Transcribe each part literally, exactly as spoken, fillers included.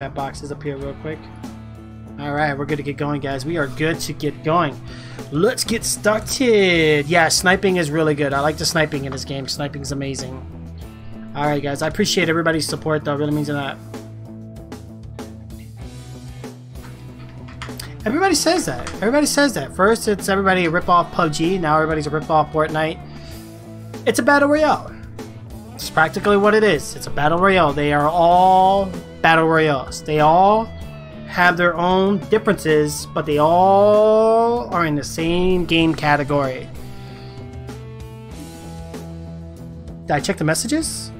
that boxes up here real quick. All right, we're good to get going, guys. We are good to get going. Let's get started. Yeah, sniping is really good. I like the sniping in this game. Sniping's amazing. All right, guys. I appreciate everybody's support, though. It really means a lot. Everybody says that. Everybody says that. First, it's everybody rip off P U B G. Now everybody's a rip off Fortnite. It's a battle royale. It's practically what it is. It's a battle royale. They are all battle royales. They all have their own differences, but they all are in the same game category. Did I check the messages?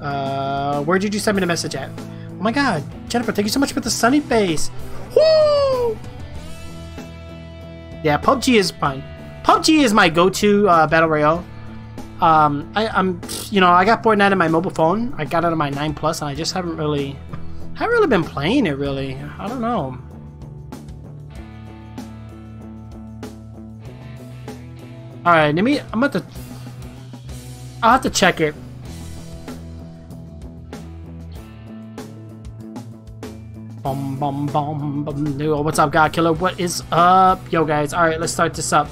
Uh, where did you send me the message at? Oh my god, Jennifer, thank you so much for the sunny face. Woo! Yeah, P U B G is fun. P U B G is my go-to uh, battle royale. Um, I, I'm, you know, I got Fortnite on my mobile phone. I got it on my nine plus, and I just haven't really, haven't really been playing it, really. I don't know. Alright, let me, I'm about to, I'll have to check it. Bum, bum, bum, bum, yo, what's up, God Killer? What is up? Yo, guys, alright, let's start this up.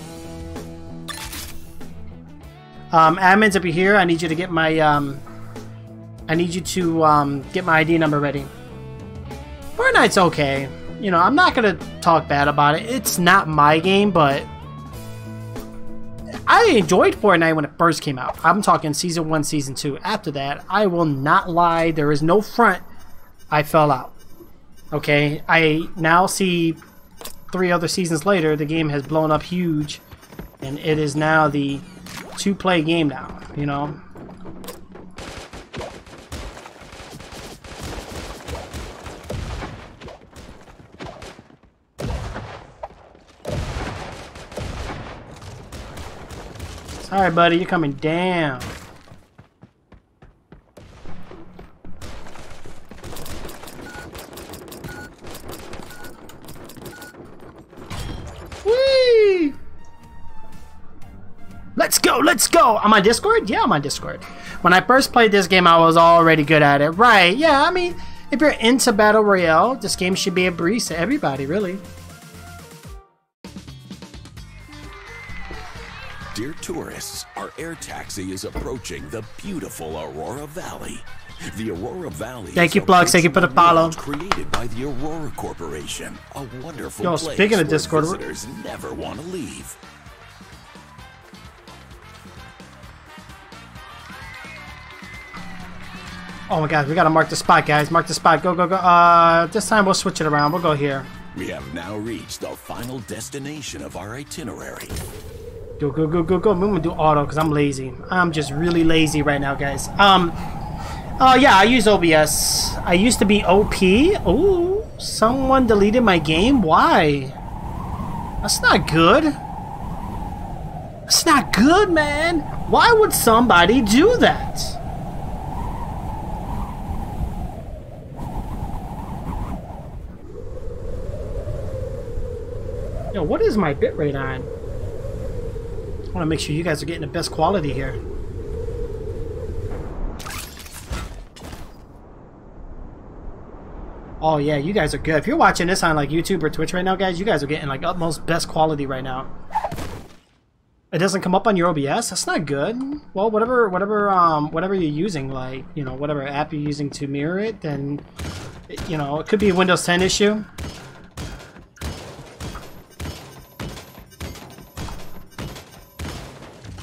Um, admins, if you're here, I need you to get my, um, I need you to, um, get my I D number ready. Fortnite's okay. You know, I'm not gonna talk bad about it. It's not my game, but I enjoyed Fortnite when it first came out. I'm talking season one, season two. After that, I will not lie. There is no front. I fell out. Okay? I now see three other seasons later, the game has blown up huge, and it is now the two-play game now, you know. Sorry, buddy, you're coming down. Whee! Let's go, let's go! I'm on Discord? Yeah, I'm on Discord. When I first played this game, I was already good at it. Right, yeah, I mean, if you're into Battle Royale, this game should be a breeze to everybody, really. Dear tourists, our air taxi is approaching the beautiful Aurora Valley. The Aurora Valley. Thank you, Flux. Thank you for the follow. Created by the Aurora Corporation, a wonderful Yo, place speaking of Discord, where visitors never want to leave. Oh my god, we gotta mark the spot, guys. Mark the spot. Go, go, go. Uh, this time we'll switch it around. We'll go here. We have now reached the final destination of our itinerary. Go, go, go, go, go. I'm gonna do auto because I'm lazy. I'm just really lazy right now, guys. Um, uh, yeah, I use O B S. I used to be O P. Ooh, someone deleted my game? Why? That's not good. That's not good, man. Why would somebody do that? Yo, what is my bitrate on? I want to make sure you guys are getting the best quality here. Oh yeah, you guys are good. If you're watching this on like YouTube or Twitch right now, guys, you guys are getting like utmost best quality right now. It doesn't come up on your O B S? That's not good. Well, whatever, whatever, um, whatever you're using, like, you know, whatever app you're using to mirror it, then, you know, it could be a Windows ten issue.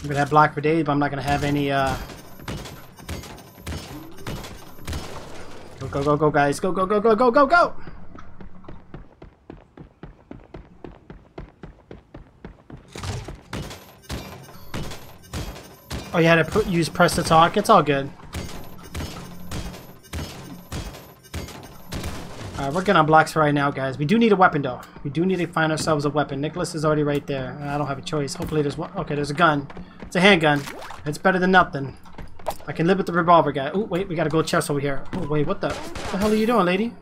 I'm gonna have block for days, but I'm not gonna have any. Uh... Go, go, go, go, guys! Go, go, go, go, go, go, go! Oh, you had to pr use press to talk. It's all good. All right, we're good on blocks for right now, guys. We do need a weapon, though. We do need to find ourselves a weapon. Nicholas is already right there. I don't have a choice. Hopefully, there's one. Okay, there's a gun. It's a handgun. It's better than nothing. I can live with the revolver guy. Oh, wait, we got a gold chest over here. Oh, wait, what the, what the hell are you doing, lady?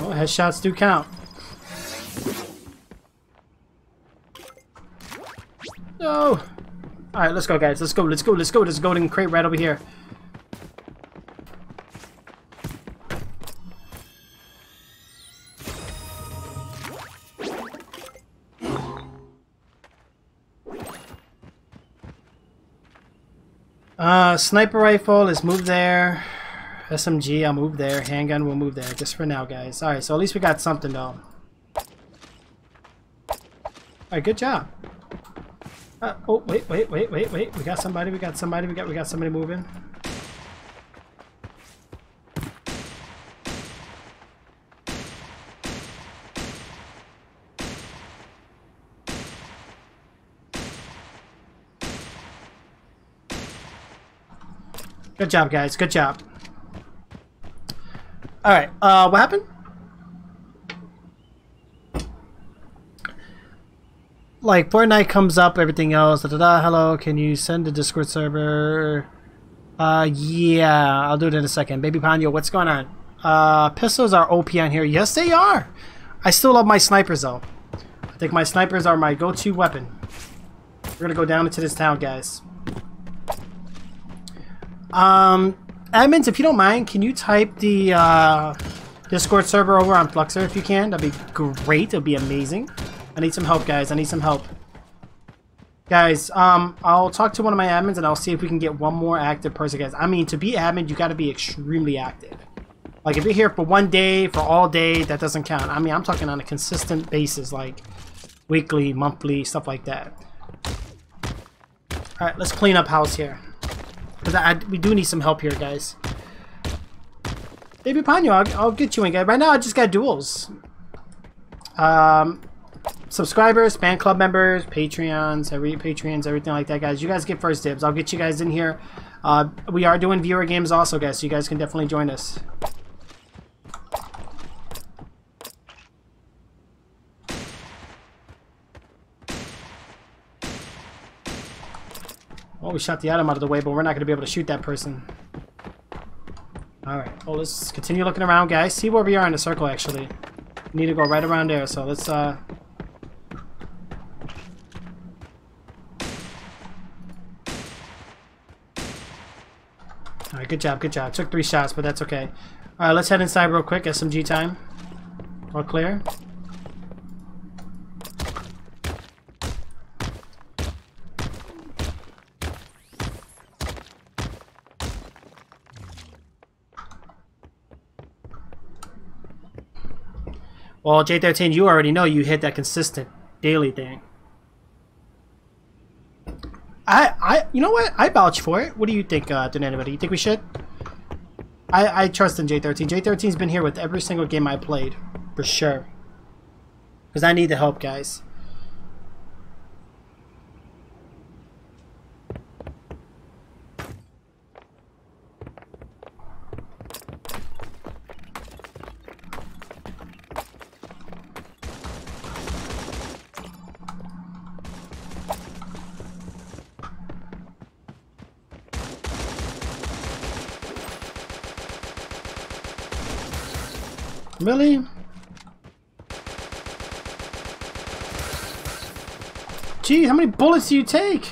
Oh, headshots do count. No! Alright, let's go, guys. Let's go, let's go, let's go. There's a golden crate right over here. Uh, sniper rifle, let's move there. S M G, I'll move there. Handgun, we'll move there. Just for now, guys. Alright, so at least we got something, though. Alright, good job. Uh, oh, wait, wait, wait, wait, wait. We got somebody, we got somebody, we got we got somebody moving. Good job, guys. Good job. Alright, uh, what happened? Like, Fortnite comes up, everything else, da da da, hello, can you send the Discord server? Uh, yeah, I'll do it in a second. Baby Ponyo, what's going on? Uh, pistols are O P on here. Yes, they are! I still love my snipers, though. I think my snipers are my go-to weapon. We're gonna go down into this town, guys. Um, admins, if you don't mind, can you type the, uh, Discord server over on Fluxer if you can? That'd be great. It'd be amazing. I need some help, guys. I need some help. Guys, um, I'll talk to one of my admins and I'll see if we can get one more active person, guys. I mean, to be admin, you gotta be extremely active. Like, if you're here for one day, for all day, that doesn't count. I mean, I'm talking on a consistent basis, like, weekly, monthly, stuff like that. Alright, let's clean up house here. Because I, I, we do need some help here, guys. Baby Ponyo, I'll, I'll get you in, guys. Right now, I just got duels. Um, subscribers, fan club members, Patreons, every Patreons, everything like that, guys. You guys get first dibs. I'll get you guys in here. Uh, we are doing viewer games also, guys, so you guys can definitely join us. Oh, we shot the item out of the way, but we're not going to be able to shoot that person. Alright, well, let's continue looking around, guys. See where we are in the circle, actually. We need to go right around there, so let's, uh... Alright, good job, good job. Took three shots, but that's okay. Alright, let's head inside real quick. S M G time. All clear. Well, J thirteen, you already know you hit that consistent daily thing. I, I, you know what? I vouch for it. What do you think, uh, did anybody? You think we should? I, I trust in J thirteen. J thirteen's been here with every single game I played, for sure. Because I need the help, guys. Really? Gee, how many bullets do you take?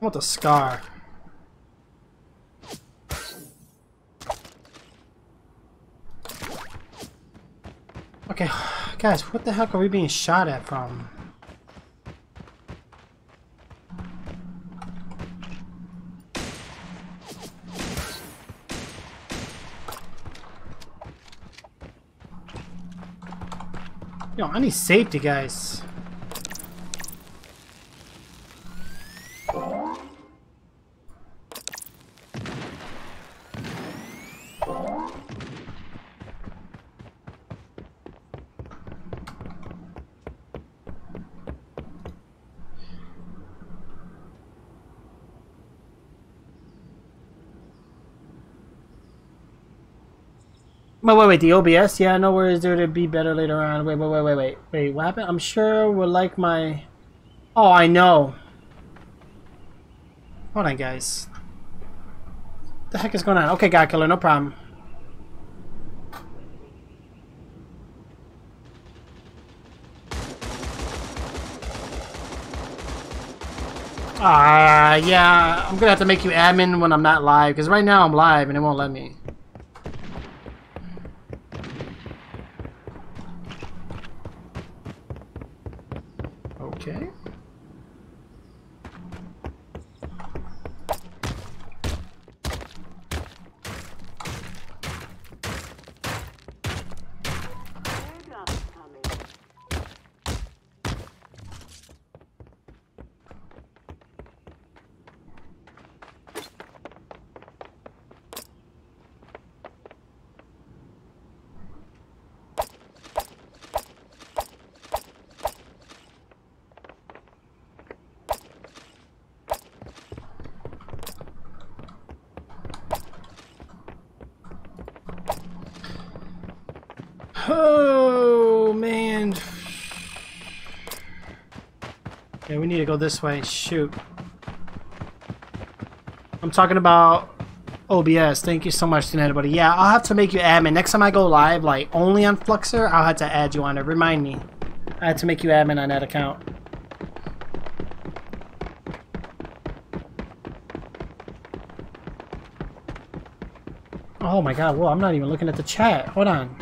What a scar. Okay, guys, what the heck are we being shot at from? Yo, I need safety, guys. Wait, wait, wait, the O B S? Yeah, I know where is there to be better later on. Wait, wait, wait, wait, wait. Wait, what happened? I'm sure we'll like my... Oh, I know. Hold on, guys. What the heck is going on? Okay, God Killer, no problem. Ah, uh, yeah, I'm gonna have to make you admin when I'm not live, because right now I'm live and it won't let me. Okay. Need to go this way. Shoot. I'm talking about O B S. Thank you so much to everybody. Yeah, I'll have to make you admin. Next time I go live, like only on Fluxer, I'll have to add you on it. Remind me. I had to make you admin on that account. Oh my god, whoa, I'm not even looking at the chat. Hold on.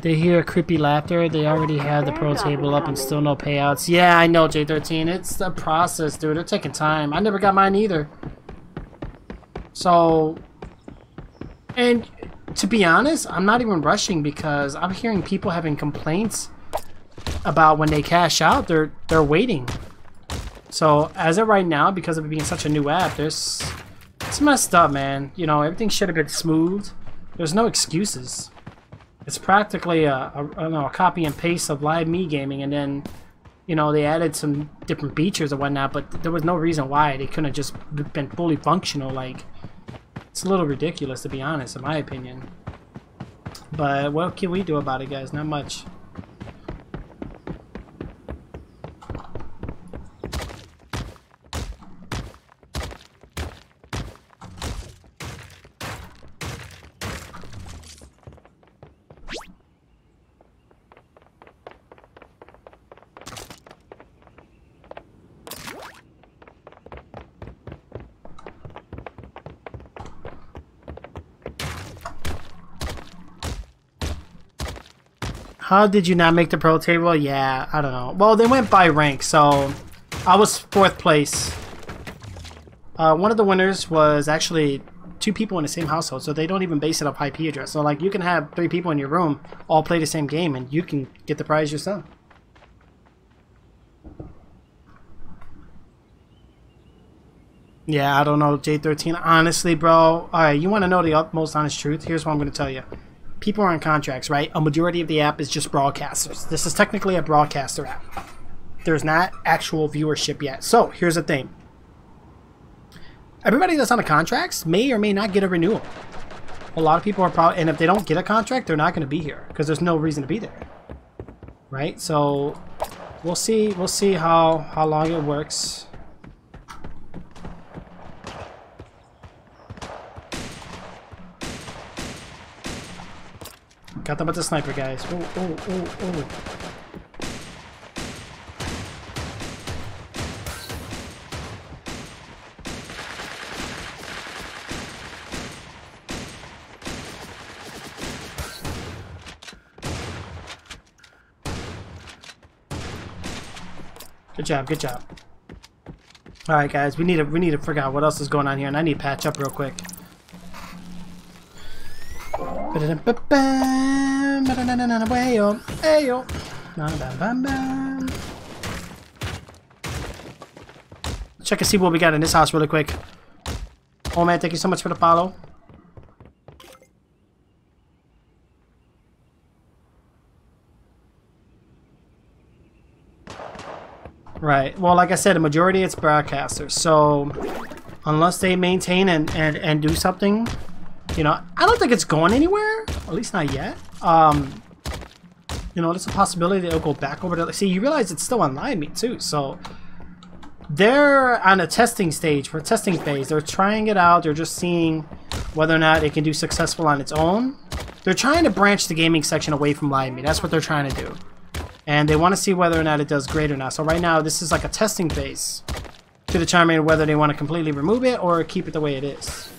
They hear creepy laughter. They already have the pro table up and still no payouts. Yeah, I know, J thirteen. It's a process, dude. They're taking time. I never got mine either. So, and to be honest, I'm not even rushing because I'm hearing people having complaints about when they cash out, they're they're waiting. So as of right now, because of it being such a new app, there's it's messed up, man. You know, everything should have been smooth. There's no excuses. It's practically a, a, I don't know, a copy and paste of Live dot me gaming, and then, you know, they added some different features and whatnot, but there was no reason why they couldn't have just been fully functional. Like, it's a little ridiculous, to be honest, in my opinion. But what can we do about it, guys? Not much. How did you not make the pro table? Yeah, I don't know. Well, they went by rank, so I was fourth place. Uh, one of the winners was actually two people in the same household, so they don't even base it off I P address. So, like, you can have three people in your room all play the same game, and you can get the prize yourself. Yeah, I don't know, J thirteen. Honestly, bro. All right, you want to know the utmost honest truth? Here's what I'm going to tell you. People are on contracts, right? A majority of the app is just broadcasters. This is technically a broadcaster app. There's not actual viewership yet. So here's the thing. Everybody that's on the contracts may or may not get a renewal. A lot of people are probably, and if they don't get a contract, they're not going to be here because there's no reason to be there, right? So we'll see. We'll see how how long it works. Got them with the sniper, guys. Oh, oh, oh, oh. Good job, good job. All right, guys, we need to we need to figure out what else is going on here, and I need to patch up real quick. Ba-da-da-ba-ba. Check and see what we got in this house really quick. Oh man, thank you so much for the follow. Right, well like I said, the majority it's broadcasters, so unless they maintain and, and, and do something, you know, I don't think it's going anywhere, at least not yet. Um, you know, there's a possibility that it'll go back over to... See, you realize it's still on Live dot me too, so... They're on a testing stage, for a testing phase. They're trying it out, they're just seeing whether or not it can do successful on its own. They're trying to branch the gaming section away from Live dot me, that's what they're trying to do. And they want to see whether or not it does great or not, so right now this is like a testing phase. to determine whether they want to completely remove it or keep it the way it is.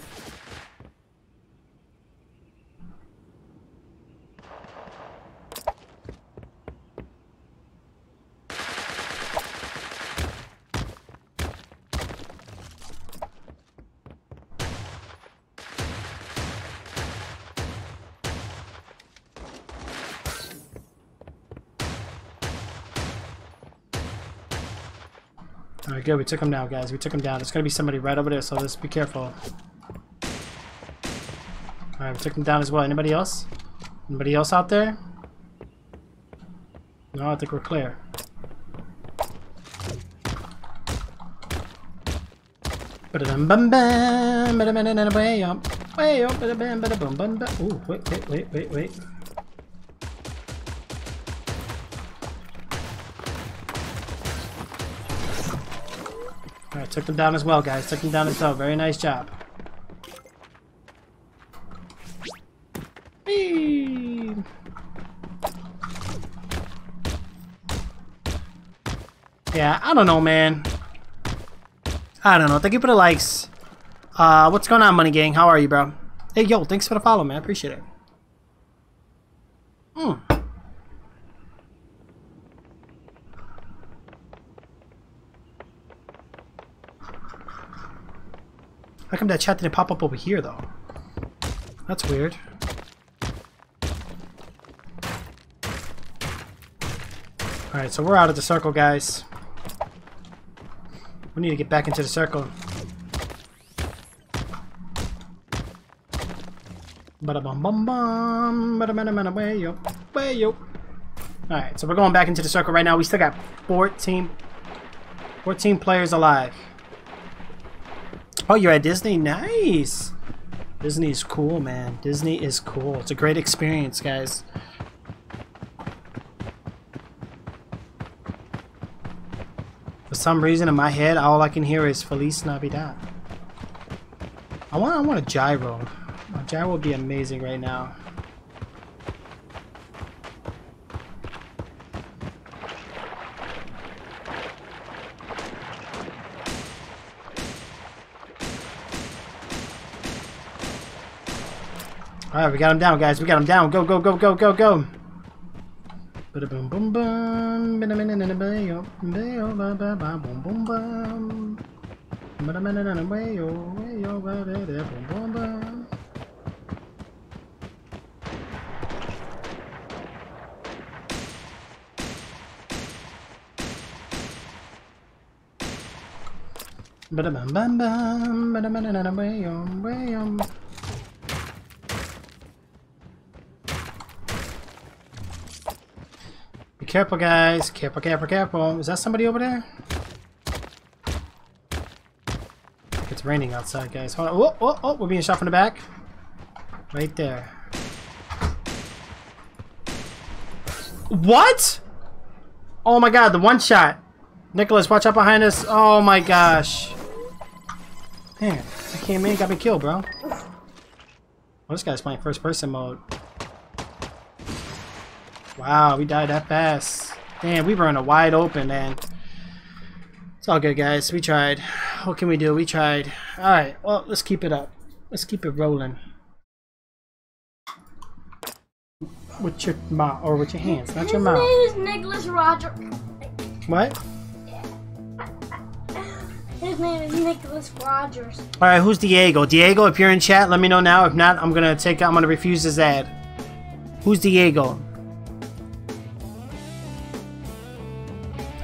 Alright, good. We took him down, guys. We took him down. There's going to be somebody right over there, so let's be careful. Alright, we took him down as well. Anybody else? Anybody else out there? No, I think we're clear. Ooh, wait, wait, wait, wait, wait. Alright, took them down as well, guys. Took them down as well. Very nice job. Whee! Yeah, I don't know, man. I don't know. Thank you for the likes. Uh, what's going on, Money Gang? How are you, bro? Hey, yo, thanks for the follow, man. I appreciate it. Hmm. How come that chat didn't pop up over here, though? That's weird. Alright, so we're out of the circle, guys. We need to get back into the circle. Alright, so we're going back into the circle right now. We still got fourteen, fourteen players alive. Oh, you're at Disney? Nice! Disney is cool, man. Disney is cool. It's a great experience, guys. For some reason, in my head, all I can hear is Feliz Navidad. I want, I want a gyro. A gyro would be amazing right now. Alright, we got him down, guys. We got him down. Go, go, go, go, go, go. Careful, guys. Careful, careful, careful. Is that somebody over there? It's raining outside, guys. Hold on. Oh, oh, oh, we're being shot from the back. Right there. What? Oh my god, the one shot. Nicholas, watch out behind us. Oh my gosh. Man, I came in, got me killed, bro. Well, this guy's playing first person mode. Wow, we died that fast. Damn, we were in a wide open, man. It's all good, guys. We tried. What can we do? We tried. Alright, well, let's keep it up. Let's keep it rolling. With your mouth, or with your hands, not your mouth. His name is Nicholas Roger. What? His name is Nicholas Rogers. Alright, who's Diego? Diego, if you're in chat, let me know now. If not, I'm gonna take I'm gonna refuse his ad. Who's Diego?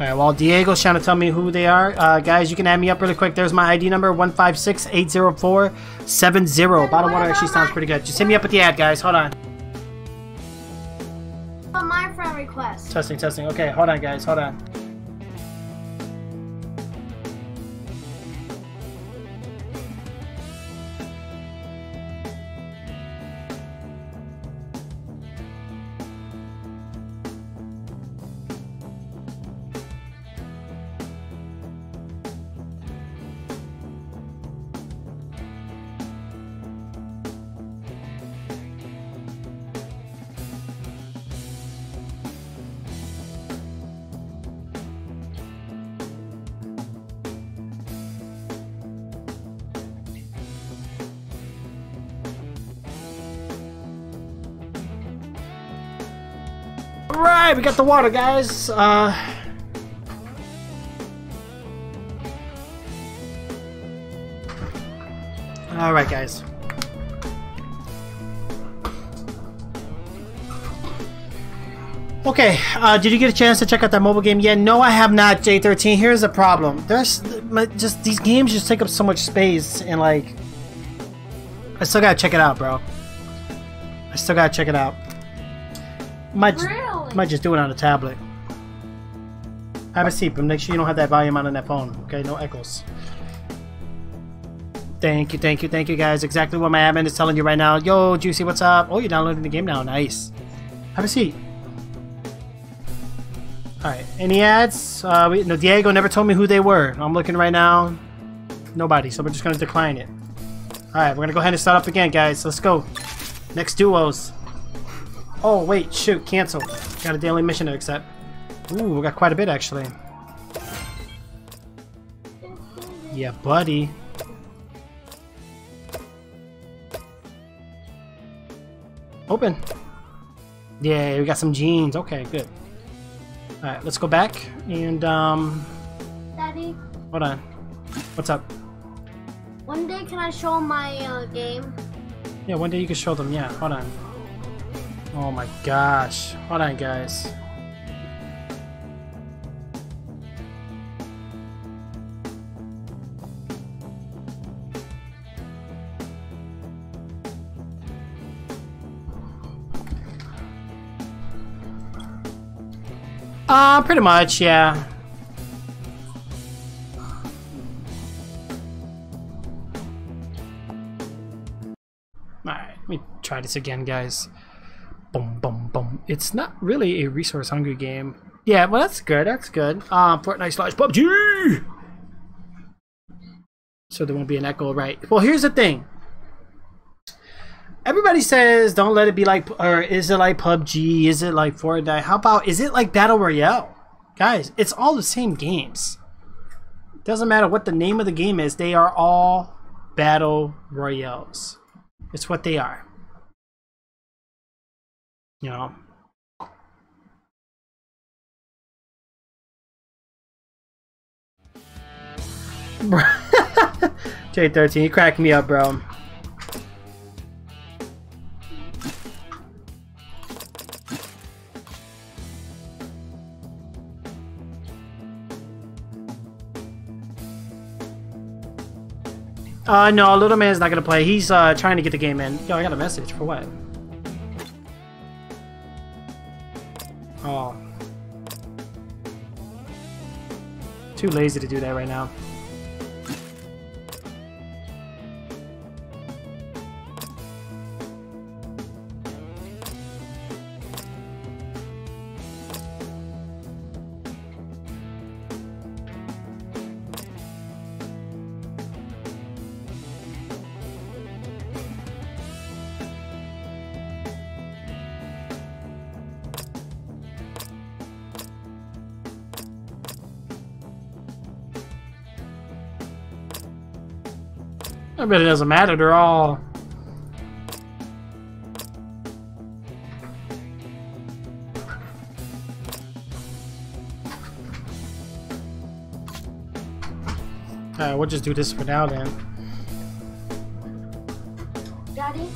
Alright, while Diego's trying to tell me who they are, uh, guys, you can add me up really quick. There's my I D number, one five six eight zero four seven zero. Bottle water actually sounds pretty good. Just hit me up with the ad, guys. Hold on. Oh, my friend request. Testing, testing. Okay, hold on, guys. Hold on. Alright, we got the water, guys. Uh... Alright, guys. Okay, uh, did you get a chance to check out that mobile game yet? No, I have not, J thirteen. Here's the problem. There's my, just these games just take up so much space, and like, I still gotta check it out, bro. I still gotta check it out. Might, really? Might just do it on a tablet. Have a seat, but make sure you don't have that volume on on that phone, okay? No echoes. Thank you, thank you, thank you, guys. Exactly what my admin is telling you right now. Yo, Juicy, what's up? Oh, you're downloading the game now. Nice. Have a seat. Alright, any ads? Uh, we, no, Diego never told me who they were. I'm looking right now. Nobody, so we're just going to decline it. Alright, we're going to go ahead and start up again, guys. Let's go. Next duos. Oh, wait, shoot, cancel. Got a daily mission to accept. Ooh, we got quite a bit, actually. Yeah, buddy. Open. Yeah, we got some jeans. Okay, good. Alright, let's go back and, um... Daddy? Hold on. What's up? One day can I show my uh, game? Yeah, one day you can show them, yeah. Hold on. Oh my gosh. Hold on, guys. Uh, pretty much, yeah. Alright, let me try this again, guys. Boom, boom, boom. It's not really a resource-hungry game. Yeah, well, that's good, that's good. Uh, Fortnite slash P U B G! So there won't be an echo, right? Well, here's the thing. Everybody says, don't let it be like, or is it like P U B G? Is it like Fortnite? How about, is it like Battle Royale? Guys, it's all the same games. Doesn't matter what the name of the game is. They are all Battle Royales. It's what they are. You know? J thirteen, you cracked me up, bro. Uh, no, little man's not gonna play. He's, uh, trying to get the game in. Yo, I got a message. For what? Oh. Too lazy to do that right now. It really doesn't matter, they're all... Alright, we'll just do this for now then. Daddy?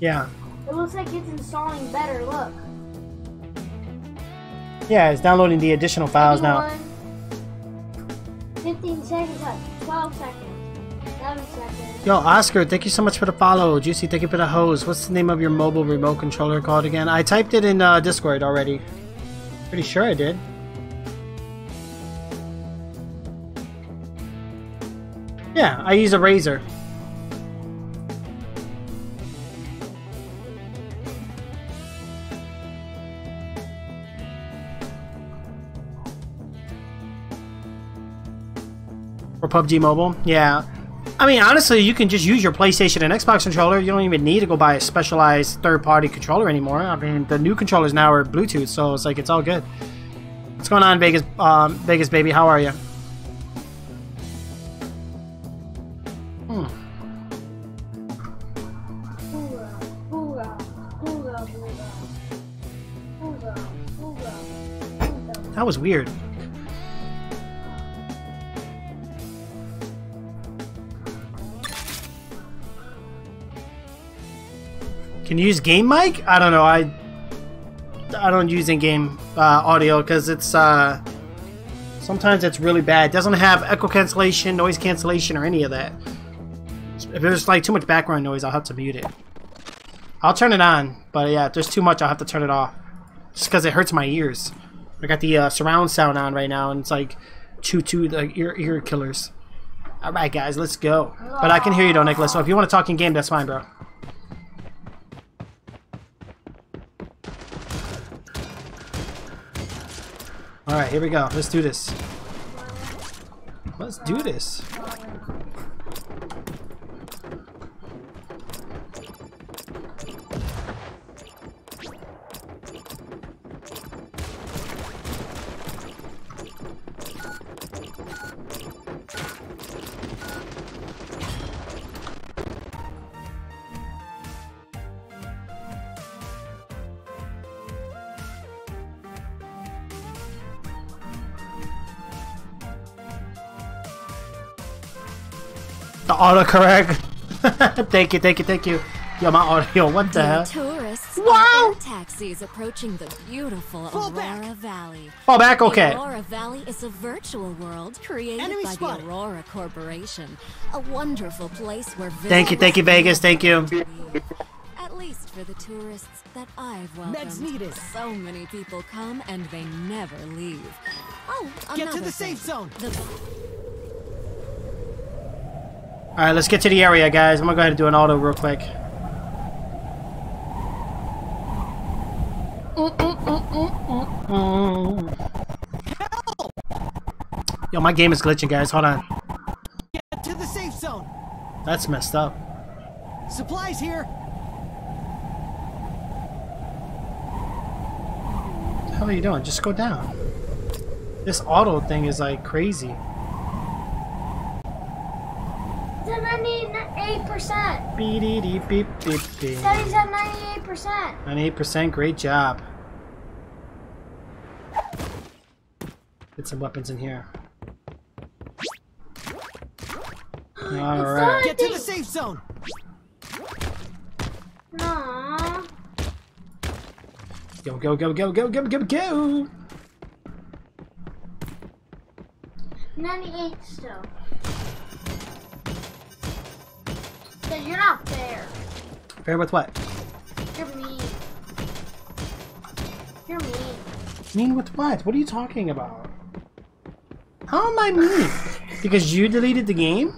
Yeah. It looks like it's installing better, look. Yeah, it's downloading the additional files now. fifteen seconds up, twelve seconds. Yo, Oscar, thank you so much for the follow. Juicy, thank you for the hose. What's the name of your mobile remote controller called again? I typed it in uh, Discord already. Pretty sure I did. Yeah, I use a Razer. Or P U B G Mobile? Yeah. I mean, honestly, you can just use your PlayStation and Xbox controller. You don't even need to go buy a specialized third-party controller anymore. I mean, the new controllers now are Bluetooth, so it's like, it's all good. What's going on, Vegas, um, Vegas baby? How are you? Hmm. That was weird. Can you use game mic? I don't know. I I don't use in-game uh, audio because it's uh, sometimes it's really bad. It doesn't have echo cancellation, noise cancellation, or any of that. If there's like too much background noise, I'll have to mute it. I'll turn it on, but yeah, if there's too much, I'll have to turn it off. Just because it hurts my ears. I got the uh, surround sound on right now, and it's like choo choo, like ear ear killers. All right, guys, let's go. But I can hear you though, Nicholas. So if you want to talk in game, that's fine, bro. Alright, here we go. Let's do this. Let's do this. The autocorrect. Thank you, thank you, thank you. Yo, my audio. What the hell? Tourists. Wow. Taxis approaching the beautiful Fall Aurora back. Valley. Fall back. Okay. The Aurora Valley is a virtual world created Enemy by spotted. the Aurora Corporation, a wonderful place where. Thank you, thank you, Vegas. Thank you. At least for the tourists that I've welcomed. So many people come and they never leave. Oh, get to the safe zone. The Alright, let's get to the area, guys. I'm gonna go ahead and do an auto real quick. Mm, mm, mm, mm, mm, mm. Yo, my game is glitching, guys. Hold on. Get to the safe zone. That's messed up. Supplies here. What the hell are you doing? Just go down. This auto thing is like crazy. seventy-eight percent. Beep, beep, beep, beep, beep. ninety-eight percent. ninety-eight percent, great job. Get some weapons in here. Alright. Get to the safe zone! Aww. Go, go, go, go, go, go, go, go! ninety-eight still. You're not fair. Fair with what? You're mean. You're mean. Mean with what? What are you talking about? How am I mean? Because you deleted the game?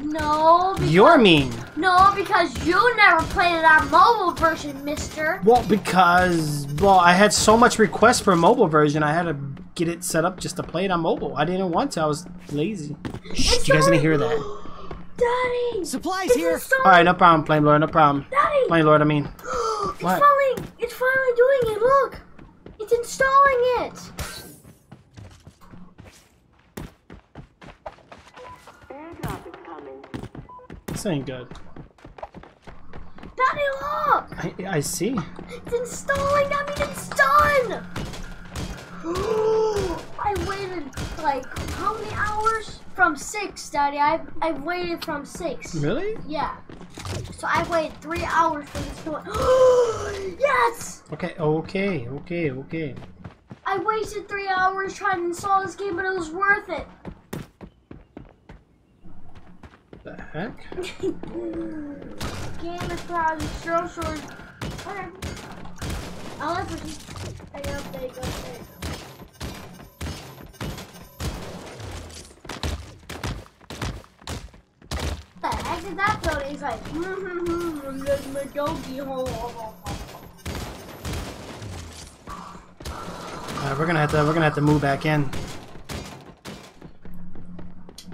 No. Because, you're mean. No, because you never played it on mobile version, mister. Well, because... Well, I had so much requests for mobile version, I had to get it set up just to play it on mobile. I didn't want to. I was lazy. Shh, you guys didn't hear that. Daddy! Supplies here! So Alright, no problem, Flame Lord, no problem. Daddy! Flame Lord, I mean. It's what? finally, it's finally doing it, look! It's installing it! Airdrop is coming. This ain't good. Daddy, look! I, I see. It's installing, that means it's done! I waited, like, how many hours? From six, Daddy. I've I've waited from six. Really? Yeah. So I waited three hours for this one. Yes. Okay. Okay. Okay. Okay. I wasted three hours trying to install this game, but it was worth it. The heck? Game is probably so short. Okay. I'll have to. I gotta play. Go play. What the heck is that though? He's like, mm-hmm, I'm just my doggy hole. Alright, we're gonna have to we're gonna have to move back in.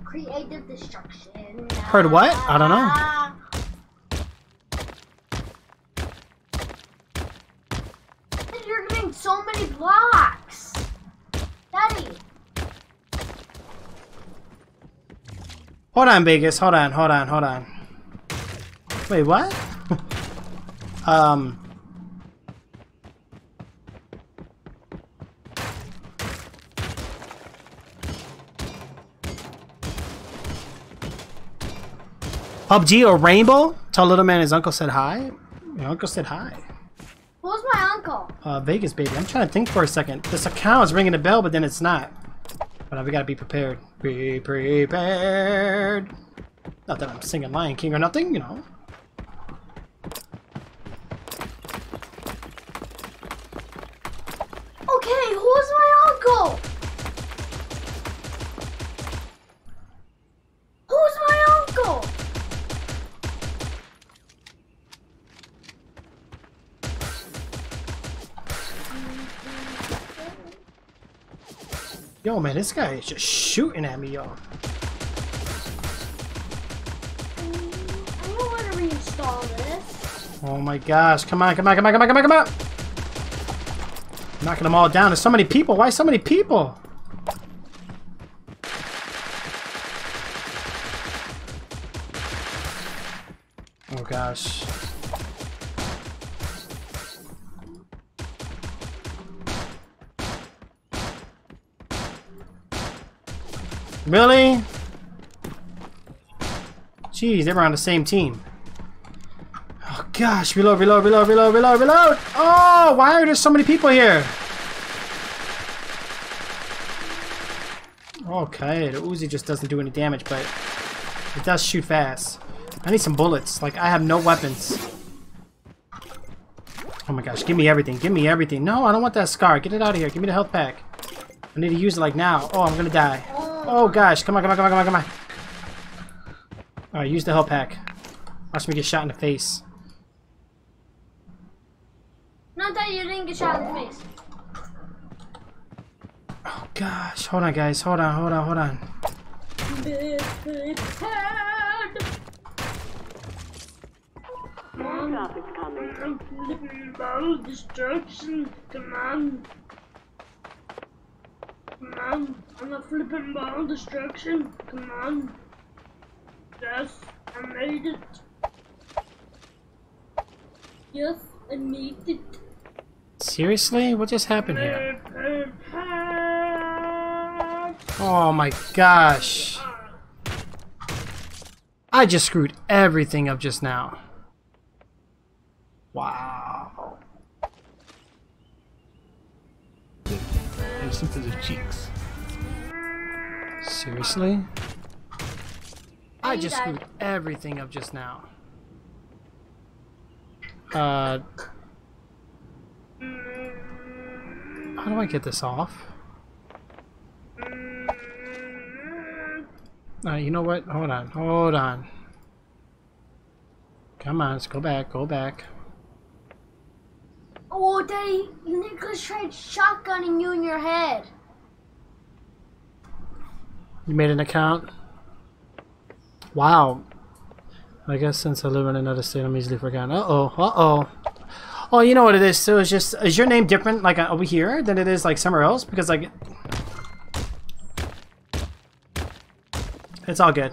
Creative Destruction. Heard what? I don't know. You're getting so many blocks. Daddy. Hold on, Vegas. Hold on, hold on, hold on. Wait, what? um. P U B G or Rainbow? Tell little man his uncle said hi. Your uncle said hi. Who's my uncle? Uh, Vegas, baby. I'm trying to think for a second. This account is ringing a bell, but then it's not. But we gotta be prepared. Be prepared. Not that I'm singing Lion King or nothing, you know. Okay, who's my uncle? Who's my uncle? Yo, man, this guy is just shooting at me, yo. I don't want to reinstall this. Oh my gosh, come on, come on, come on, come on, come on, come on! Knocking them all down. There's so many people. Why so many people? Oh gosh. Really? Jeez, they were on the same team. Oh gosh, reload, reload, reload, reload, reload, reload! Oh, why are there so many people here? Okay, the Uzi just doesn't do any damage, but it does shoot fast. I need some bullets. Like, I have no weapons. Oh my gosh, give me everything, give me everything. No, I don't want that scar. Get it out of here. Give me the health pack. I need to use it like now. Oh, I'm gonna die. Oh gosh, come on, come on, come on, come on, come on. Alright, use the health pack. Watch me get shot in the face. Not that you didn't get shot in the face. Oh gosh, hold on guys, hold on, hold on, hold on. Mom. Destruction, come on. Come on, I'm a flipping ball destruction. Come on. Yes, I made it. Yes, I made it. Seriously? What just happened here? Oh my gosh. I just screwed everything up just now. Wow. Into the cheeks. Seriously? I just screwed everything up just now. Uh, how do I get this off? Uh, you know what? Hold on, hold on. Come on, let's go back, go back. Oh, Daddy, Nicholas tried shotgunning you in your head. You made an account? Wow. I guess since I live in another state, I'm easily forgotten. Uh-oh, uh-oh. Oh, you know what it is, so it's just, is your name different, like, over here than it is, like, somewhere else? Because, like, it's all good.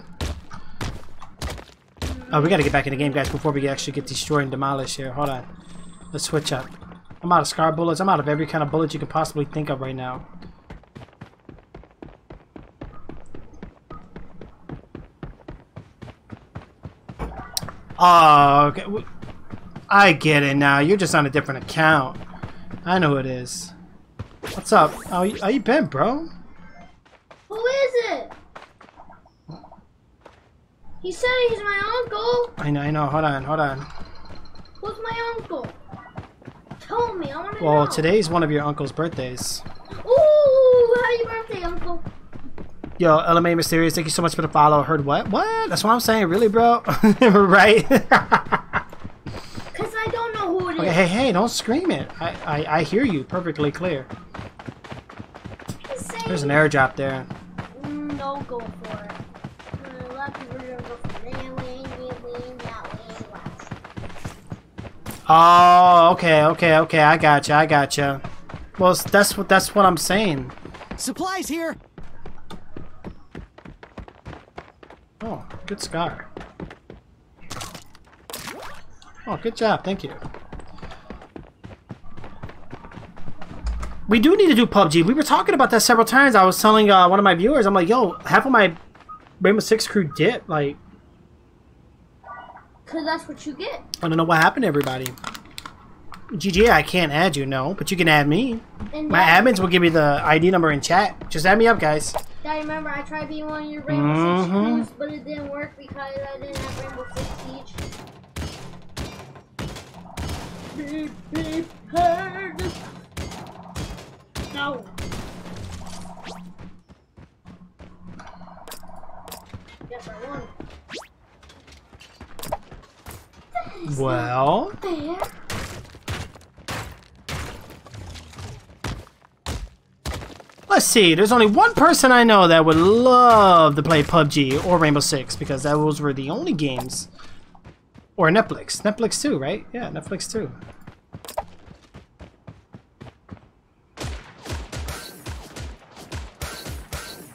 Oh, we gotta get back in the game, guys, before we actually get destroyed and demolished here. Hold on. Let's switch up. I'm out of scar bullets. I'm out of every kind of bullet you could possibly think of right now. Oh, okay. I get it now. You're just on a different account. I know who it is. What's up? How you, how you been, bro? Who is it? He said he's my uncle. I know, I know. Hold on, hold on. Who's my uncle? Tell me, I want to know. Well, today's one of your uncle's birthdays. Ooh, happy birthday, uncle. Yo, L M A Mysterious, thank you so much for the follow. Heard what? What? That's what I'm saying, really, bro? Right? Because I don't know who it okay, is. Hey, hey, don't scream it. I, I, I hear you perfectly clear. There's an airdrop there. No, go for it. Oh, okay, okay, okay. I gotcha, I gotcha. Well, that's what that's what I'm saying. Supplies here. Oh, good scar. Oh, good job. Thank you. We do need to do P U B G. We were talking about that several times. I was telling uh, one of my viewers, I'm like, yo, half of my Rainbow Six crew did like Because that's what you get. I don't know what happened to everybody. G G, I can't add you, no. But you can add me. And my admins will give me the I D number in chat. Just add me up, guys. Yeah, I remember I tried being one of your Rainbow Six crews, but it didn't work because I didn't have Rainbow Six Siege. Be prepared. No. Yes, I won. Well. There. Let's see, there's only one person I know that would love to play P U B G or Rainbow Six because those were the only games. Or Netflix. Netflix too, right? Yeah, Netflix too.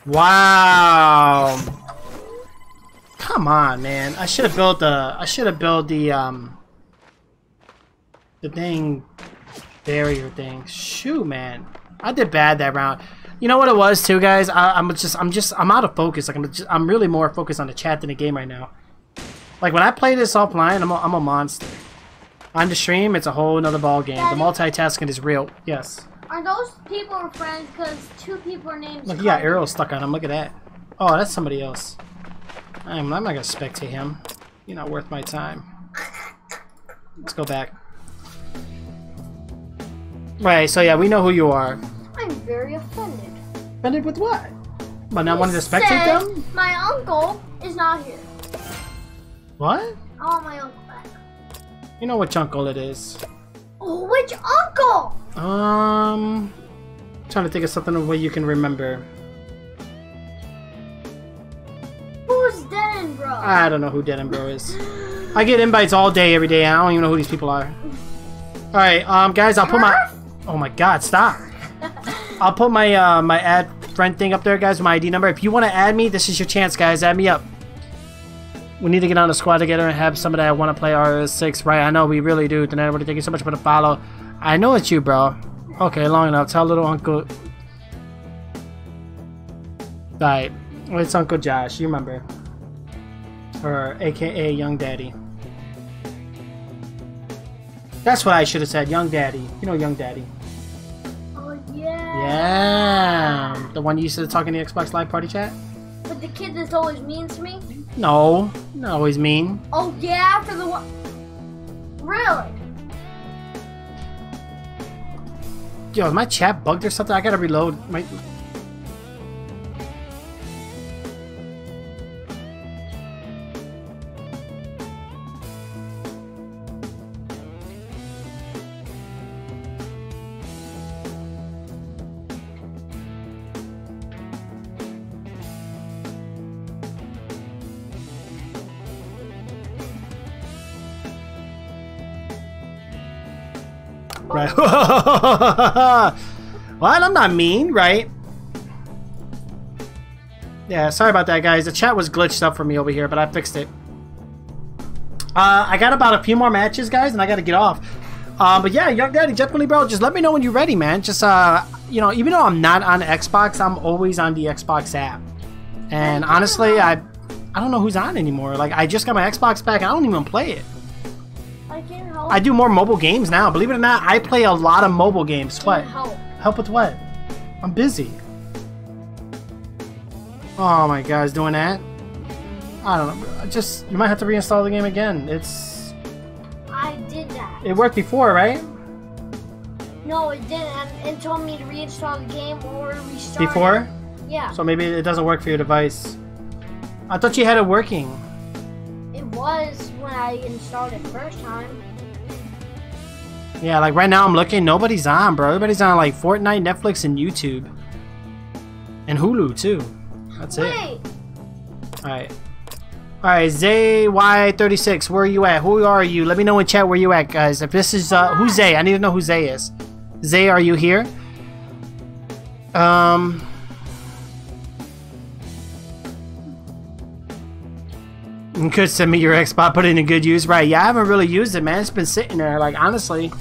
Wow. Come on, man. I should have built the I should have built the um the thing barrier thing. Shoot, man. I did bad that round. You know what it was too, guys? I, I'm just, I'm just, I'm out of focus. Like I'm, just, I'm really more focused on the chat than the game right now. Like when I play this offline, I'm, a, I'm a monster. On the stream, it's a whole nother ball game. Daddy, the multitasking is real. Yes. Are those people friends? Because two people are named. Look, he got arrows stuck on him. Look at that. Oh, that's somebody else. I'm, I'm not gonna spectate him. You're not worth my time. Let's go back. Right. So yeah, we know who you are. I'm very offended. Offended with what? But not wanting to spectate them? My uncle is not here. What? I want my uncle back. You know which uncle it is. Oh, which uncle? Um, I'm trying to think of something of what you can remember. Who's Denbro? I don't know who Denbro is. I get invites all day, every day. I don't even know who these people are. All right, um, guys, I'll put my. Oh my God! Stop. I'll put my uh, my add friend thing up there, guys, with my I D number. If you want to add me, this is your chance, guys. Add me up. We need to get on a squad together and have somebody that want to play R S six. Right, I know we really do. Tonight, everybody, thank you so much for the follow. I know it's you, bro. Okay, long enough. Tell little uncle. All right, it's Uncle Josh. You remember, or A K A Young Daddy. That's what I should have said. Young Daddy. You know, Young Daddy. Yeah. Yeah. The one you used to talk in the Xbox Live party chat? But the kid that's always mean to me? No. Not always mean. Oh, yeah? After the one. Really? Yo, is my chat bugged or something? I gotta reload. My. Right. Well, I'm not mean, right? Yeah, sorry about that, guys. The chat was glitched up for me over here, but I fixed it. Uh, I got about a few more matches, guys, and I got to get off. Uh, but yeah, Young Daddy, definitely, bro. Just let me know when you're ready, man. Just, uh, you know, even though I'm not on Xbox, I'm always on the Xbox app. And honestly, I, I don't know who's on anymore. Like, I just got my Xbox back. I don't even play it. I can't help. I do more mobile games now. Believe it or not, I play a lot of mobile games. What? Help. Help with what? I'm busy. Oh my God, doing that? I don't know. Just you might have to reinstall the game again. It's. I did that. It worked before, right? No, it didn't. It told me to reinstall the game or restart. Before? Yeah. So maybe it doesn't work for your device. I thought you had it working. It was when I installed it first time. Yeah, like right now I'm looking, nobody's on, bro. Everybody's on like Fortnite, Netflix, and YouTube. And Hulu too. That's Wait. it. Alright. Alright, Zay Y thirty-six, where are you at? Who are you? Let me know in chat where you at, guys. If this is uh who's Zay? I need to know who Zay is. Zay, are you here? Um You could send me your Xbox, put it in a good use. Right, yeah, I haven't really used it, man. It's been sitting there, like, honestly.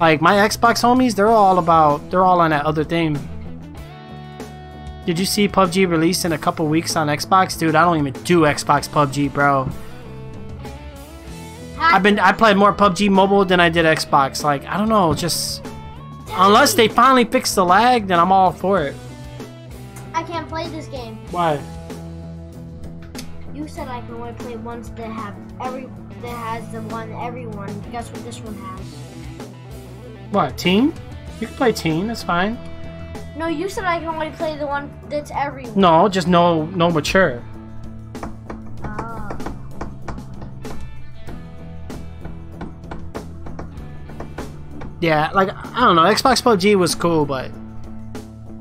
Like, my Xbox homies, they're all about, they're all on that other thing. Did you see P U B G released in a couple weeks on Xbox? Dude, I don't even do Xbox P U B G, bro. I've been I played more P U B G Mobile than I did Xbox. Like, I don't know, just unless they finally fix the lag, then I'm all for it. I can't play this game. Why? You said I can only play ones that have every that has the one everyone. Guess what this one has? What, teen? You can play teen. That's fine. No, you said I can only play the one that's everyone. No, just no, no mature. Yeah, like, I don't know, Xbox P U B G was cool, but...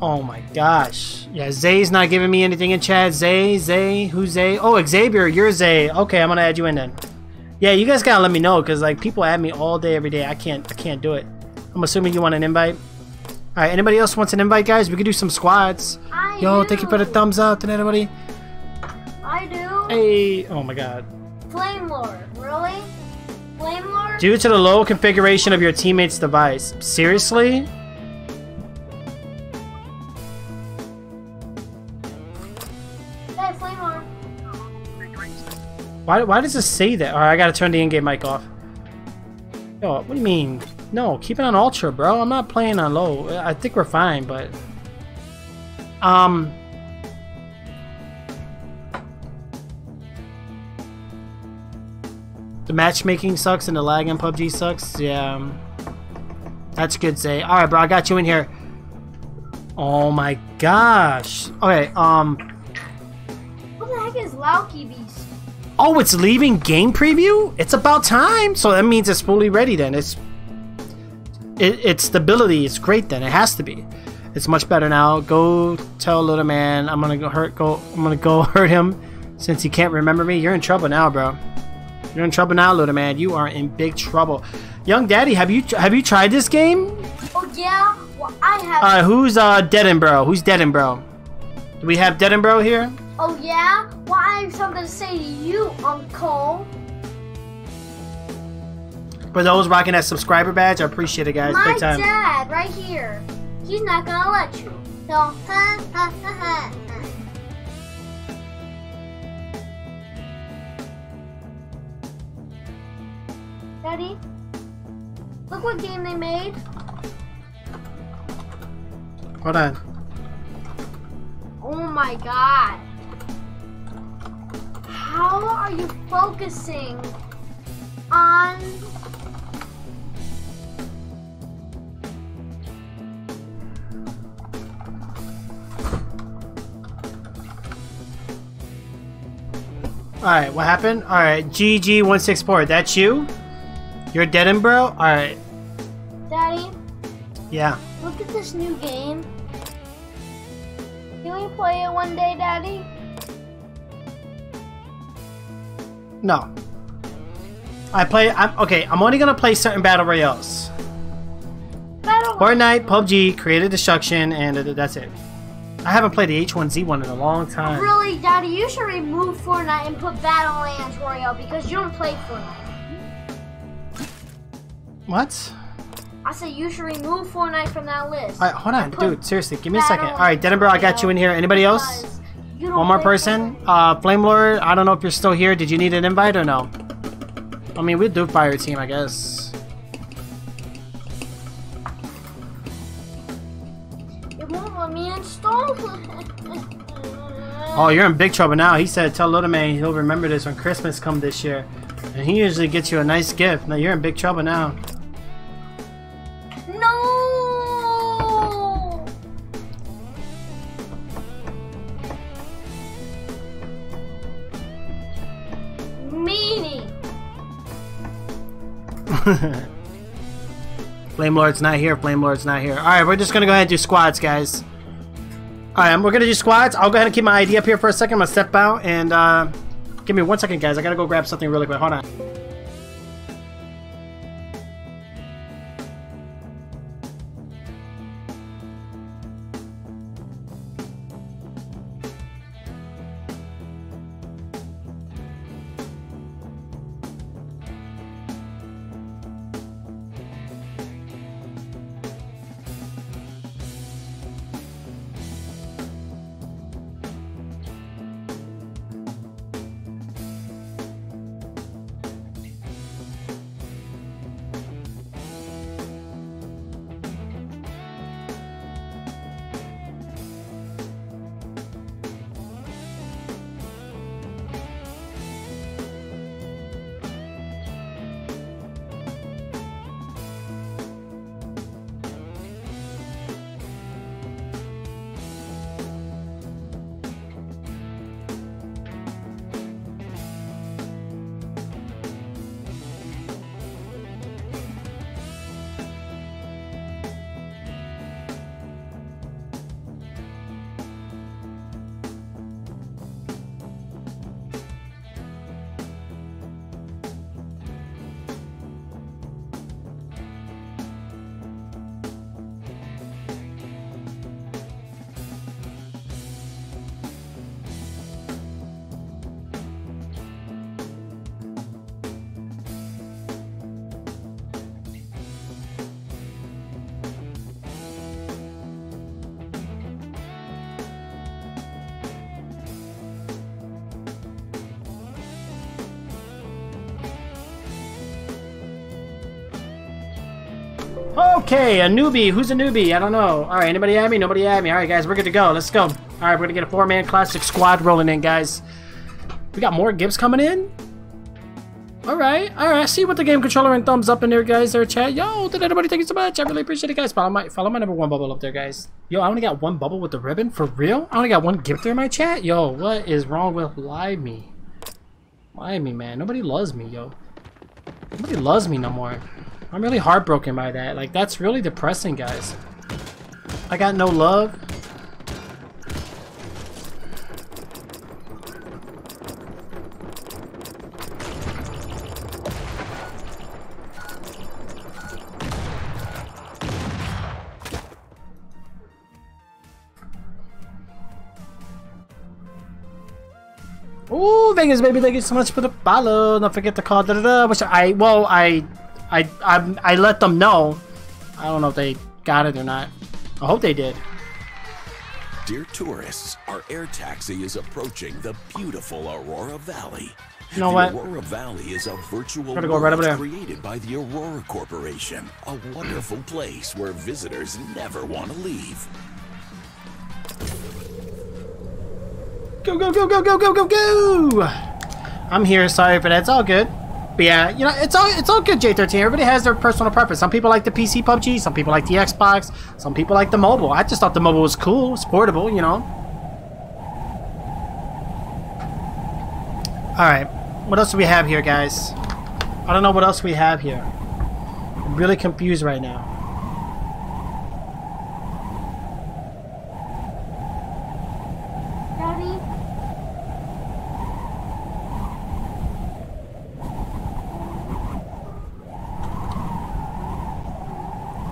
Oh my gosh. Yeah, Zay's not giving me anything in chat. Zay, Zay, who's Zay? Oh, Xavier, you're Zay. Okay, I'm gonna add you in then. Yeah, you guys gotta let me know, because, like, people add me all day, every day. I can't, I can't do it. I'm assuming you want an invite. Alright, anybody else wants an invite, guys? We could do some squads. I Yo, do. Thank you for the thumbs up to everybody. I do. Hey, oh my god. Flame Lord, really? Due to the low configuration of your teammate's device. Seriously? Hey, flame arm. Why, why does it say that? Alright, I gotta turn the in-game mic off. Yo, what do you mean? No, keep it on ultra, bro. I'm not playing on low. I think we're fine, but... Um... The matchmaking sucks and the lag in P U B G sucks. Yeah, that's good. Say, all right, bro, I got you in here. Oh my gosh. Okay. Um. What the heck is Lauky Beast? Oh, it's leaving game preview. It's about time. So that means it's fully ready. Then it's it, its stability is great. Then it has to be. It's much better now. Go tell little man I'm gonna go hurt. Go. I'm gonna go hurt him since he can't remember me. You're in trouble now, bro. You're in trouble now, little man. You are in big trouble. Young Daddy, have you have you tried this game? Oh yeah, well, I have. Uh, who's uh Dedenbro? Who's Dedenbro? Do we have Dedenbro here? Oh yeah. Well, I have something to say to you, Uncle. For those rocking that subscriber badge, I appreciate it, guys. My big time. Dad, right here. He's not gonna let you. So ha ha ha ha. Daddy, look what game they made. Hold on. Oh my god. How are you focusing on... Alright, what happened? Alright, G G one six four, that's you? You're Dedenbro? Alright. Daddy? Yeah? Look at this new game. Can we play it one day, Daddy? No. I play... I'm, okay, I'm only gonna play certain Battle Royales. Battle Fortnite, P U B G, Creative Destruction, and uh, that's it. I haven't played the H one Z one in a long time. Really, Daddy? You should remove Fortnite and put Battlelands Royale because you don't play Fortnite. What? I said you should remove Fortnite from that list. Alright, hold on, dude. Seriously, give me a second. Alright, Dedenbro, I got you in here. Anybody else? One more person? Uh, Flamelord, I don't know if you're still here. Did you need an invite or no? I mean, we'd do fire team, I guess. It won't let me install. Oh, you're in big trouble now. He said, tell Little Man he'll remember this when Christmas comes this year. And he usually gets you a nice gift. Now you're in big trouble now. No! Meanie! Flame Lord's not here. Flame Lord's not here. Alright, we're just gonna go ahead and do squads, guys. Alright, we're gonna do squads. I'll go ahead and keep my I D up here for a second. I'm gonna step out and, uh... give me one second, guys. I gotta go grab something really quick. Hold on. Okay, a newbie. Who's a newbie? I don't know. All right, anybody at me? Nobody at me. All right, guys, we're good to go. Let's go. All right, we're gonna get a four-man classic squad rolling in, guys. We got more gifts coming in. All right, all right. See what the game controller and thumbs up in there, guys. There, chat. Yo, did anybody? Thank you so much. I really appreciate it, guys. Follow my, follow my number one bubble up there, guys. Yo, I only got one bubble with the ribbon for real. I only got one gift there in my chat. Yo, what is wrong with Live dot me? Live dot me, man. Nobody loves me, yo. Nobody loves me no more. I'm really heartbroken by that. Like, that's really depressing, guys. I got no love. Ooh, Vegas baby, thank you so much for the follow. Don't forget to call. Da da da. Which I, well, I. I, I I let them know. I don't know if they got it or not. I hope they did. Dear tourists, our air taxi is approaching the beautiful Aurora Valley. You know the what? Aurora Valley is a virtual go world right over there. created by the Aurora Corporation, a wonderful place where visitors never want to leave. Go, go, go, go, go, go, go, go! I'm here. Sorry for that. It's all good. But yeah, you know, it's all it's all good, J thirteen. Everybody has their personal preference. Some people like the P C P U B G, some people like the Xbox, some people like the mobile. I just thought the mobile was cool, it's portable, you know. Alright, what else do we have here, guys? I don't know what else we have here. I'm really confused right now.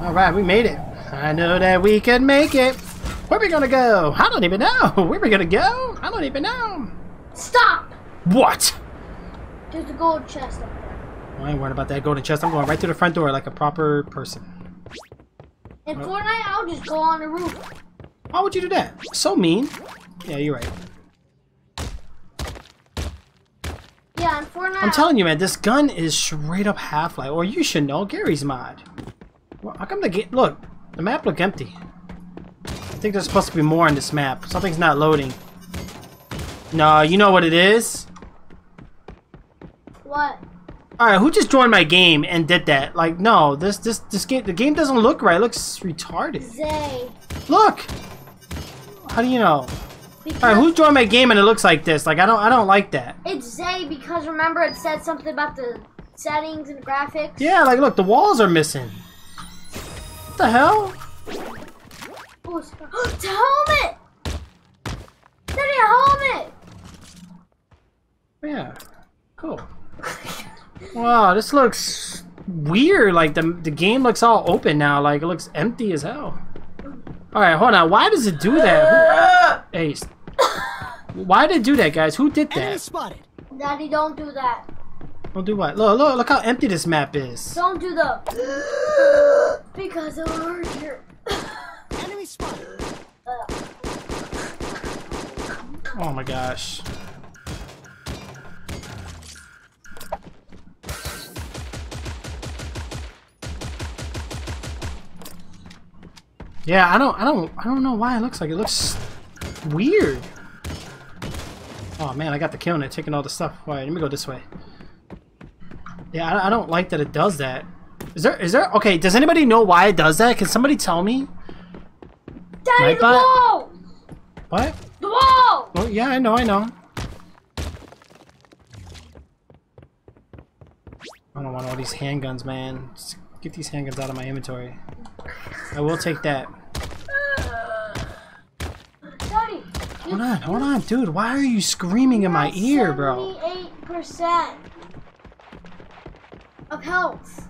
Alright, we made it. I know that we can make it. Where are we gonna go? I don't even know. Where are we gonna go? I don't even know. Stop! What? There's a gold chest up there. I ain't worried about that golden chest. I'm going right through the front door like a proper person. In Fortnite, right. I'll just go on the roof. Why would you do that? So mean. Yeah, you're right. Yeah, in Fortnite. I'm telling you, man, this gun is straight up Half-Life. Or you should know, Gary's mod. Well, how come the game? Look, the map look empty. I think there's supposed to be more in this map. Something's not loading. No, you know what it is? What? All right, who just joined my game and did that? Like, no, this this this game the game doesn't look right. It looks retarded. Zay. Look. How do you know? Because all right, who joined my game and it looks like this? Like, I don't I don't like that. It's Zay because remember it said something about the settings and graphics. Yeah, like look, the walls are missing. What the hell? Oh, it's a helmet! It's a helmet! Yeah, cool. Wow, this looks weird. Like the the game looks all open now. Like it looks empty as hell. All right, hold on. Why does it do that? Who, hey, why did it do that, guys? Who did that? Spotted. Daddy, don't do that. Don't do what? Look, look, look how empty this map is. Don't do the... because it'll hurt here. Enemy spotted. Oh my gosh. Yeah, I don't, I don't, I don't know why it looks like it looks weird. Oh man, I got the kill and they're taking all the stuff. All right, let me go this way. Yeah, I don't like that it does that. Is there, is there, okay, does anybody know why it does that? Can somebody tell me? Daddy, the wall! What? The wall! Oh, yeah, I know, I know. I don't want all these handguns, man. Just get these handguns out of my inventory. I will take that. Daddy! Hold on, hold on, dude. Why are you screaming in my ear, bro? seventy-eight percent. Of health.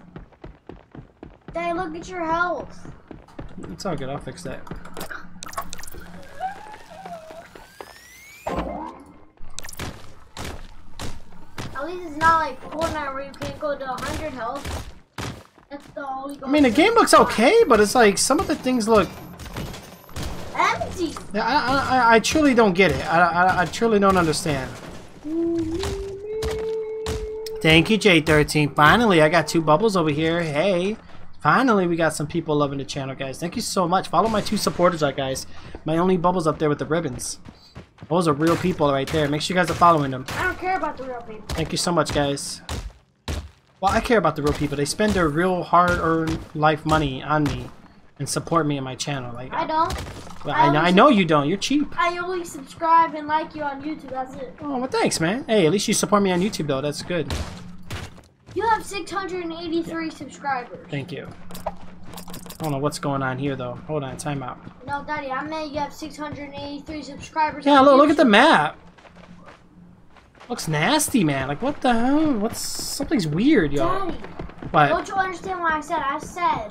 Dad, look at your health. It's all good. I'll fix that. At least it's not like Fortnite where you can't go to one hundred health. That's the only goal. I mean, the game looks okay, but it's like some of the things look empty. Yeah, I, I, I truly don't get it. I, I, I truly don't understand. Mm-hmm. Thank you, J thirteen. Finally, I got two bubbles over here. Hey, it's Finally, we got some people loving the channel, guys. Thank you so much. Follow my two supporters out, guys. My only bubbles up there with the ribbons. Those are real people right there. Make sure you guys are following them. I don't care about the real people. Thank you so much, guys. Well, I care about the real people. They spend their real hard-earned life money on me and support me and my channel. Like I don't. Well, I, I, know, I know you don't. You're cheap. I only subscribe and like you on YouTube. That's it. Oh, well, thanks, man. Hey, at least you support me on YouTube, though. That's good. You have six hundred eighty-three yeah. subscribers. Thank you. I don't know what's going on here, though. Hold on, time out. No, Daddy, I meant you have six hundred eighty-three subscribers. Yeah, look, look at the map. Looks nasty, man. Like, what the hell? What's... Something's weird, y'all. Daddy, what? Don't you understand what I said? I said...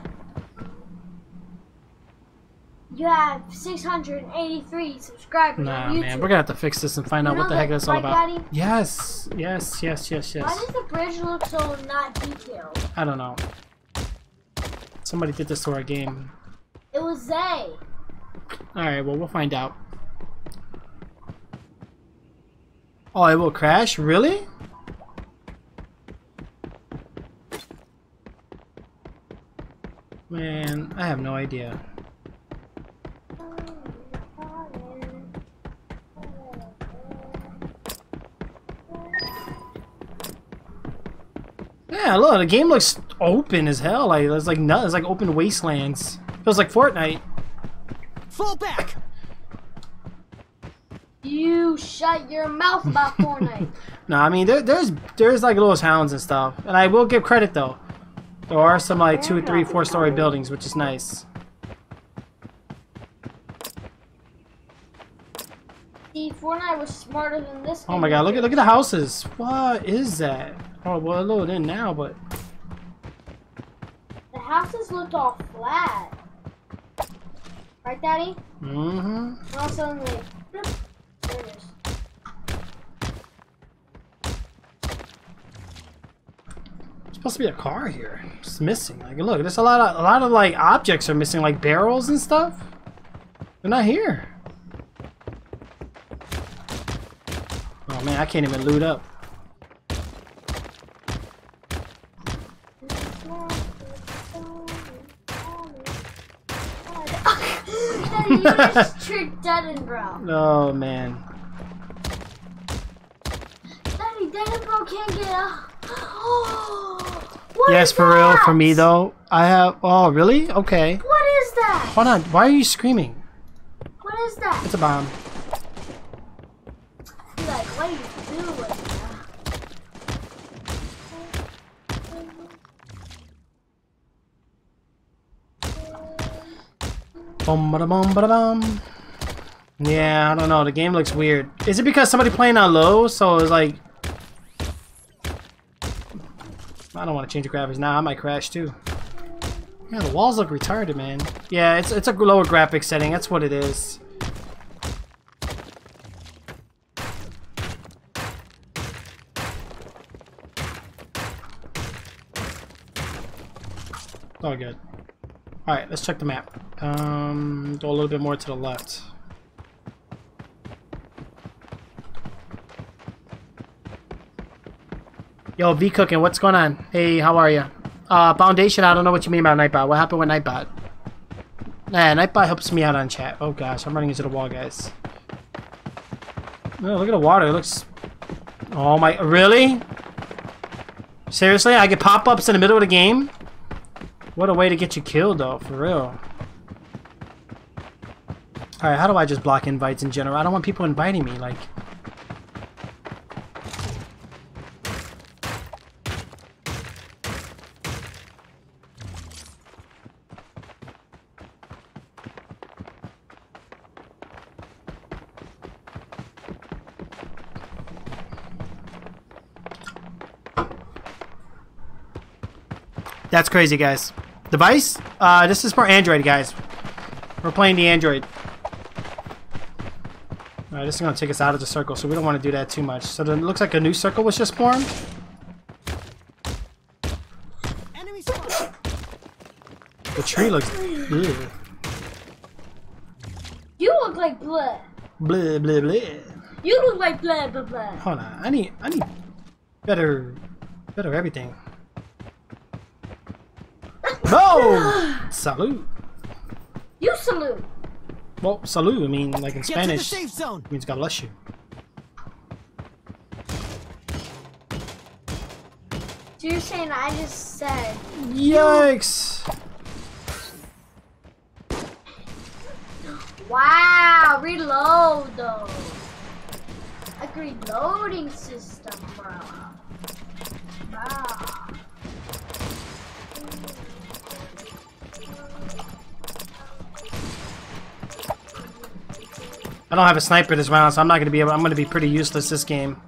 You have six hundred eighty-three subscribers nah, on YouTube. Nah, man, we're gonna have to fix this and find you out what the heck that's all about. Daddy? Yes, yes, yes, yes, yes. Why does the bridge look so not detailed? I don't know. Somebody did this to our game. It was they. All right, well, we'll find out. Oh, it will crash? Really? Man, I have no idea. Yeah, look, the game looks open as hell. Like it's like nothing. It's like open wastelands. Feels like Fortnite. Fall back. You shut your mouth about Fortnite. No, I mean there, there's there's like little hounds and stuff. And I will give credit though. There are some like two, three, four story buildings, which is nice. See, Fortnite was smarter than this. Oh my God! Look at look at the houses. What is that? Oh well, load in now, but the houses looked all flat, right, Daddy? Mm-hmm. And all suddenly, bloop, there it is. There's supposed to be a car here. It's missing. Like, look, there's a lot of a lot of like objects are missing, like barrels and stuff. They're not here. Oh man, I can't even loot up. You just tricked Edinburgh. Oh man. Daddy, Edinburgh can't get out. Oh, what yes, is for that? Real. For me though, I have. Oh, really? Okay. What is that? Hold on. Why are you screaming? What is that? It's a bomb. Like, what are you doing? Bum, ba, da, bum, ba, da, bum. Yeah, I don't know. The game looks weird. Is it because somebody playing on low? So it's like, I don't want to change the graphics now. Nah, I might crash too. Yeah, the walls look retarded, man. Yeah, it's it's a lower graphic setting. That's what it is. All good. All right, let's check the map. Um, go a little bit more to the left. Yo, V Cooking, what's going on? Hey, how are you? Uh, Foundation, I don't know what you mean about Nightbot. What happened with Nightbot? Nah, Nightbot helps me out on chat. Oh gosh, I'm running into the wall, guys. No, look at the water. It looks... Oh my... Really? Seriously? I get pop-ups in the middle of the game? What a way to get you killed, though. For real. All right, how do I just block invites in general? I don't want people inviting me, like... That's crazy, guys. Device? Uh, this is for Android, guys. We're playing the Android. Alright, this is going to take us out of the circle, so we don't want to do that too much. So it looks like a new circle was just formed. Enemy spotted. The tree looks... Bleh. You look like bleh. Bleh, bleh, bleh. You look like bleh, bleh, bleh. Hold on, I need... I need... Better... Better everything. No! Salud. You salute. Well, salud, I mean, like in Spanish, it means God bless you. So you're saying I just said... Yikes! Wow, reload though. Like reloading system, bro. Wow. I don't have a sniper this round, so I'm not gonna be able. I'm gonna be pretty useless this game.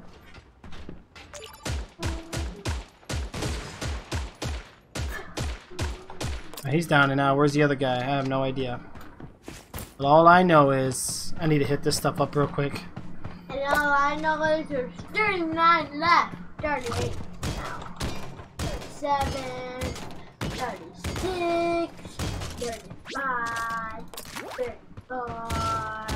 He's down and out. Where's the other guy? I have no idea. But all I know is I need to hit this stuff up real quick. And all I know is there's thirty-nine left, thirty-eight now, thirty-seven, thirty-six, thirty-five, thirty-four.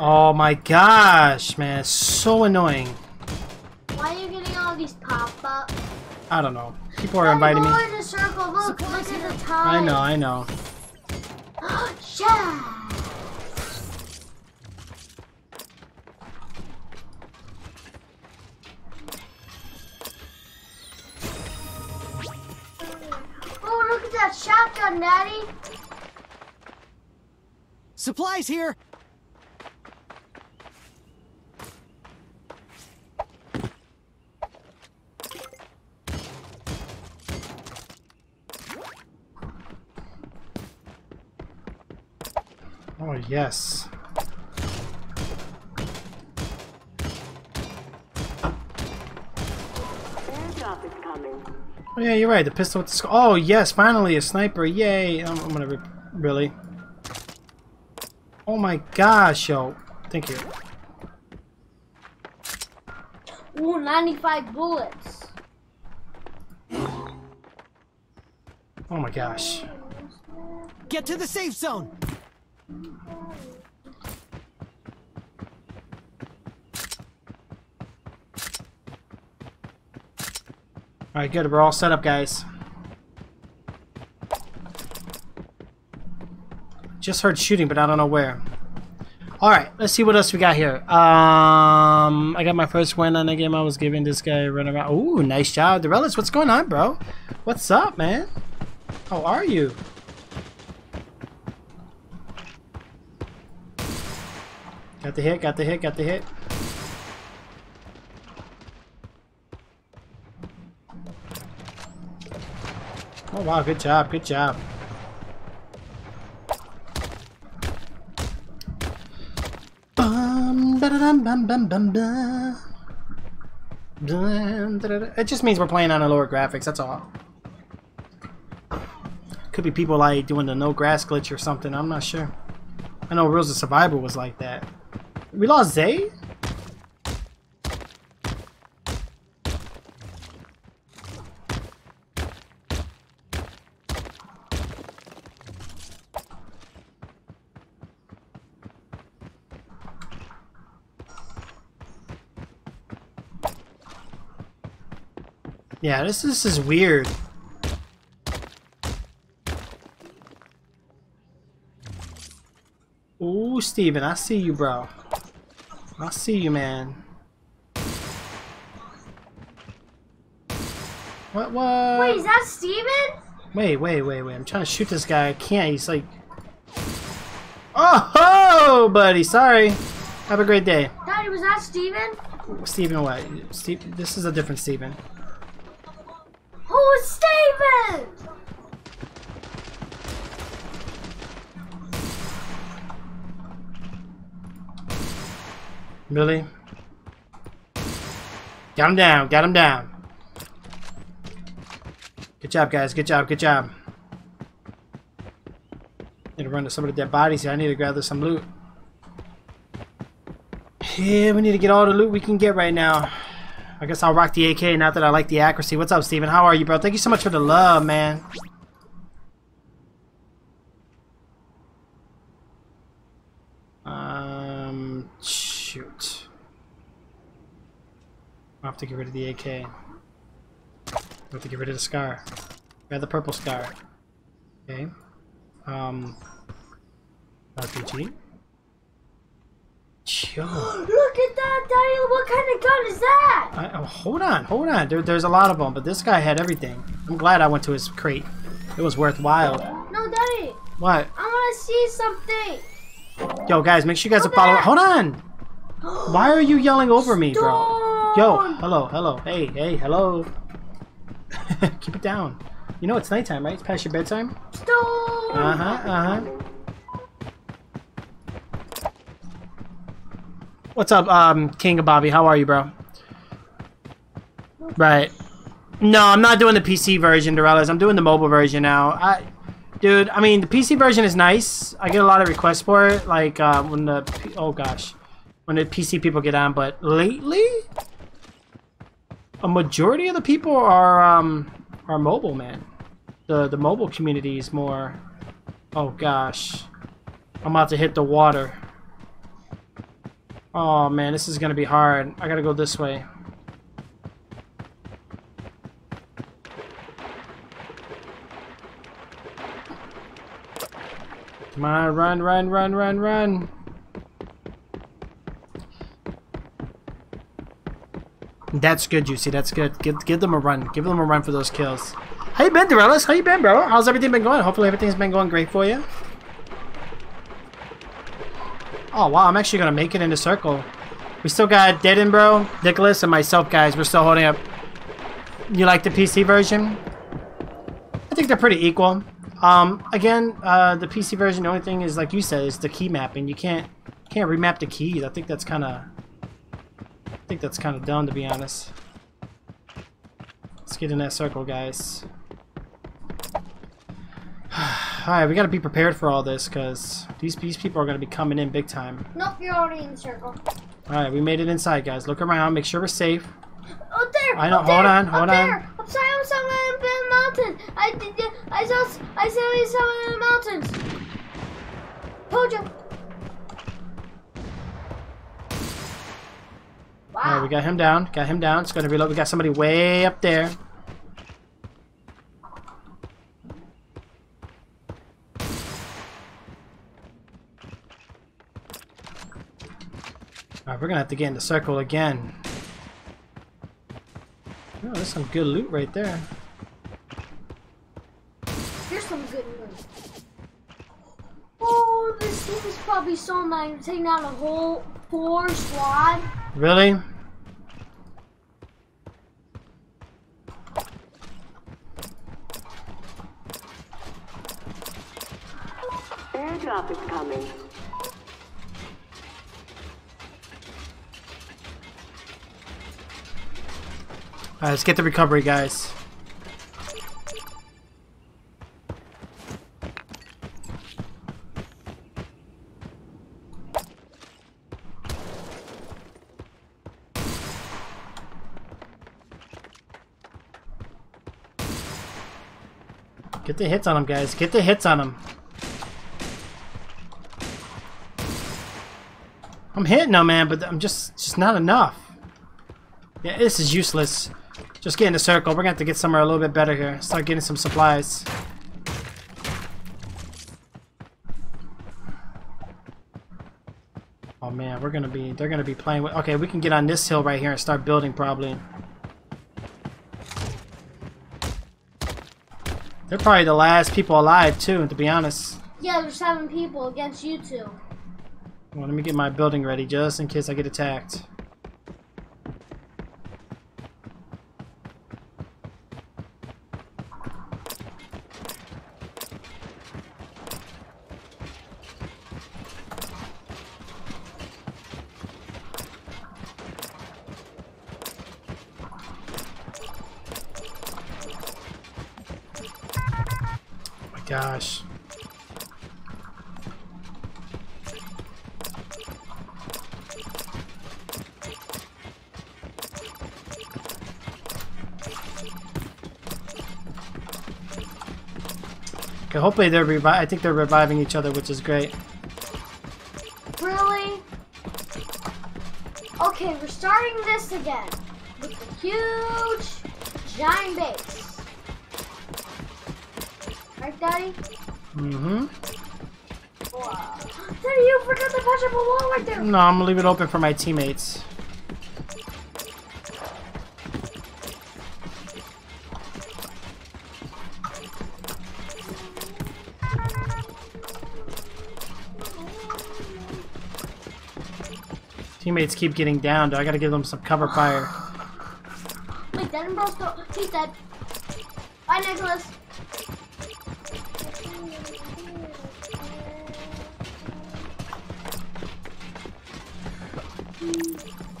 Oh my gosh, man, it's so annoying. Why are you getting all these pop-ups? I don't know. People are inviting me. In a circle. Look, look at the top. I know, I know. Yeah. Shotgun, Daddy. Supplies here. Oh, yes. Airdrop is coming. Oh, yeah, you're right. The pistol with the sc- Oh, yes, finally a sniper. Yay. I'm, I'm gonna re really. Oh my gosh, yo. Thank you. Ooh, ninety-five bullets. Oh my gosh. Get to the safe zone. Alright, good. We're all set up, guys. Just heard shooting, but I don't know where. Alright, let's see what else we got here. Um, I got my first win on the game. I was giving this guy a run around. Ooh, nice job. The Relics, what's going on, bro? What's up, man? How are you? Got the hit, got the hit, got the hit. Oh wow, good job, good job. It just means we're playing on a lower graphics, that's all. Could be people like doing the no grass glitch or something, I'm not sure. I know Rules of Survival was like that. We lost Zay? Yeah, this, this is weird. Ooh, Steven, I see you, bro. I see you, man. What, what? Wait, is that Steven? Wait, wait, wait, wait. I'm trying to shoot this guy. I can't. He's like... Oh, ho, buddy. Sorry. Have a great day. Daddy, was that Steven? Steven what? Steve, this is a different Steven. Steven! Really? Got him down, got him down. Good job, guys, good job, good job. Need to run to some of the dead bodies here. I need to gather some loot. Yeah, we need to get all the loot we can get right now. I guess I'll rock the A K, not that I like the accuracy. What's up, Steven? How are you, bro? Thank you so much for the love, man. Shoot. I'll have to get rid of the A K. I'll have to get rid of the scar. Yeah, the purple scar. Okay. Um. R P G. Sure. Look at that, Daniel! What kind of gun is that? I, oh, hold on, hold on. There, there's a lot of them, but this guy had everything. I'm glad I went to his crate. It was worthwhile. No, Daddy. What? I want to see something. Yo, guys, make sure you guys follow. Hold on. Why are you yelling over me, bro? Yo, hello, hello. Hey, hey, hello. Keep it down. You know it's nighttime, right? It's past your bedtime. Stone. Uh huh. Uh huh. What's up, um, King of Bobby? How are you, bro? Right. No, I'm not doing the P C version, Dorellas. I'm doing the mobile version now. I, dude, I mean, the P C version is nice. I get a lot of requests for it, like, uh, when the, P oh gosh, when the P C people get on, but lately, a majority of the people are, um, are mobile, man. The, the mobile community is more, oh gosh, I'm about to hit the water. Oh man, this is gonna be hard. I gotta go this way. Come on, run, run, run, run, run. That's good, Juicy. That's good. Give, give them a run. Give them a run for those kills. How you been, Dorellis? How you been, bro? How's everything been going? Hopefully everything's been going great for you. Oh wow, I'm actually gonna make it in a circle. We still got Deaden, bro, Nicholas, and myself, guys. We're still holding up. You like the P C version? I think they're pretty equal. Um, again, uh, the P C version, the only thing is, like you said, is the key mapping. You can't can't remap the keys. I think that's kind of I think that's kind of dumb, to be honest. Let's get in that circle, guys. Alright, we gotta be prepared for all this, because these, these people are gonna be coming in big time. Nope, you're already in the circle. Alright, we made it inside, guys. Look around, make sure we're safe. Up there! I know, up hold there, on, hold up on. There. Upside, upside, up in the mountain! I did, I saw, I saw someone in the mountains! Told you! Wow. Alright, we got him down, got him down. It's gonna reload. We got somebody way up there. Alright, we're gonna have to get in the circle again. Oh, there's some good loot right there. Here's some good loot. Oh, this loot is probably so nice. You're taking out a whole four squad. Really? Airdrop is coming. Alright, let's get the recovery, guys. Get the hits on them, guys. Get the hits on them. I'm hitting them, man, but I'm just, just not enough. Yeah, this is useless. Just get in a circle. We're gonna have to get somewhere a little bit better here. Start getting some supplies. Oh man, we're gonna be, they're gonna be playing with, okay, we can get on this hill right here and start building probably. They're probably the last people alive too, to be honest. Yeah, there's seven people against you two. Well, let me get my building ready just in case I get attacked. Gosh. Okay, hopefully they're revi- I think they're reviving each other, which is great. Really? Okay, we're starting this again with a huge giant base. Right, Daddy? Mm-hmm. Wow. Daddy, you forgot to punch up a wall right there. No, I'm gonna leave it open for my teammates. Teammates keep getting down, though. I gotta give them some cover fire. Wait, that bro's still. He's dead. Bye, Nicholas.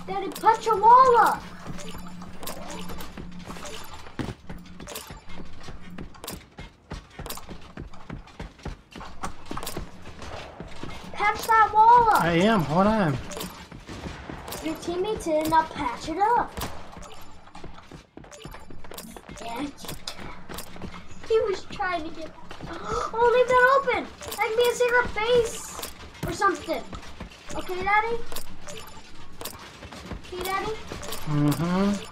Daddy, punch a wall up. Patch that wall up. I am. Hold on. Your teammates did not patch it up. Yeah. He was trying to get. Oh, leave that open. That can be a secret base or something. Okay, Daddy. Okay, Daddy. Mm-hmm.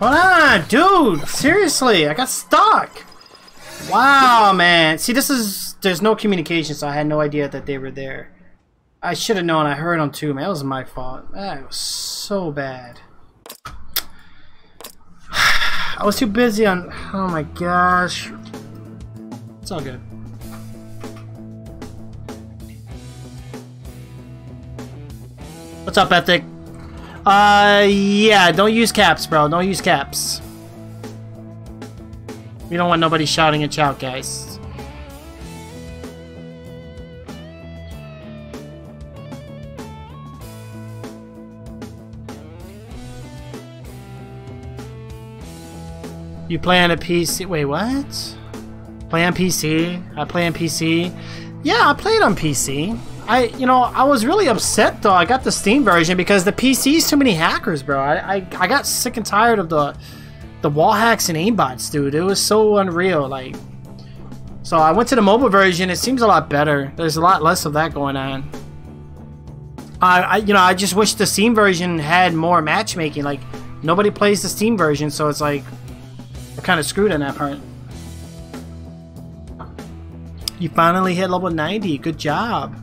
Hold on, dude! Seriously, I got stuck! Wow, man. See, this is... There's no communication, so I had no idea that they were there. I should have known. I heard them, too, man. That was my fault. That was so bad. I was too busy on... Oh, my gosh. It's all good. What's up, Ethic? Uh, yeah, don't use caps, bro. Don't use caps. We don't want nobody shouting at you out, guys. You play on a P C? Wait, what? Play on P C? I play on P C? Yeah, I played on P C. I, you know, I was really upset though. I got the Steam version because the P C's too many hackers, bro. I, I, I got sick and tired of the, the wall hacks and aimbots, dude. It was so unreal. Like, so I went to the mobile version. It seems a lot better. There's a lot less of that going on. I, I, you know, I just wish the Steam version had more matchmaking. Like, nobody plays the Steam version, so it's like, we're kind of screwed on that part. You finally hit level ninety. Good job.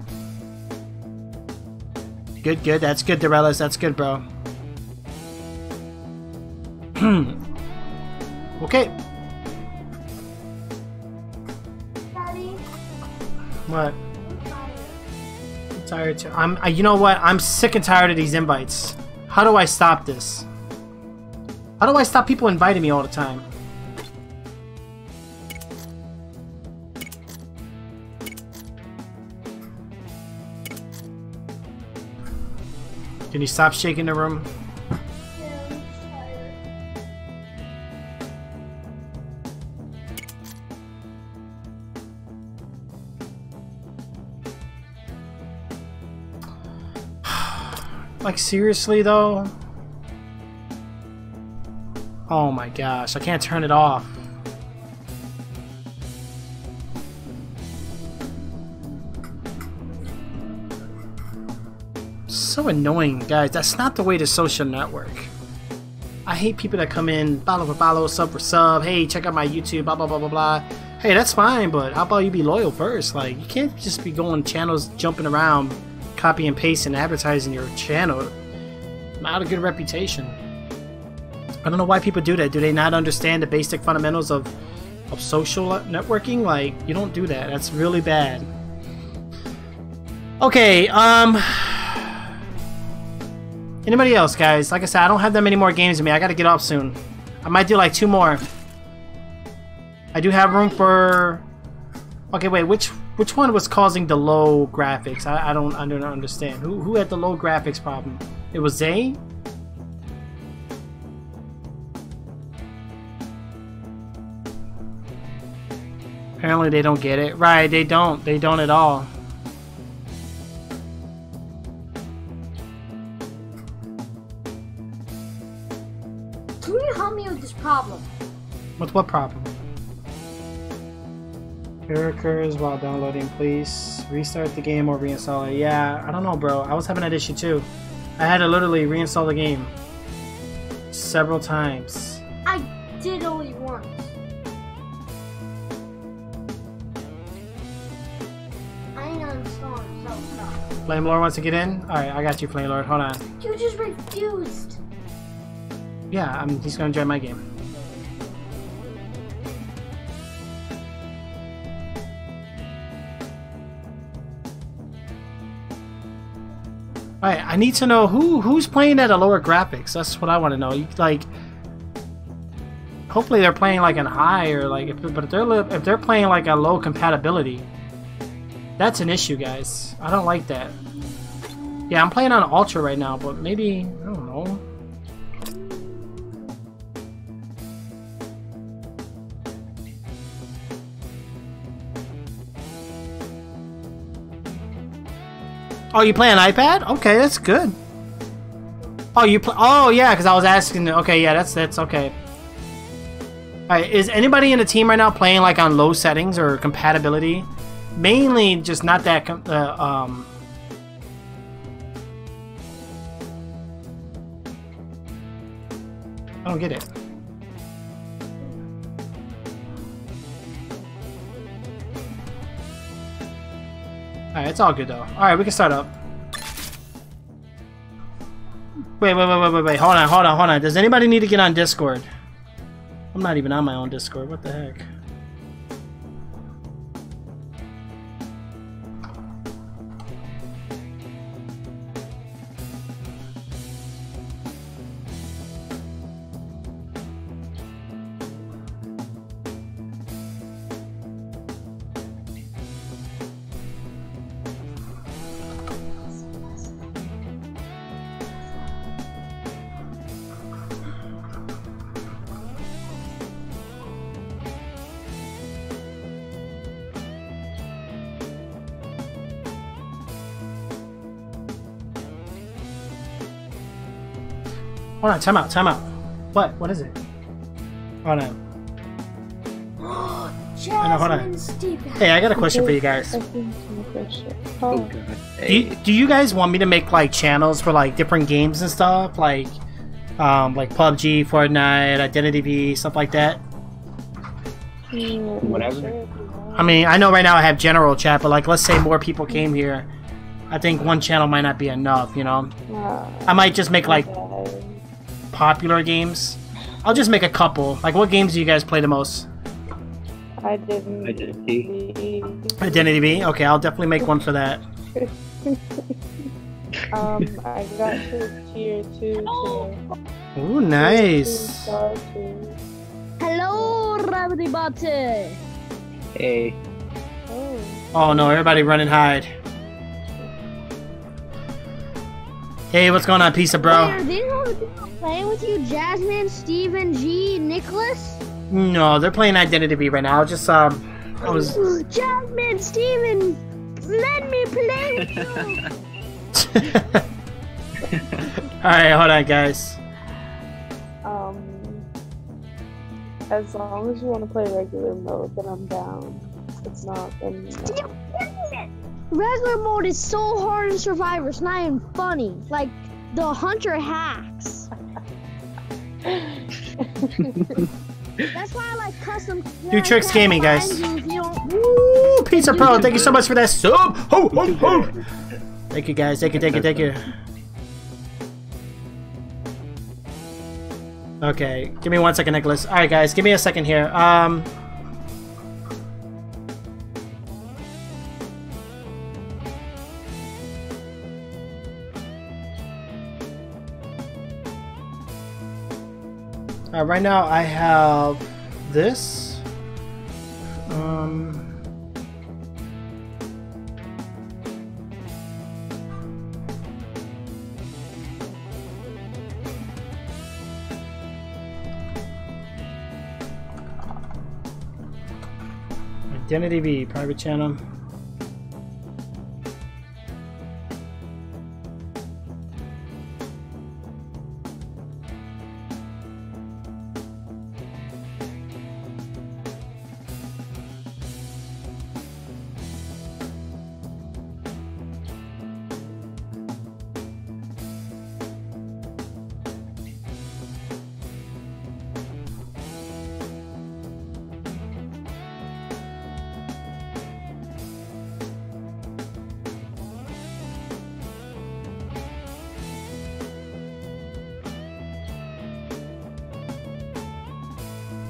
Good, good. That's good, Dorellis. That's good, bro. Okay. Daddy. What? I'm tired. I'm tired too. I'm. I, you know what? I'm sick and tired of these invites. How do I stop this? How do I stop people inviting me all the time? Can you stop shaking the room? Yeah, I'm like, seriously, though? Oh my gosh, I can't turn it off. So annoying, guys. That's not the way to social network. I hate people that come in, follow for follow, sub for sub. Hey, check out my YouTube, blah, blah, blah, blah, blah. Hey, that's fine, but how about you be loyal first? Like, you can't just be going channels, jumping around, copy and pasting, advertising your channel. Not a good reputation. I don't know why people do that. Do they not understand the basic fundamentals of of social networking. Like, you don't do that. That's really bad. Okay, um... anybody else, guys? Like I said, I don't have that many more games in me. I gotta get off soon. I might do like two more. I do have room for... Okay, wait, which which one was causing the low graphics? I, I don't I don't understand. Who who had the low graphics problem? It was Zay? Apparently they don't get it. Right, they don't. They don't at all. Can you help me with this problem? With what problem? Error occurs while downloading. Please restart the game or reinstall it. Yeah, I don't know, bro. I was having that issue too. I had to literally reinstall the game several times. I did only once. I ain't uninstalled, so no. Flame Lord wants to get in? Alright, I got you, Flame Lord. Hold on. You just refused. Yeah, I'm, he's gonna join my game. Alright, I need to know who who's playing at a lower graphics. That's what I want to know. You, like, hopefully they're playing like an high or like, if, but if they're if they're playing like a low compatibility, that's an issue, guys. I don't like that. Yeah, I'm playing on Ultra right now, but maybe I don't know. Oh, you play an iPad? Okay, that's good. Oh, you play? Oh, yeah, because I was asking. Okay, yeah, that's that's okay. All right, is anybody in the team right now playing like on low settings or compatibility? Mainly, just not that. Uh, um. I don't get it. Alright, it's all good though. Alright, we can start up. Wait, wait, wait, wait, wait, wait. Hold on, hold on, hold on. Does anybody need to get on Discord? I'm not even on my own Discord. What the heck? Hold on, time out, time out. What? What is it? Hold on. Oh, no, hold on. Hey, I got a question for you guys. Oh, God. Do, do you guys want me to make like channels for like different games and stuff, like, um, like P U B G, Fortnite, Identity V, stuff like that? Whatever. I mean, I know right now I have general chat, but like, let's say more people came here. I think one channel might not be enough, you know. I might just make like popular games. I'll just make a couple. Like, what games do you guys play the most? I didn't. Identity. Identity V? Okay, I'll definitely make one for that. um, I got to tier two today. Ooh, nice. Hello, everybody. Hey. Oh. Oh no, everybody run and hide. Hey, what's going on, pizza bro? Wait, are these all the people playing with you? Jasmine, Steven, G, Nicholas? No, they're playing Identity V right now. Just um, I was. Ooh, Jasmine, Steven, let me play with you. All right, hold on, guys. Um, as long as you want to play regular mode, then I'm down. If it's not, then no. Regular mode is so hard in Survivor, it's not even funny. Like, the hunter hacks. That's why I like custom... Do Tricks Gaming, guys. Woo! Pizza Pro, thank you so much for that sub! Ho, ho, ho! Thank you, guys. Thank you, thank you, thank you. Okay, give me one second, Nicholas. Alright, guys, give me a second here. Um... Uh, right now I have this. Um, Identity V, private channel.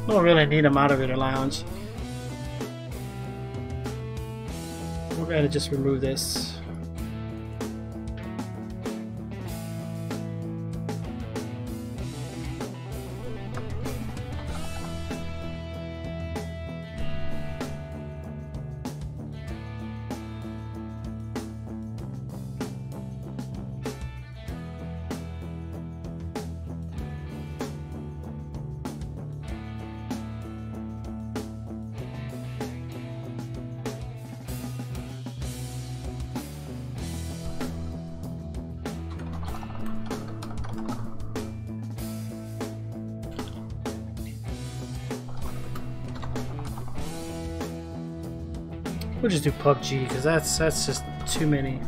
Don't really need a moderator lounge. We're gonna just remove this. We'll just do P U B G because that's that's just too many.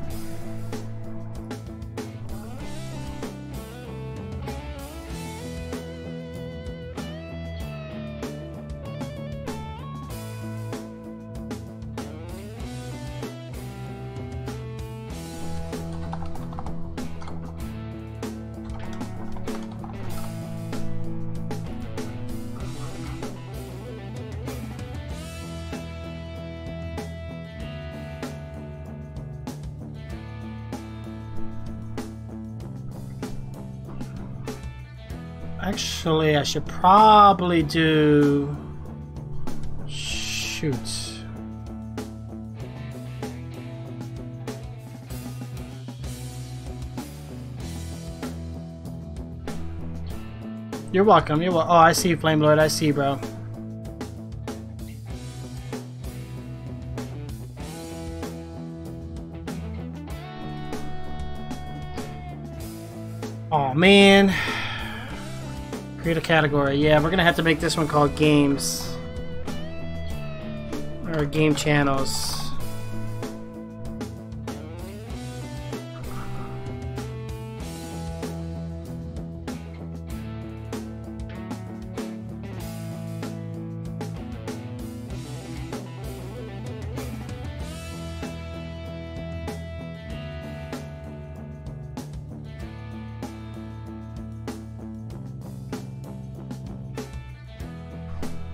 Actually, I should probably do... shoot. You're welcome, you're welcome. Oh, I see you, Flame Lord, I see, bro. Oh, man. Create a category. Yeah, we're gonna have to make this one called games or game channels.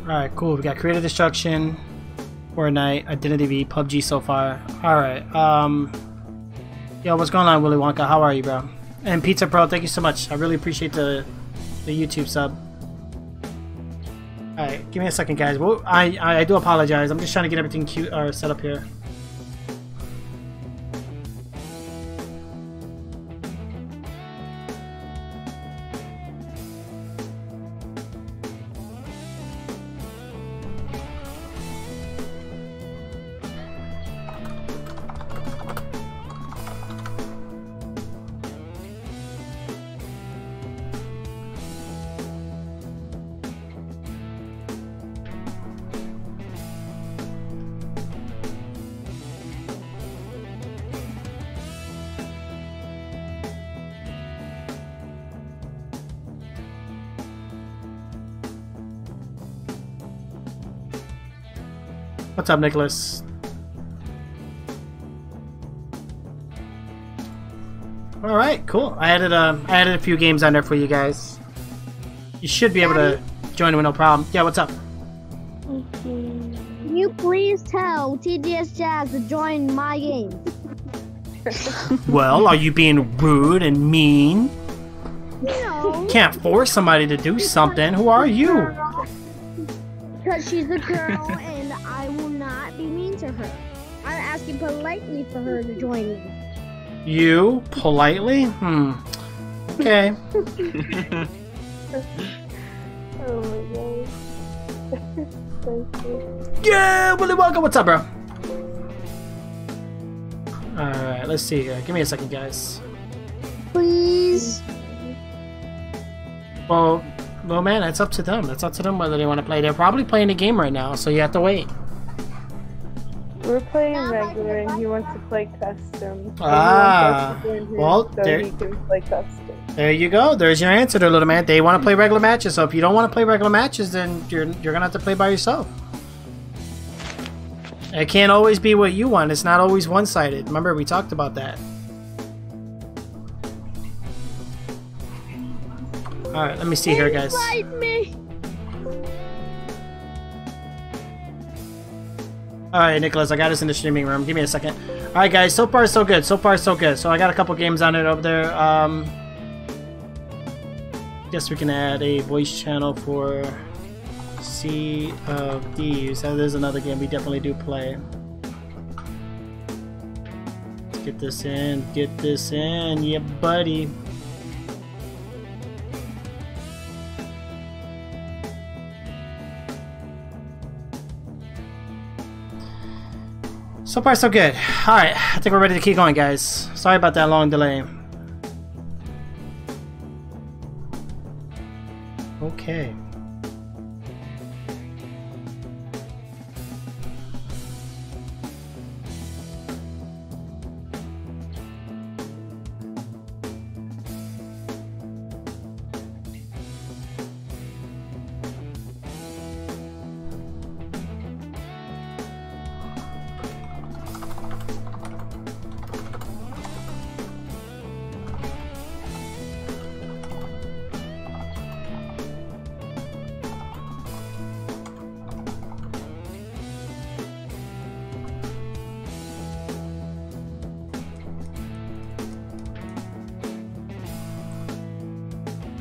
Alright, cool. We got Creative Destruction, Fortnite, Identity V, P U B G so far. Alright, um... yo, what's going on, Willy Wonka? How are you, bro? And Pizza Pro, thank you so much. I really appreciate the, the YouTube sub. Alright, give me a second, guys. Well, I, I, I do apologize. I'm just trying to get everything cute or set up here. What's up, Nicholas? All right, cool. I added a I added a few games on there for you guys. You should be able to join with no problem. Yeah, what's up? Can you please tell T D S Jazz to join my game? Well, are you being rude and mean? No. can't force somebody to do something. Who are you? Because she's a girl and I will not be mean to her. I'm asking politely for her to join me. You? Politely? Hmm. Okay. Oh my god. Thank you. Yeah, Willy Wonka, what's up, bro? Alright, let's see here. Give me a second, guys. Please. Well, well, man, that's up to them. That's up to them whether they want to play. They're probably playing a game right now, so you have to wait. We're playing regular, and he wants to play custom. Ah, well, so there, he can play custom. There you go. There's your answer there, little man. They want to play regular matches, so if you don't want to play regular matches, then you're, you're going to have to play by yourself. It can't always be what you want. It's not always one-sided. Remember, we talked about that. All right, let me see here, guys. All right, Nicholas, I got us in the streaming room. Give me a second. All right, guys, so far so good. So far so good. So I got a couple games on it over there. Um, guess we can add a voice channel for Sea of Thieves. Oh, there's another game we definitely do play. Let's get this in. Get this in, yeah, buddy. So far so good. Alright, I think we're ready to keep going, guys. Sorry about that long delay. Okay.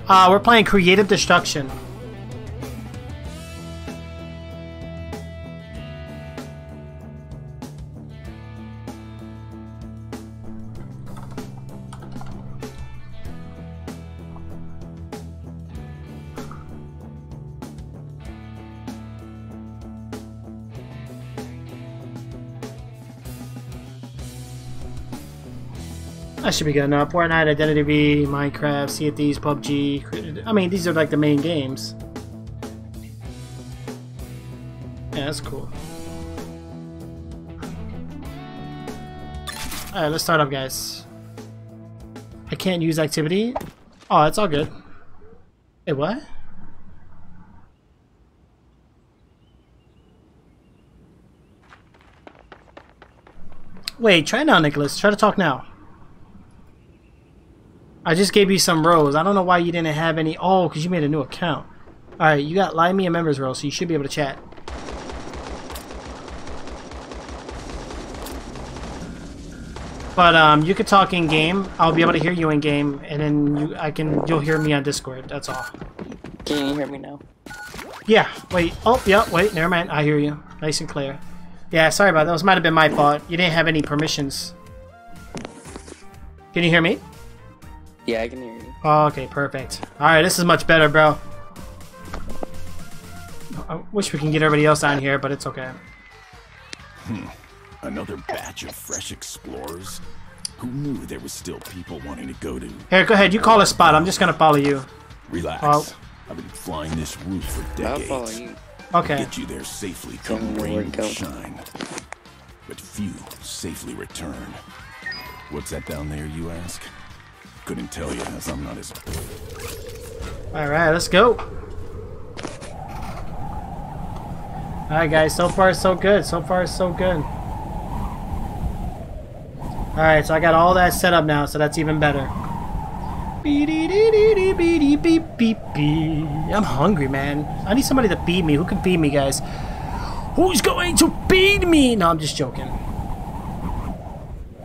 Uh, we're playing Creative Destruction. Should be good now. Fortnite, Identity V, Minecraft, Sea of Thieves, P U B G. I mean, these are like the main games. Yeah, that's cool. Alright, let's start up, guys. I can't use activity. Oh, it's all good. Wait, what? Wait, try now, Nicholas. Try to talk now. I just gave you some rows. I don't know why you didn't have any. Oh, because you made a new account. Alright, you got Live.me and members row, so you should be able to chat. But um, you could talk in game. I'll be able to hear you in game, and then you, I can. You'll hear me on Discord. That's all. Can you hear me now? Yeah. Wait. Oh, yeah. Wait. Never mind. I hear you, nice and clear. Yeah. Sorry about that. This might have been my fault. You didn't have any permissions. Can you hear me? Yeah, I can hear you. Oh, okay, perfect. Alright, this is much better, bro. I wish we can get everybody else on here, but it's okay. Hmm. Another batch of fresh explorers? Who knew there was still people wanting to go to... Here, go ahead. You call a spot. I'm just going to follow you. Relax. Oh. I've been flying this route for decades. I'll follow you. Okay. I'll get you there safely come rain and shine. But few safely return. What's that down there, you ask? Couldn't tell you, as I'm not as... Alright, let's go. Alright, guys, so far so good. So far so good. Alright, so I got all that set up now, so that's even better. I'm hungry, man. I need somebody to feed me. Who can feed me, guys? Who's going to feed me? No, I'm just joking.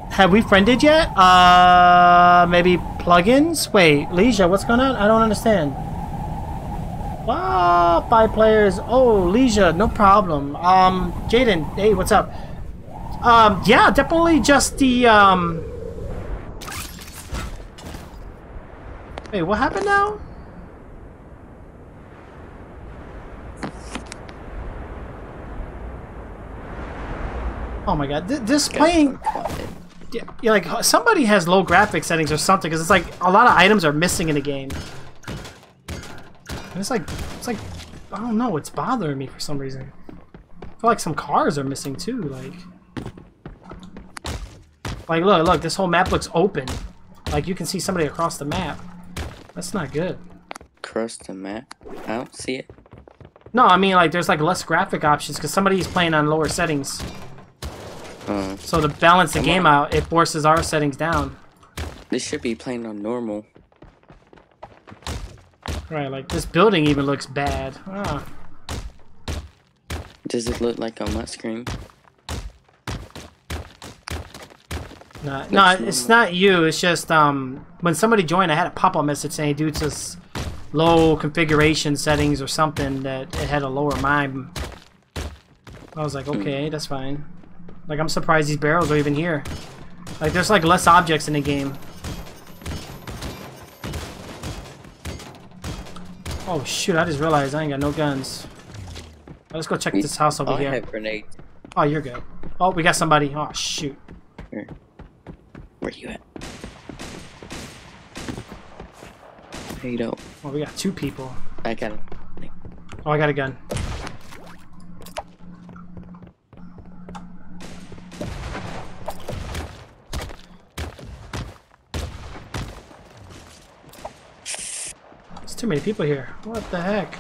Have we friended yet? Uh, maybe plugins? Wait, Leisha, what's going on? I don't understand. Wow, five players. Oh, Leisha, no problem. Um, Jaden, hey, what's up? Um, yeah, definitely just the, um... Wait, what happened now? Oh my god, Th this playing... Yeah, like, somebody has low graphic settings or something, because it's like, a lot of items are missing in the game. And it's like, it's like, I don't know, it's bothering me for some reason. I feel like some cars are missing too, like... Like, look, look, this whole map looks open. Like, you can see somebody across the map. That's not good. Across the map? I don't see it. No, I mean, like, there's, like, less graphic options, because somebody's playing on lower settings. Uh, so to balance the game out, it forces our settings down. This should be playing on normal. Right, like this building even looks bad. Ah. Does it look like on my screen? No, nah, nah, it's not you. It's just um, when somebody joined, I had a pop-up message saying due to low configuration settings or something that it had a lower mime. I was like, okay, mm. that's fine. Like, I'm surprised these barrels are even here. Like, there's, like, less objects in the game. Oh, shoot, I just realized I ain't got no guns. Let's go check this house over here. I have grenades. Oh, you're good. Oh, we got somebody. Oh, shoot. Where are you at? Hey, you don't. Oh, we got two people. I got him. Oh, I got a gun. Too many people here. What the heck?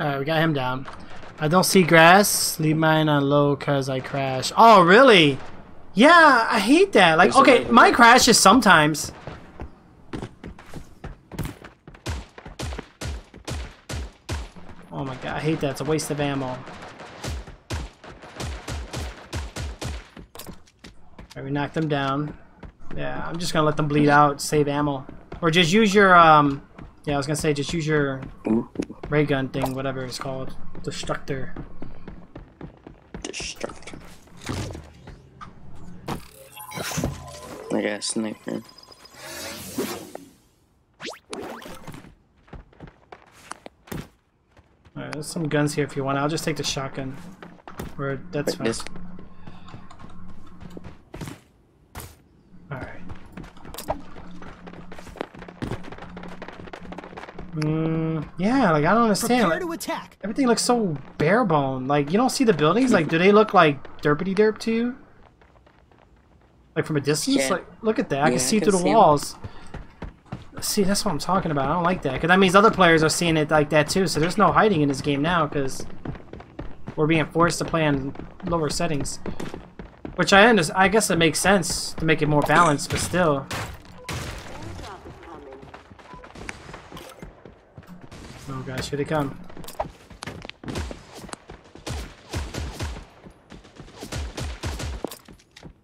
Alright, we got him down. I don't see grass. Leave mine on low cause I crash. Oh, really? Yeah, I hate that. Like, okay, my crash is sometimes. I hate that, it's a waste of ammo. Alright, we knocked them down. Yeah, I'm just gonna let them bleed out, save ammo. Or just use your, um... Yeah, I was gonna say, just use your ray gun thing, whatever it's called. Destructor. Destructor. I got a sniper. There's some guns here if you want. I'll just take the shotgun. Or that's fine. All right. Mm, yeah, like I don't understand. Prepare to attack. Like, everything looks so bare bone. Like you don't see the buildings. Like do they look like derpity derp to you? Like from a distance? Yeah. Like look at that. Yeah, I can see I can through the see walls. Them. See, that's what I'm talking about. I don't like that. Because that means other players are seeing it like that too. So there's no hiding in this game now because we're being forced to play on lower settings. Which I understand. I guess it makes sense to make it more balanced, but still. Oh gosh, here they come.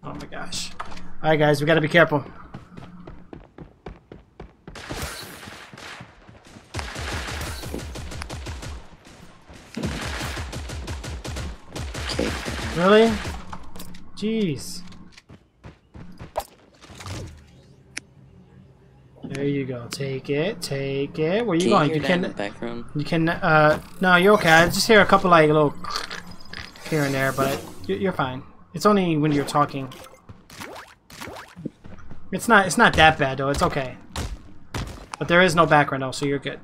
Oh my gosh. Alright guys, we gotta be careful. Really? Jeez. There you go. Take it. Take it. Where are you going? You can. Background? You can. Uh, no, you're okay. I just hear a couple like little here and there, but you're fine. It's only when you're talking. It's not. It's not that bad though. It's okay. But there is no background though, so you're good.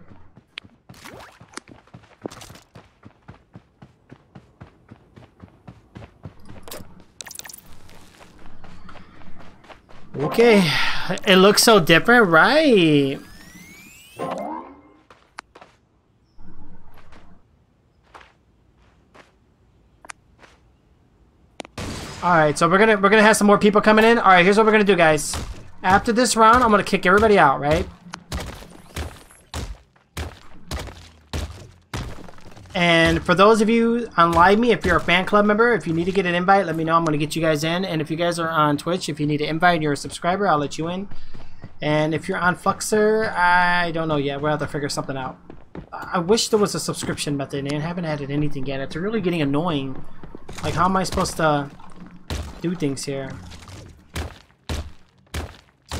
Okay, it looks so different, right? All right, so we're gonna we're gonna have some more people coming in. All right, here's what we're gonna do, guys. After this round, I'm gonna kick everybody out, right? And for those of you on Live dot me, if you're a fan club member, if you need to get an invite, let me know. I'm going to get you guys in. And if you guys are on Twitch, if you need an invite and you're a subscriber, I'll let you in. And if you're on Fluxer, I don't know yet. We'll have to figure something out. I wish there was a subscription method, and I haven't added anything yet. It's really getting annoying. Like, how am I supposed to do things here?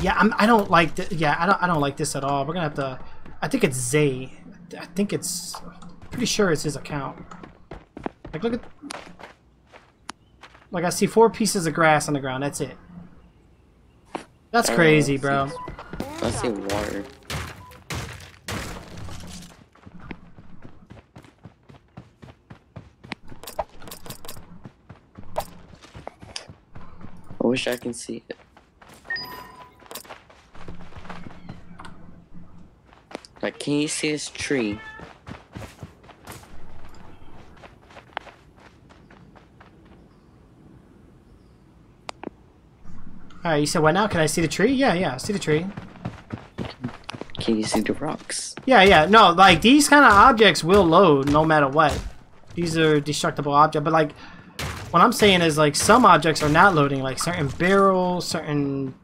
Yeah, I'm, I don't like th Yeah, I don't, I don't like this at all. We're going to have to... I think it's Zay. I think it's... Pretty sure it's his account. Like, look at, like, I see four pieces of grass on the ground. That's it. That's oh, crazy, bro. I see water. I wish I can see it. Like, can you see this tree? Alright, you said what now? Can I see the tree? Yeah, yeah, see the tree. Can you see the rocks? Yeah, yeah, no, like, these kind of objects will load no matter what. These are destructible objects, but, like, what I'm saying is, like, some objects are not loading, like, certain barrels, certain,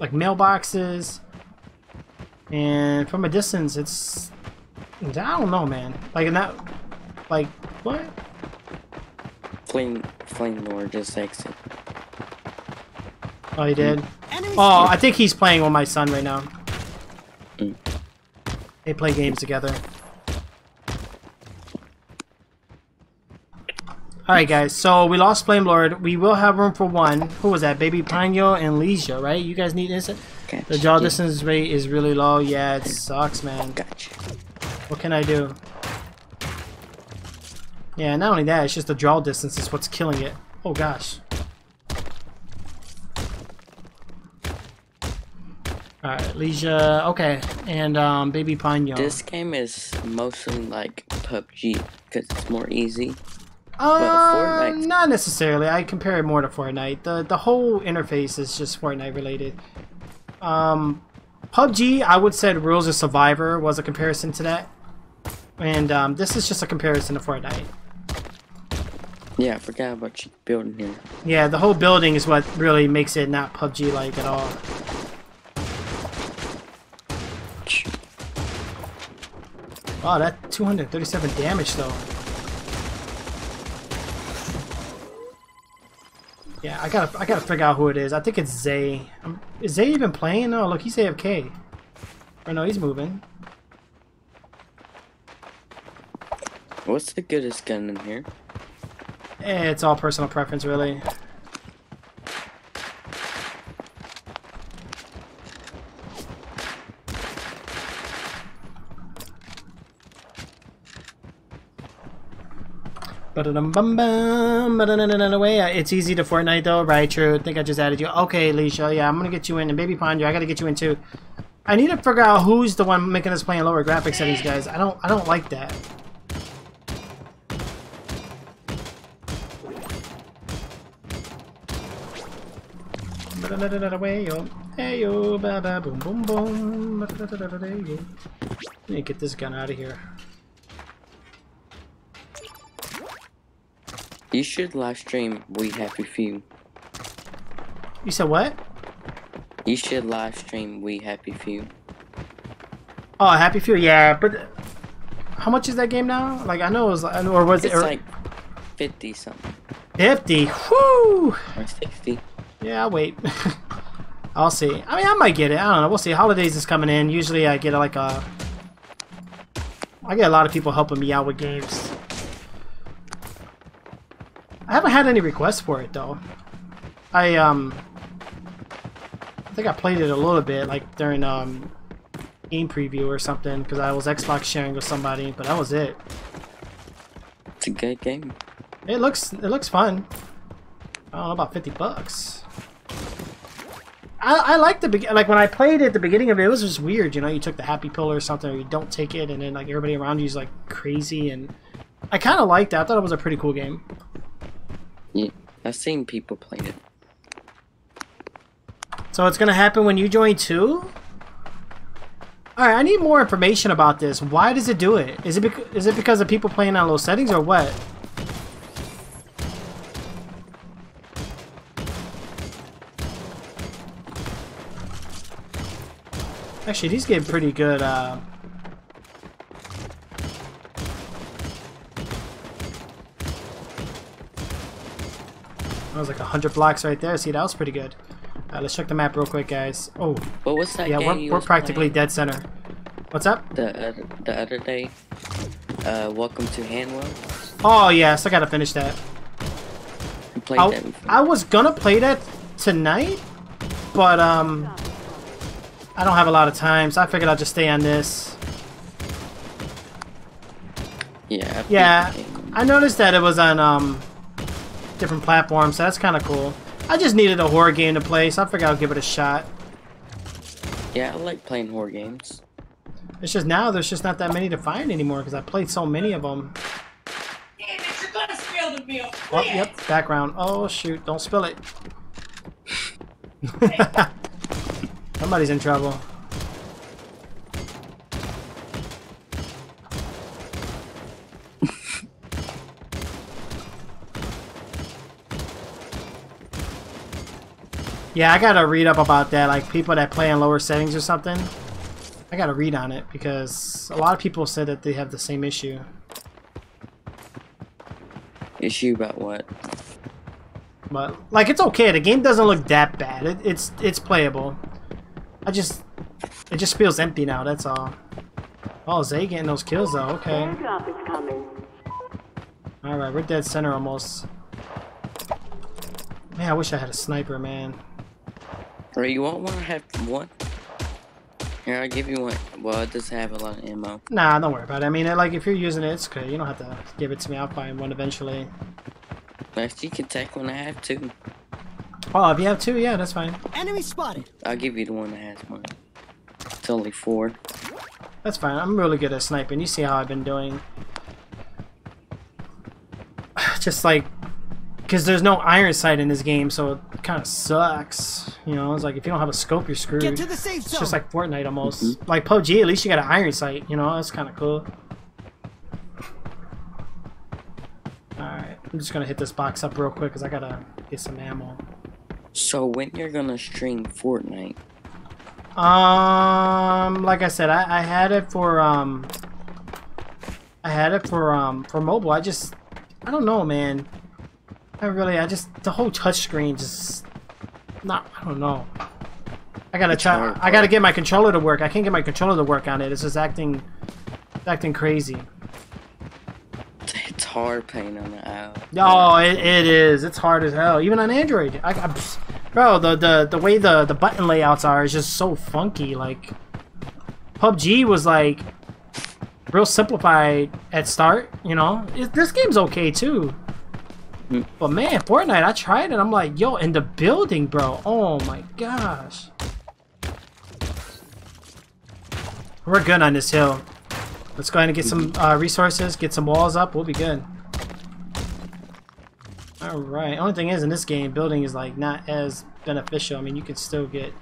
like, mailboxes. And from a distance, it's... I don't know, man. Like, that... Like, what? Flame... Flame Lord just exit. Oh, he did? Oh, I think he's playing with my son right now. They play games together. Alright, guys, so we lost Flame Lord. We will have room for one. Who was that? Baby Pino and Leisha, right? You guys need instant? Gotcha. The jaw distance rate is really low. Yeah, it sucks, man. Gotcha. What can I do? Yeah, not only that, it's just the draw distance is what's killing it. Oh, gosh. Alright, Leisha, okay, and um, Baby Pino. This game is mostly like P U B G, because it's more easy. Uh, not necessarily. I compare it more to Fortnite. The the whole interface is just Fortnite related. Um, P U B G, I would say Rules of Survival was a comparison to that. And um, this is just a comparison to Fortnite. Yeah, I forgot about you building here. Yeah, the whole building is what really makes it not P U B G-like at all. Wow, that two hundred thirty-seven damage though. Yeah, I gotta, I gotta figure out who it is. I think it's Zay. I'm, is Zay even playing? No, look, he's A F K. Or no, he's moving. What's the goodest gun in here? Eh, it's all personal preference, really. It's easy to Fortnite though, right? True. I think I just added you. Okay, Leisha. Yeah, I'm gonna get you in, and Baby Pino, I gotta get you in too. I need to figure out who's the one making us play in lower graphics settings, guys. I don't, I don't like that. Let me get this gun out of here. You should live stream We Happy Few. You said what? You should live stream We Happy Few. Oh, Happy Few, yeah, but how much is that game now? Like, I know it was, or was it's it? It's like fifty something. fifty, whoo! Or sixty. Yeah, I'll wait. I'll see. I mean, I might get it. I don't know. We'll see. Holidays is coming in. Usually, I get like a. I get a lot of people helping me out with games. I haven't had any requests for it though. I um, I think I played it a little bit, like during um, game preview or something, because I was Xbox sharing with somebody, but that was it. It's a good game. It looks it looks fun. I don't know about fifty bucks. I I like the be like when I played it at the beginning of it, it was just weird, you know. You took the happy pill or something, or you don't take it, and then like everybody around you is like crazy, and I kind of liked that. I thought it was a pretty cool game. Yeah, I've seen people playing it. So it's gonna happen when you join too? Alright, I need more information about this. Why does it do it? Is it, bec is it because of people playing on low settings or what? Actually, these get pretty good, uh... that was like a hundred blocks right there. See, that was pretty good. Uh, let's check the map real quick, guys. Oh, what was that? Yeah, game we're, you we're was practically playing? Dead center. What's up? The other, the other day, uh, Welcome to Hanwell. Oh yes, I gotta finish that. I, that I was gonna play that tonight, but um, I don't have a lot of time, so I figured I'll just stay on this. Yeah. I've yeah, I noticed that it was on um, different platforms, so that's kind of cool. I just needed a horror game to play, so I figured I'll give it a shot. Yeah, I like playing horror games. It's just now, there's just not that many to find anymore, because I played so many of them. Damn it, you're gonna spill the milk. Oh, yep, background. Oh, shoot, don't spill it. Somebody's in trouble. Yeah, I gotta read up about that, like people that play in lower settings or something. I gotta read on it because a lot of people said that they have the same issue. Issue about what? But like, it's okay. The game doesn't look that bad. It, it's it's playable. I just it just feels empty now. That's all. Oh, Zay getting those kills though. Okay. All right, we're dead center almost. Man, I wish I had a sniper, man. Or you won't want to have one? Here, I'll give you one. Well, it does have a lot of ammo. Nah, don't worry about it. I mean, like, if you're using it, it's good. You don't have to give it to me. I'll find one eventually. But you can take one. I have two. Oh, if you have two, yeah, that's fine. Enemy spotted. I'll give you the one that has one. It's only four. That's fine. I'm really good at sniping. You see how I've been doing. Just like... because there's no iron sight in this game, so it kind of sucks. You know, it's like if you don't have a scope, you're screwed. Get to the safe zone. It's just like Fortnite almost. Mm-hmm. Like P U B G, at least you got an iron sight. You know, that's kind of cool. Alright, I'm just going to hit this box up real quick because I got to get some ammo. So when you're going to stream Fortnite? Um, like I said, I, I had it for, um, I had it for, um, for mobile. I just, I don't know, man. I really, I just, the whole touchscreen just, not, I don't know. I gotta it's try, hard, I gotta get my controller to work. I can't get my controller to work on it. It's just acting, it's acting crazy. It's hard playing on the app. Oh, it, it is. It's hard as hell. Even on Android. I, I, bro, the, the, the way the, the button layouts are is just so funky. Like, P U B G was like, real simplified at start, you know? It, this game's okay too. But man, Fortnite, I tried it. I'm like, yo, in the building, bro. Oh my gosh. We're good on this hill. Let's go ahead and get some uh, resources, get some walls up. We'll be good. Alright. Only thing is, in this game, building is like not as beneficial. I mean, you can still get...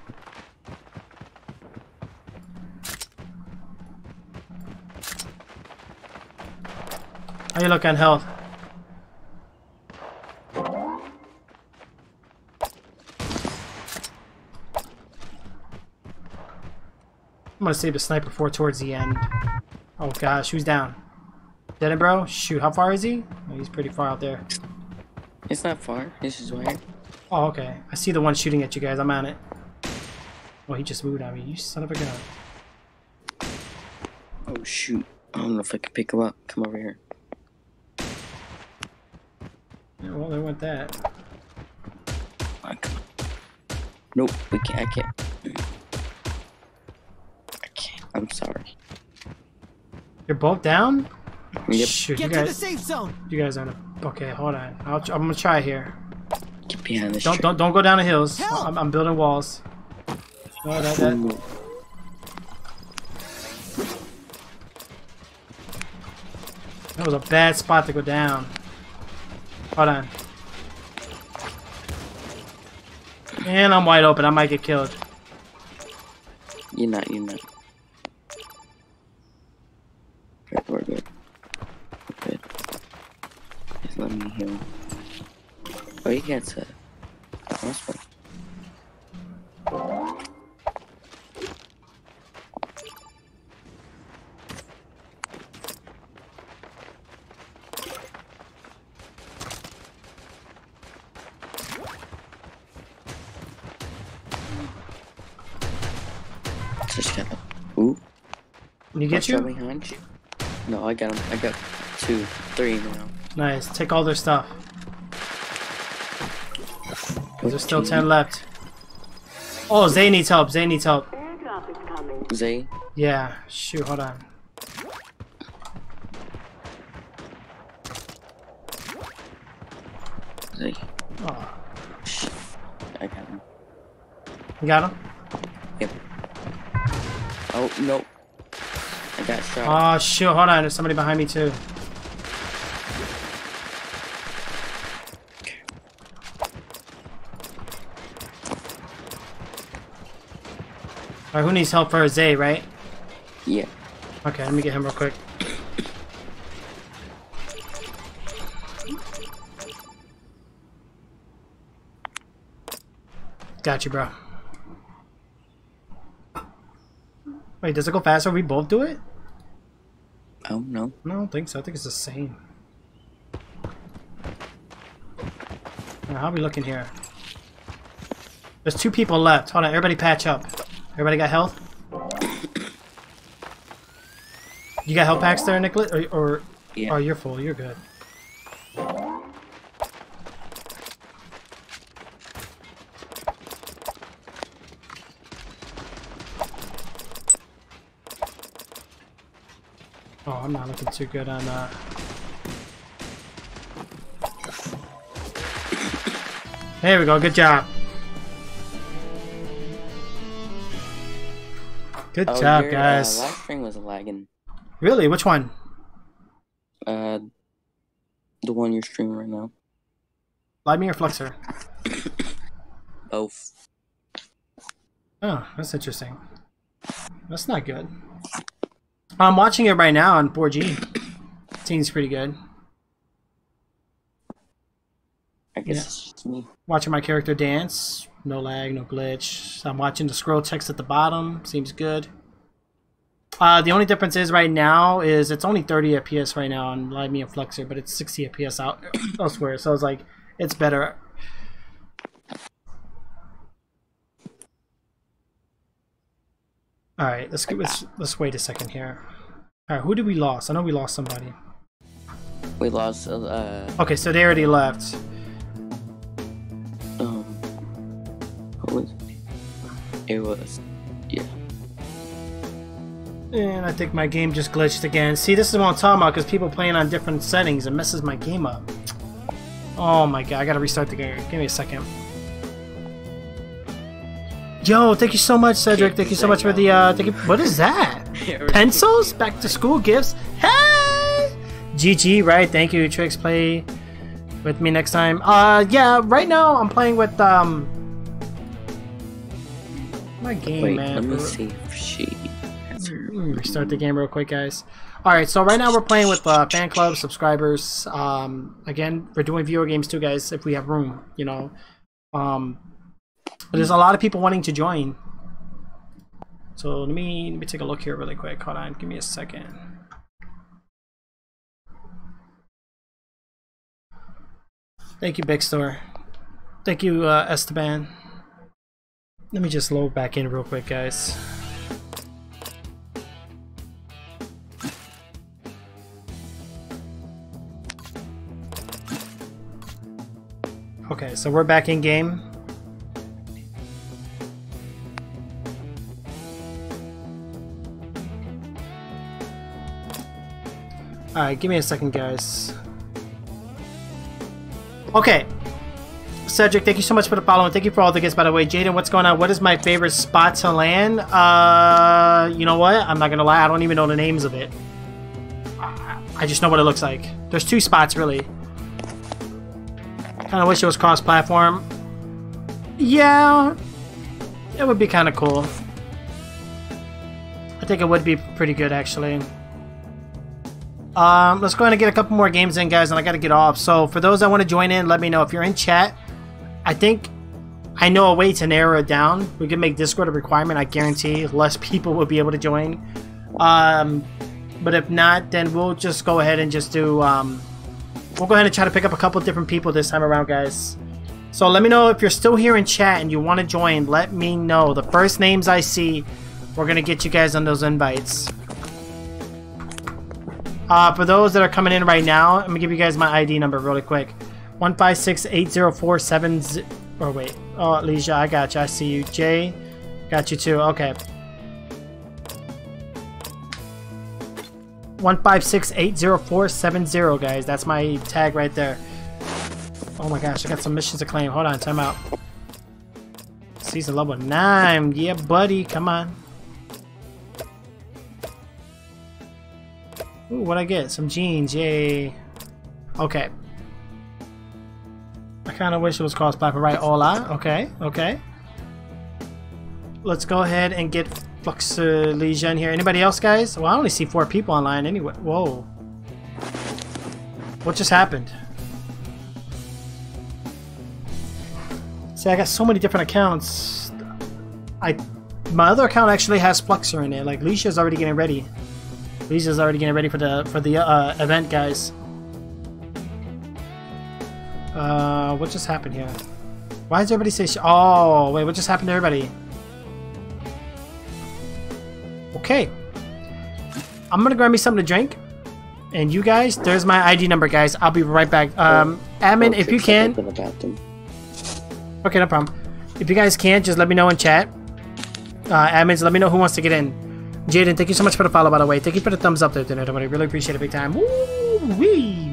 how you look on health? I'm gonna save the sniper for towards the end. Oh gosh, who's down? Dead and bro? Shoot, how far is he? Oh, he's pretty far out there. It's not far, this is weird. Oh, okay. I see the one shooting at you guys, I'm on it. Oh, he just moved on me, you son of a gun. Oh shoot, I don't know if I can pick him up. Come over here. Yeah, well, there went that. Oh, come on. Nope, we can't, I can't. I'm sorry. You're both down? Yep. Shoot, Get you guys, to the safe zone. You guys aren't. Okay, hold on. I'll, I'm gonna try here. Get behind this. Don't tree. don't don't go down the hills. I'm, I'm building walls. Oh, that, that. that was a bad spot to go down. Hold on. And I'm wide open. I might get killed. You're not. You're not. Okay, we're good. We're good. Just let me heal. Oh, you can't set. That's fine. Can you get you? Behind you? No, I got him. I got two, three now. Nice. Take all their stuff. There's still ten left. Oh, Zay needs help. Zay needs help. Zay? Yeah. Shoot, hold on. Zay. Oh. I got him. You got him? Yep. Oh, no. Oh shoot, hold on, there's somebody behind me too. Alright, who needs help first? Zay, right? Yeah. Okay, let me get him real quick. Got you, bro. Wait, does it go faster? We both do it? Oh, no. No, I don't think so. I think it's the same. Now, how are we looking here? There's two people left. Hold on, everybody patch up. Everybody got health? You got health packs there, Nicholas? Or, or yeah. Oh, you're full. You're good. Oh, I'm not looking too good on that. There we go, good job. Good oh, job, your, guys. Uh, last stream was lagging. Really? Which one? Uh, the one you're streaming right now. Live dot me or Fluxer? Both. Oh, that's interesting. That's not good. I'm watching it right now on four G. Seems pretty good. I guess yeah. It's just me. Watching my character dance. No lag, no glitch. I'm watching the scroll text at the bottom. Seems good. Uh, the only difference is right now is it's only thirty F P S right now on Live dot me and Fluxer, but it's sixty F P S out elsewhere. So it's like, it's better. All right, let's, get, let's let's wait a second here. All right, who did we lost? I know we lost somebody. We lost. Uh, okay, so they already left. Um, who was it? It was, yeah. And I think my game just glitched again. See, this is what I'm talking about because people playing on different settings, it messes my game up. Oh my god, I gotta restart the game. Give me a second. Yo, thank you so much, Cedric. Thank you so much for the, uh, thank you, what is that? Pencils? Back to school gifts? Hey! G G, right? Thank you, Tricks. Play with me next time. Uh, yeah, right now I'm playing with, um, my game, Wait, man. Let me see if she has her. Restart the game real quick, guys. Alright, so right now we're playing with, uh, fan clubs, subscribers. Um, again, we're doing viewer games too, guys, if we have room, you know. Um, But there's a lot of people wanting to join. So let me let me take a look here really quick. Hold on, give me a second. Thank you, Big Store. Thank you, uh, Esteban. Let me just load back in real quick, guys. Okay, so we're back in game. Alright, give me a second, guys. Okay. Cedric, thank you so much for the follow and thank you for all the gifts, by the way. Jaden, what's going on? What is my favorite spot to land? Uh, you know what? I'm not gonna lie, I don't even know the names of it. I just know what it looks like. There's two spots, really. Kinda wish it was cross-platform. Yeah, it would be kind of cool. I think it would be pretty good, actually. Um, let's go ahead and get a couple more games in, guys, and I gotta get off. So for those that want to join in, let me know. If you're in chat, I think I know a way to narrow it down. We can make Discord a requirement. I guarantee less people will be able to join. Um, but if not, then we'll just go ahead and just do... Um, we'll go ahead and try to pick up a couple different people this time around, guys. So let me know if you're still here in chat and you want to join. Let me know. The first names I see, we're going to get you guys on those invites. Uh, for those that are coming in right now, I'm going to give you guys my I D number really quick. one five six eight zero four seven zero... Or wait. Oh, Alicia, I got you. I see you. Jay, got you too. Okay. one five six eight zero four seven zero, guys. That's my tag right there. Oh my gosh, I got some missions to claim. Hold on, time out. Season level nine. Yeah, buddy. Come on. Ooh, what'd I get? Some jeans. Yay. Okay. I kind of wish it was cross-platform, but right? Hola. Okay, okay. Let's go ahead and get Fluxer Legion here. Anybody else, guys? Well, I only see four people online anyway. Whoa. What just happened? See, I got so many different accounts. I, my other account actually has Fluxer in it. Like, Leisha's already getting ready. Leisha's already getting ready for the for the uh, event, guys. Uh, what just happened here? Why does everybody say sh- Oh, wait, what just happened to everybody? Okay. I'm gonna grab me something to drink. And you guys, there's my I D number, guys. I'll be right back. Um, admin, if you can... Okay, no problem. If you guys can, just let me know in chat. Uh, admins, let me know who wants to get in. Jaden, thank you so much for the follow, by the way. Thank you for the thumbs up there, tonight. I really appreciate it big time. Woo-wee!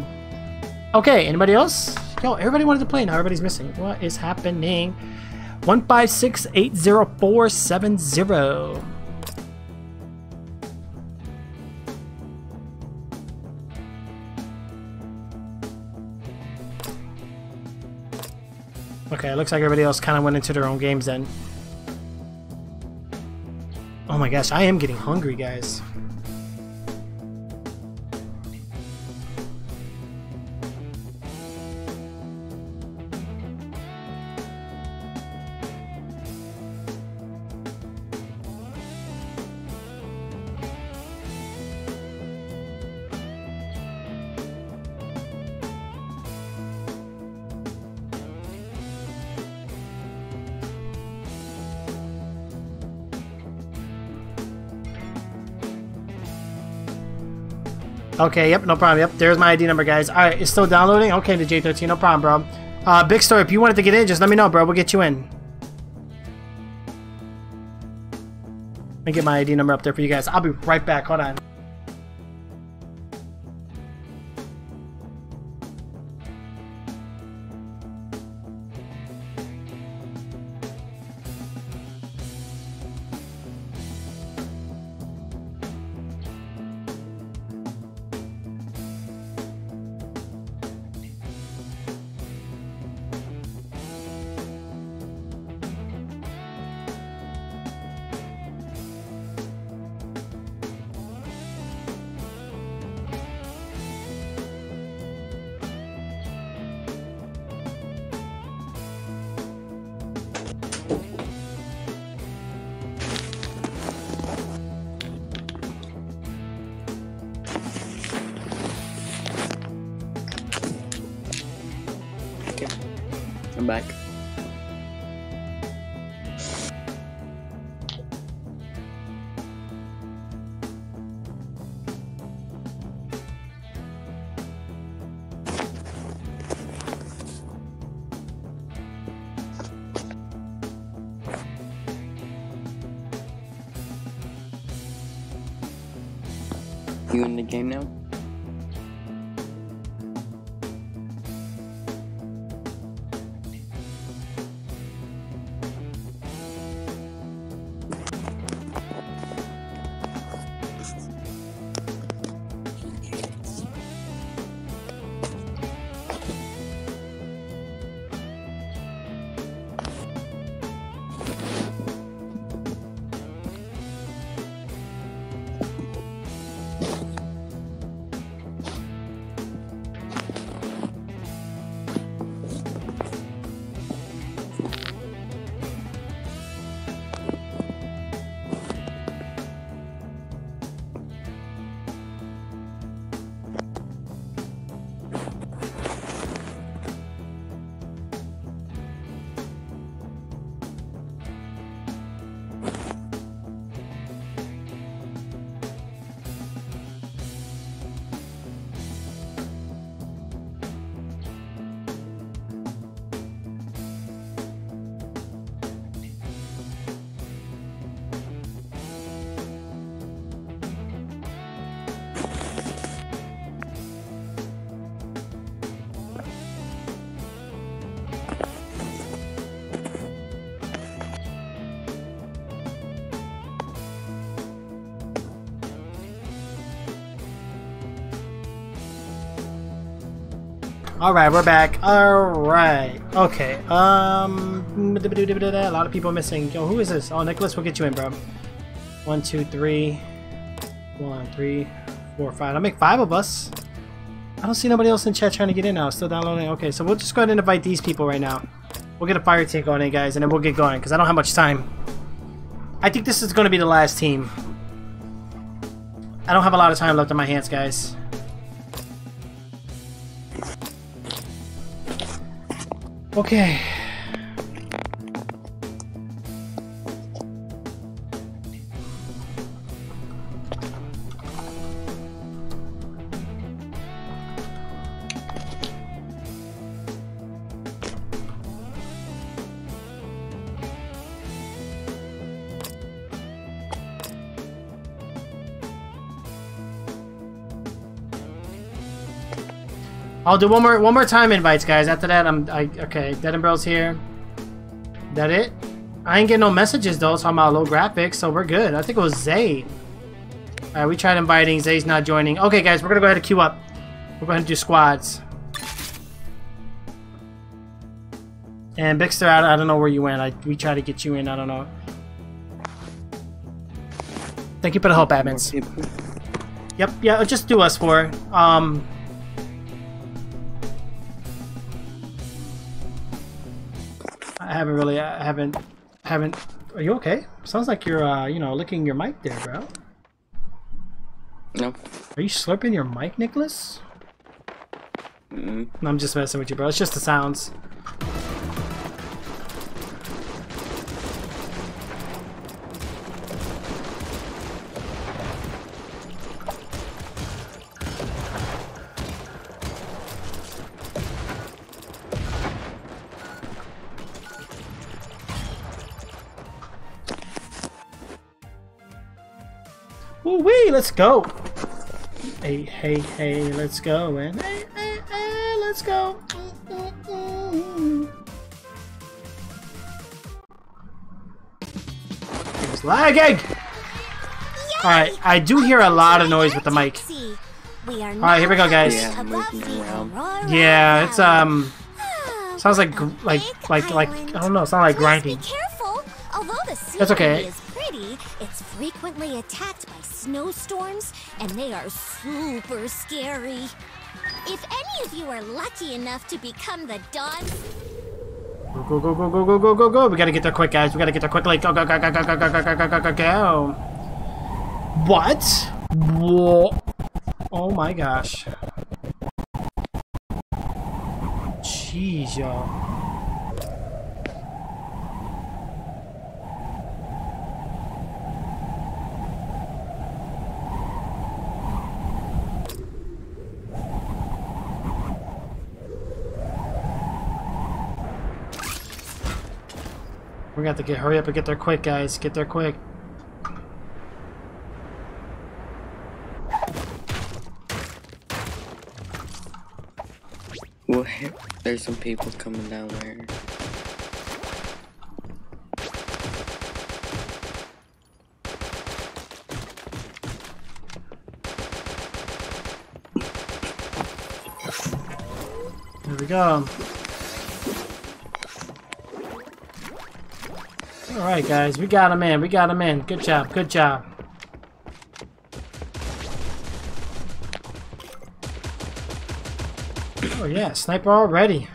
Okay, anybody else? Yo, everybody wanted to play. Now everybody's missing. What is happening? One five six eight zero four seven zero. Okay, it looks like everybody else kind of went into their own games then. Oh my gosh, I am getting hungry, guys. Okay, yep, no problem. Yep, there's my I D number, guys. All right, it's still downloading. Okay, the J thirteen, no problem, bro. Uh, Big Story, if you wanted to get in, just let me know, bro. We'll get you in. Let me get my I D number up there for you guys. I'll be right back. Hold on. You in the game now? Alright, we're back. Alright. Okay. Um, a lot of people missing. Yo, who is this? Oh, Nicholas, we'll get you in, bro. One, two, three. One, three, four, five. I'll make five of us. I don't see nobody else in chat trying to get in now. Still downloading. Okay, so we'll just go ahead and invite these people right now. We'll get a fire team going in, guys, and then we'll get going, because I don't have much time. I think this is going to be the last team. I don't have a lot of time left on my hands, guys. Okay. I'll do one more one more time invites, guys. After that, I'm I okay. Dead and Bro's here. That it? I ain't getting no messages though, so I'm out of low graphics, so we're good. I think it was Zay. Alright, we tried inviting, Zay's not joining. Okay guys, we're gonna go ahead and queue up. We're gonna do squads. And Bixter, I, I don't know where you went. I we tried to get you in, I don't know. Thank you for the help, admins. Yep, yeah, just do us four. Um I haven't really, I haven't, haven't, are you okay? Sounds like you're, uh, you know, licking your mic there, bro. No. Are you slurping your mic, Nicholas? Mm. No, I'm just messing with you, bro. It's just the sounds. Let's go. Hey, hey, hey, let's go. And hey, hey, hey, let's go. It's lagging. Alright, I do hear a lot of noise with the mic. Alright, here we go, guys. Yeah, it's, um, sounds like, like, like, like, I don't know, it sounds like grinding. That's okay. It's frequently attacked by snowstorms, and they are super scary. If any of you are lucky enough to become the Dawn... Go, go, go, go, go, go, go, go, we gotta get there quick, guys. We gotta get there quickly. Go, go, go, go, go, go, go, go, go, go, go, go. What? Whoa. Oh, my gosh. Jeez, y'all. We're gonna have to get hurry up and get there quick, guys. Get there quick. Well, there's some people coming down there. There we go. Alright guys, we got him in, we got him in. Good job, good job. Oh yeah, sniper already.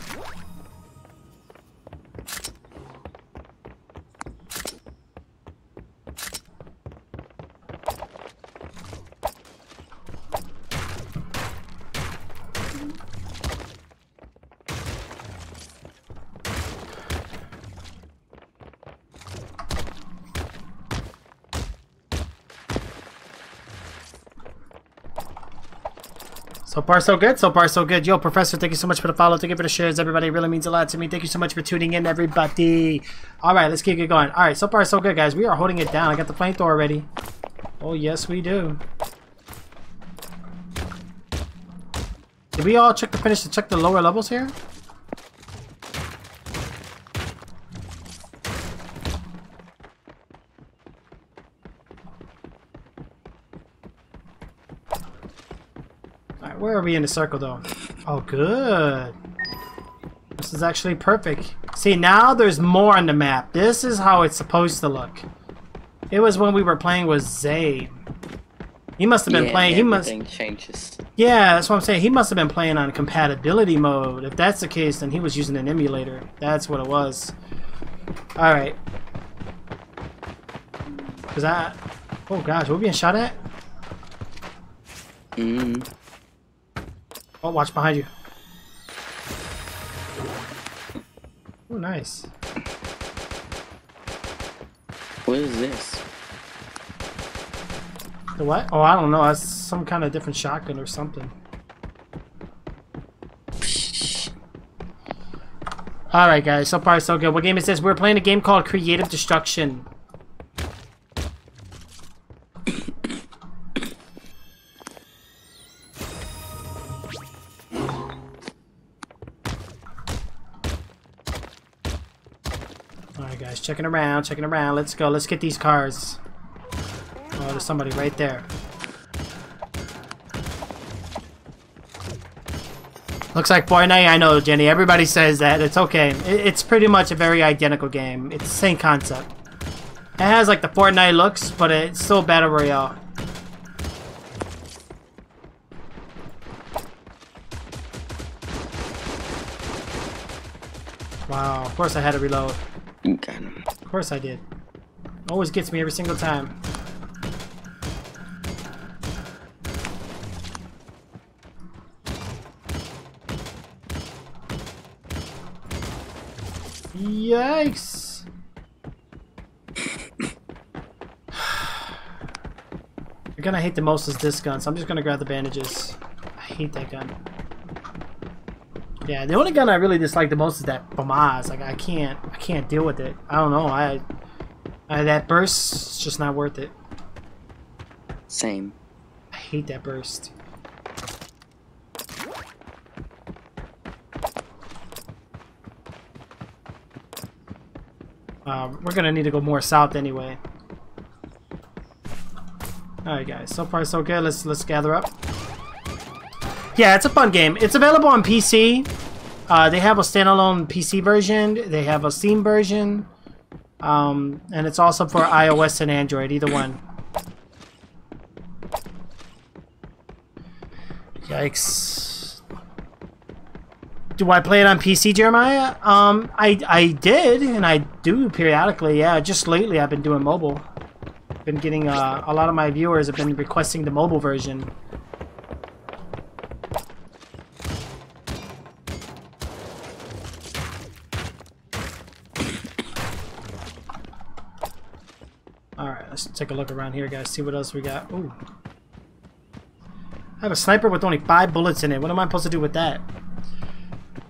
So far so good, so far so good. Yo, Professor, thank you so much for the follow. Thank you for the shares, everybody. It really means a lot to me. Thank you so much for tuning in, everybody. All right, let's keep it going. All right, so far so good, guys. We are holding it down. I got the flamethrower ready. Oh, yes, we do. Did we all check the finish to check the lower levels here? Where are we in the circle, though? Oh, good. This is actually perfect. See, now there's more on the map. This is how it's supposed to look. It was when we were playing with Zabe. He must have been yeah, playing. He must. Changes. Yeah, that's what I'm saying. He must have been playing on compatibility mode. If that's the case, then he was using an emulator. That's what it was. All right. Cause I. Oh gosh, we're being shot at. Mm. Oh, watch behind you. Oh, nice. What is this? The what? Oh, I don't know. That's some kind of different shotgun or something. Alright, guys. So far, so good. What game is this? We're playing a game called Creative Destruction. Checking around, checking around. Let's go. Let's get these cars. Oh, there's somebody right there. Looks like Fortnite. I know, Jenny. Everybody says that. It's okay. It's pretty much a very identical game. It's the same concept. It has like the Fortnite looks, but it's still Battle Royale. Wow. Of course I had to reload. Okay. Of course I did. Always gets me every single time. Yikes! The gun I hate the most is this gun, so I'm just gonna grab the bandages. I hate that gun. Yeah, the only gun I really dislike the most is that F A M A S. Like I can't, I can't deal with it. I don't know. I, I that burst, it's just not worth it. Same. I hate that burst. Uh, we're gonna need to go more south anyway. All right, guys. So far, so good. Let's let's gather up. Yeah, it's a fun game. It's available on P C. Uh, they have a standalone P C version. They have a Steam version. Um, and it's also for iOS and Android, either one. Yikes. Do I play it on P C, Jeremiah? Um, I, I did, and I do periodically. Yeah, just lately I've been doing mobile. I've been getting uh, a lot of my viewers have been requesting the mobile version. Take a look around here, guys. See what else we got. Ooh. I have a sniper with only five bullets in it. What am I supposed to do with that?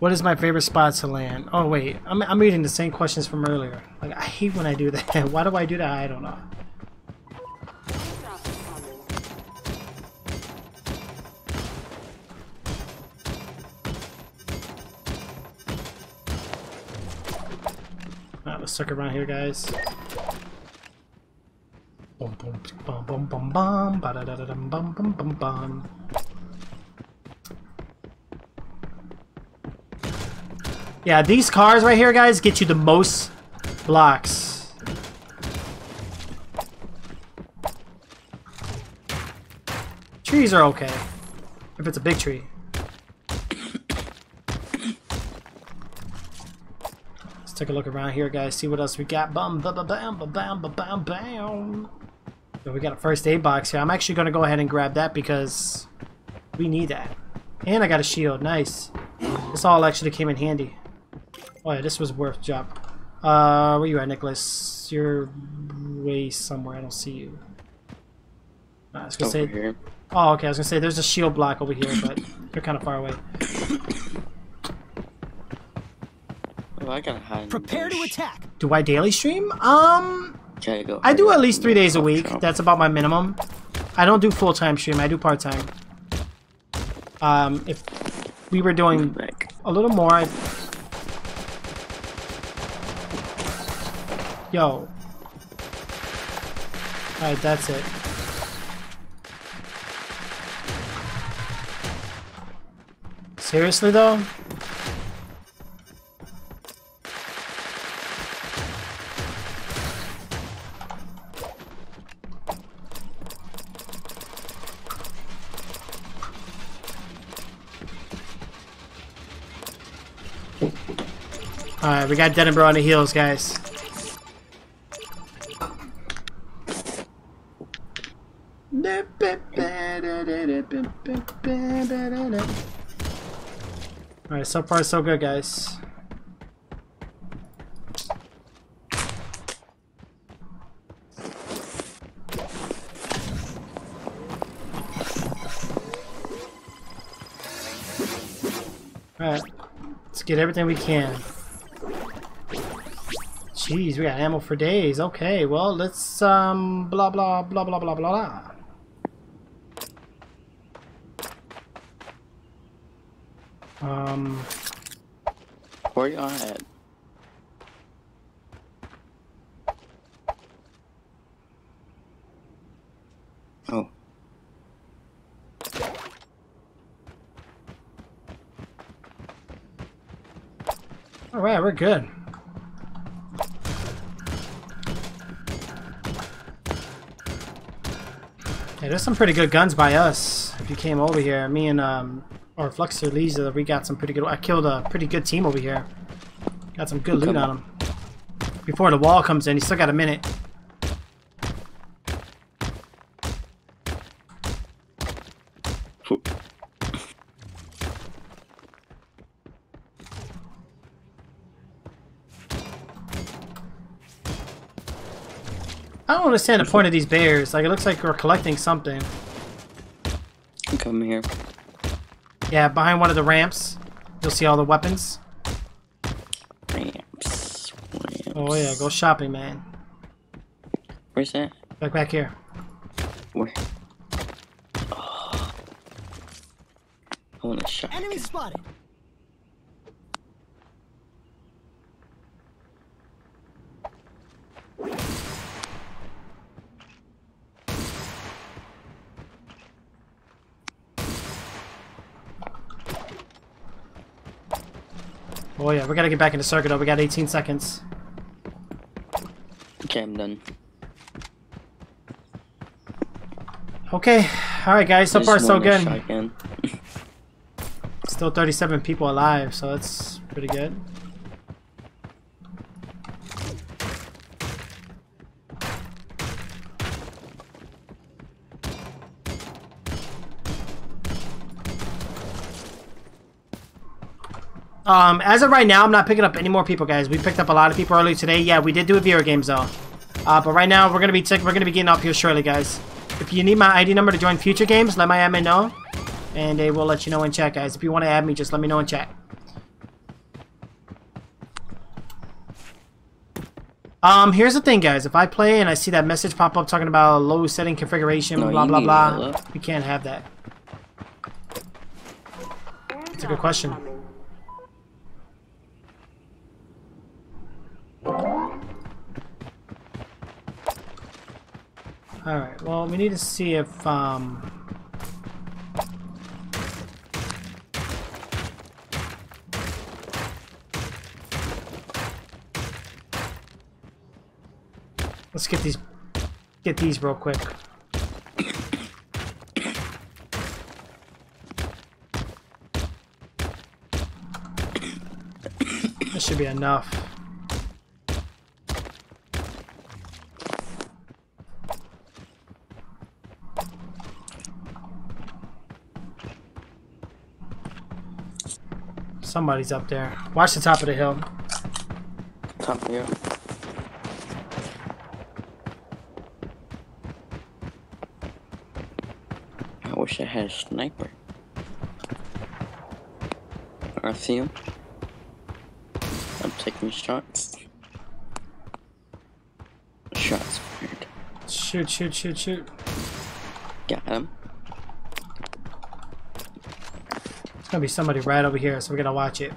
What is my favorite spot to land? Oh, wait. I'm, I'm reading the same questions from earlier. Like, I hate when I do that. Why do I do that? I don't know. Alright, let's look around here, guys. Bum bum bum bum bum bum ba da da da dum bum bum bum bum. Yeah, these cars right here, guys, get you the most blocks. Trees are okay if it's a big tree. Let's take a look around here, guys. See what else we got. Bum ba ba bam ba bam ba bam bam. We got a first aid box here. I'm actually going to go ahead and grab that because we need that. And I got a shield. Nice. This all actually came in handy. Oh yeah, this was worth job. Uh, where you at, Nicholas? You're way somewhere. I don't see you. I was gonna say. Here. Oh, okay. I was going to say there's a shield block over here, but you're kind of far away. Oh, I gotta hide. Prepare to attack. Do I daily stream? Um... I do at least three days a week. That's about my minimum. I don't do full-time stream. I do part-time. Um, if we were doing a little more, I'd... Yo. Alright, that's it. Seriously though? Alright, we got Denebro on the heels, guys. Alright, so far so good, guys. Alright, let's get everything we can. Jeez, we got ammo for days. Okay, well, let's, um, blah, blah, blah, blah, blah, blah, blah. Um. Where are you at? Oh. Alright, we're good. Yeah, there's some pretty good guns by us. If you came over here, me and um, or Fluxer Lisa, we got some pretty good. I killed a pretty good team over here. Got some good loot on them. Before the wall comes in, you still got a minute. I don't understand the point of these bears. Like, it looks like we're collecting something. I'm coming here. Yeah, behind one of the ramps. You'll see all the weapons. Ramps. ramps. Oh, yeah, go shopping, man. Where's that? Back, back here. Where? Oh. I want to shop. Enemy spotted. Oh yeah, we gotta get back into circuit though, we got eighteen seconds. Okay, I'm done. Okay, alright guys, so far so good. Still thirty-seven people alive, so that's pretty good. Um, as of right now, I'm not picking up any more people, guys. We picked up a lot of people earlier today. Yeah, we did do a viewer games though. Uh, but right now, we're gonna be we're gonna be getting off here shortly, guys. If you need my I D number to join future games, let my admin know, and they will let you know in chat, guys. If you want to add me, just let me know in chat. Um, here's the thing, guys. If I play and I see that message pop up talking about low setting configuration, no, blah blah blah, we can't have that. That's a good question. Alright, well, we need to see if, um... let's get these... get these real quick. This should be enough. Somebody's up there. Watch the top of the hill. Top of the hill. I wish I had a sniper. I see him. I'm taking shots. Shots fired. Shoot, shoot, shoot, shoot. Got him. There's gonna be somebody right over here, so we're gonna watch it.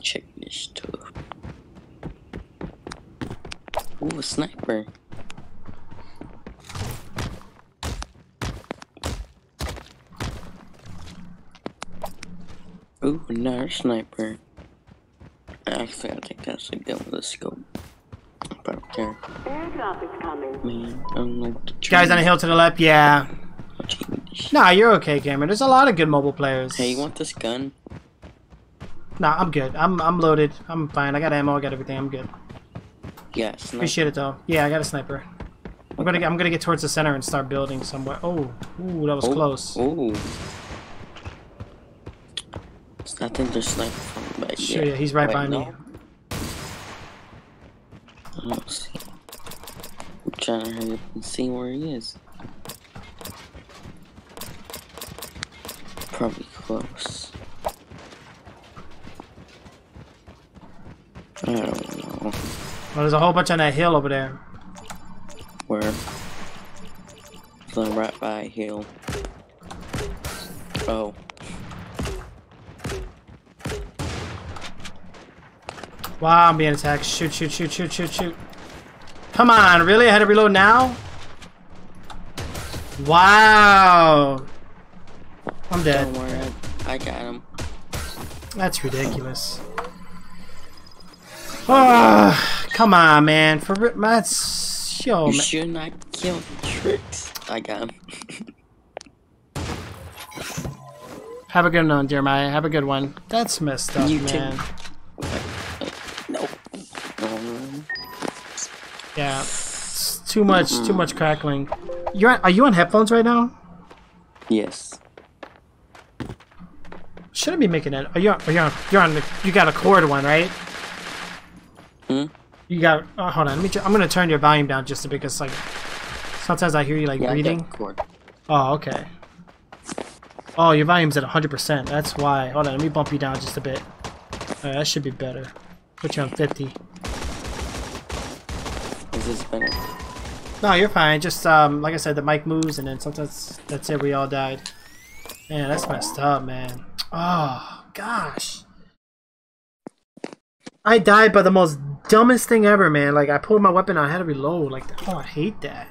Check this too. Ooh, a sniper. Ooh, another sniper. Actually, I think that's a gun with a scope. About there. Airdrop is coming. Man, I don't like the tree. Guys on a hill to the left, yeah. Nah, you're okay, Cameron. There's a lot of good mobile players. Hey, you want this gun? Nah, I'm good. I'm I'm loaded. I'm fine. I got ammo. I got everything. I'm good. Yeah, sniper. Appreciate it though. Yeah, I got a sniper. I'm gonna I'm gonna get towards the center and start building somewhere. Oh, ooh, that was oh, close. Oh. It's nothing to snipe from, but sure, yeah, yeah, he's right, right by now. me. I don't see him. I'm trying to hurry up and see where he is. Probably close. I don't know. Well, there's a whole bunch on that hill over there. Where? So I'm right by a hill. Oh. Wow, I'm being attacked. Shoot, shoot, shoot, shoot, shoot, shoot. Come on, really? I had to reload now? Wow. I'm dead. Don't worry, I, I got him. That's ridiculous. Oh, come on, man. For that's yo. You man. Should not kill tricks. I got him. Have a good one, Jeremiah. Have a good one. That's messed up, you man. Too. Yeah, it's too much, mm-hmm. too much crackling. You're on, are you on headphones right now? Yes. Shouldn't be making that. Are you? On, are you on? You're on. The, you got a cord one, right? Hmm. You got. Oh, hold on. Let me. I'm gonna turn your volume down just a bit, cause like sometimes I hear you like yeah, breathing. Cord. Oh, okay. Oh, your volume's at one hundred percent. That's why. Hold on. Let me bump you down just a bit. All right, that should be better. Put you on fifty. Is better. No, you're fine. Just um, like I said, the mic moves, and then sometimes that's it. We all died. Man, that's messed up, man. Oh gosh, I died by the most dumbest thing ever, man. Like I pulled my weapon out, I had to reload. Like oh, I hate that.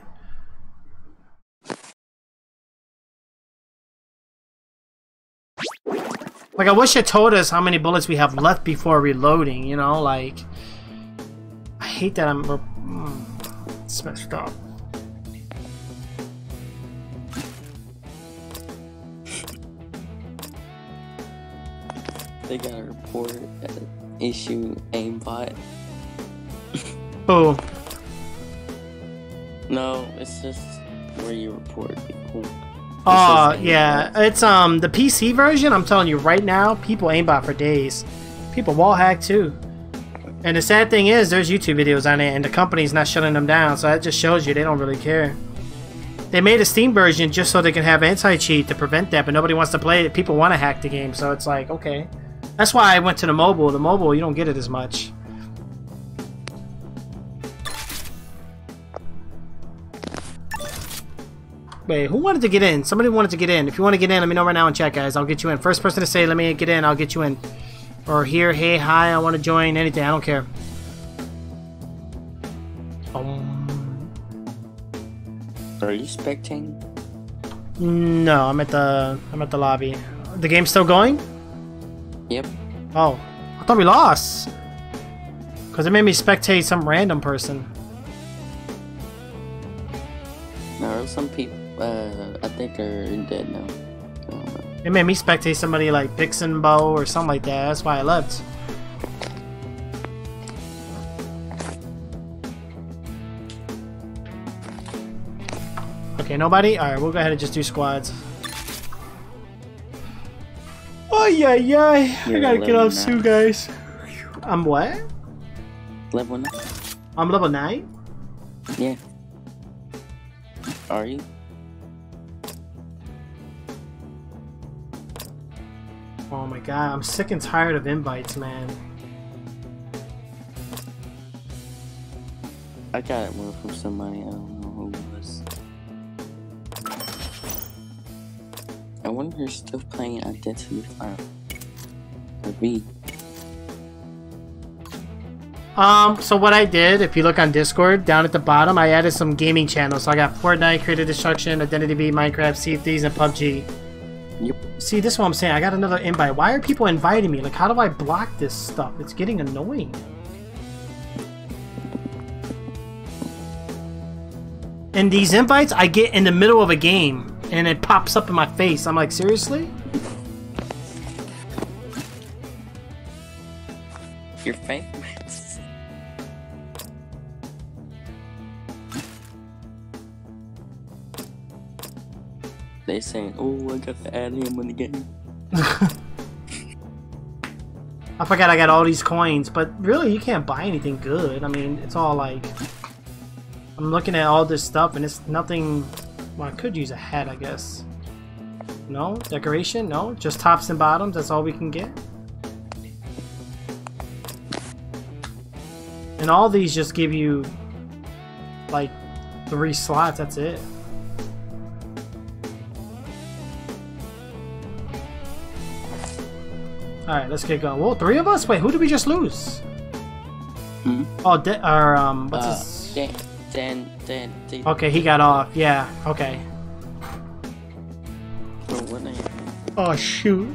Like I wish it told us how many bullets we have left before reloading. You know, like I hate that. I'm. We're, Mm, it's messed up. They gotta report an issue aimbot. Oh. No, it's just where you report people. Oh, it yeah. It's um the P C version, I'm telling you right now, people aimbot for days. People wall hack too. And the sad thing is, there's YouTube videos on it, and the company's not shutting them down, so that just shows you they don't really care. They made a Steam version just so they can have anti-cheat to prevent that, but nobody wants to play it. People want to hack the game, so it's like, okay. That's why I went to the mobile. The mobile, you don't get it as much. Wait, who wanted to get in? Somebody wanted to get in. If you want to get in, let me know right now in chat, guys. I'll get you in. First person to say, let me get in, I'll get you in. Or here, hey, hi, I want to join, anything, I don't care. Um, Are you spectating? No, I'm at the I'm at the lobby. The game's still going? Yep. Oh, I thought we lost. Cause it made me spectate some random person. No, some people. Uh, I think they're dead now. It made me spectate somebody like Pixen Bow or something like that. That's why I left. Okay, nobody? Alright, we'll go ahead and just do squads. Oh, yeah, yeah. You're I gotta get off soon, guys. I'm what? Level nine. I'm level nine? Yeah. Are you? Oh my god, I'm sick and tired of invites, man. I got one from somebody, I don't know who it was. I wonder if you're still playing Identity V. Um, so what I did, if you look on Discord, down at the bottom, I added some gaming channels. So I got Fortnite, Creative Destruction, Identity V, Minecraft, Sea of Thieves, and P U B G. Yep. See, this is what I'm saying. I got another invite. Why are people inviting me? Like, how do I block this stuff? It's getting annoying. And these invites I get in the middle of a game, and it pops up in my face. I'm like, seriously? You're famous. They saying, oh, I got to add him in the game. I forgot I got all these coins, but really you can't buy anything good. I mean, it's all like, I'm looking at all this stuff and it's nothing. Well, I could use a hat, I guess. No? Decoration? No? Just tops and bottoms? That's all we can get? And all these just give you like three slots, that's it. Alright, let's get going. Whoa, three of us? Wait, who did we just lose? Hmm? Oh, De or, um, what's uh, his... Dan, Dan, Dan, Dan. Okay, he got off. Yeah, okay. Bro, what are you... Oh, shoot.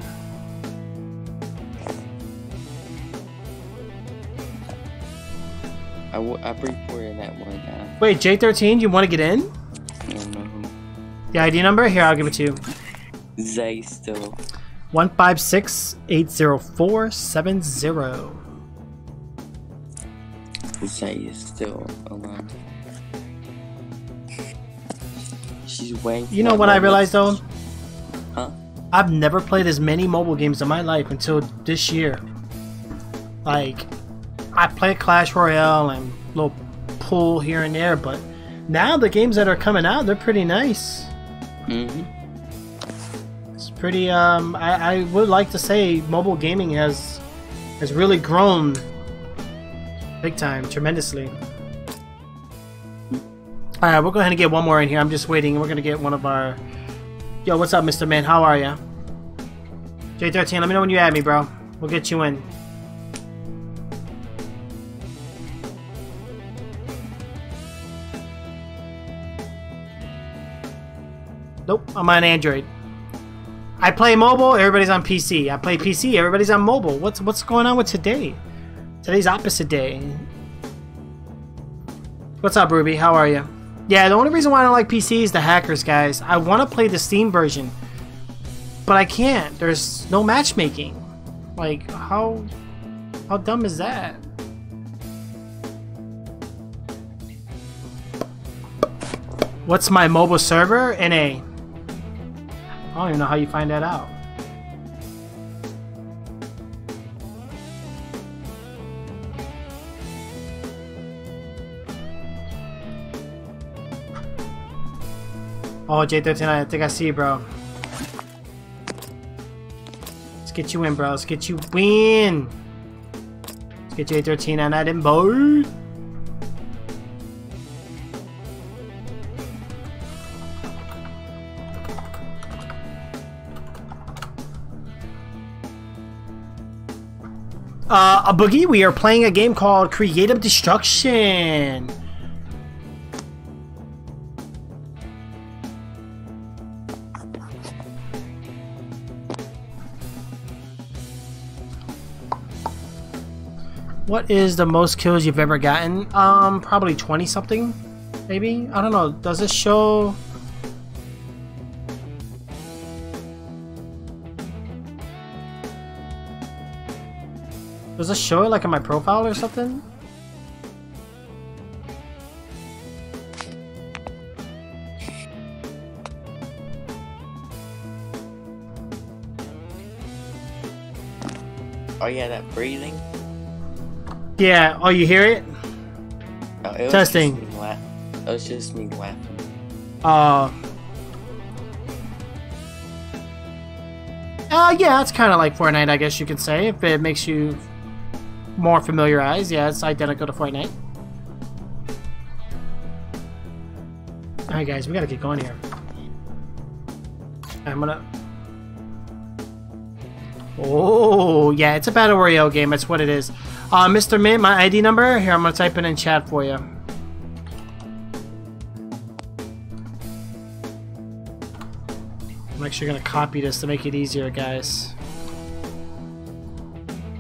I, w I reported that one now. Wait, J thirteen, you want to get in? I don't know. The I D number? Here, I'll give it to you. Zaysto. one five six eight zero four seven zero. Zaysto alone. She's waiting. You know what I realized though? Huh? I've never played as many mobile games in my life until this year. Like, I play Clash Royale and little pool here and there, but now the games that are coming out, they're pretty nice. Mm-hmm. It's pretty. Um, I, I would like to say mobile gaming has has really grown big time, tremendously. All right, we'll go ahead and get one more in here. I'm just waiting. We're gonna get one of our. Yo, what's up, Mister Man? How are ya? J thirteen, let me know when you add me, bro. We'll get you in. Nope, I'm on Android. I play mobile, everybody's on P C. I play P C, everybody's on mobile. What's what's going on with today? Today's opposite day. What's up, Ruby? How are you? Yeah, the only reason why I don't like P C is the hackers, guys. I want to play the Steam version, but I can't. There's no matchmaking. Like, how how dumb is that? What's my mobile server? N A. I don't even know how you find that out. Oh, J thirteen, I think I see you, bro. Let's get you in, bro. Let's get you in. Let's get J thirteen on that inboard. Uh, a boogie, we are playing a game called Creative Destruction. What is the most kills you've ever gotten? Um, probably twenty something, maybe? I don't know, does this show... Does this show it like in my profile or something? Oh yeah, that breathing? Yeah, oh you hear it? No, it was testing. Just me laugh it was just me laughing. Uh, uh yeah, it's kinda like Fortnite, I guess you could say, if it makes you more familiarized. Yeah, it's identical to Fortnite. Alright guys, we gotta get going here. I'm gonna... Oh, yeah, it's a Battle Royale game, that's what it is. Uh, Mister Mint, my I D number? Here, I'm gonna type it in chat for you. Am I actually going to copy this to make it easier, guys.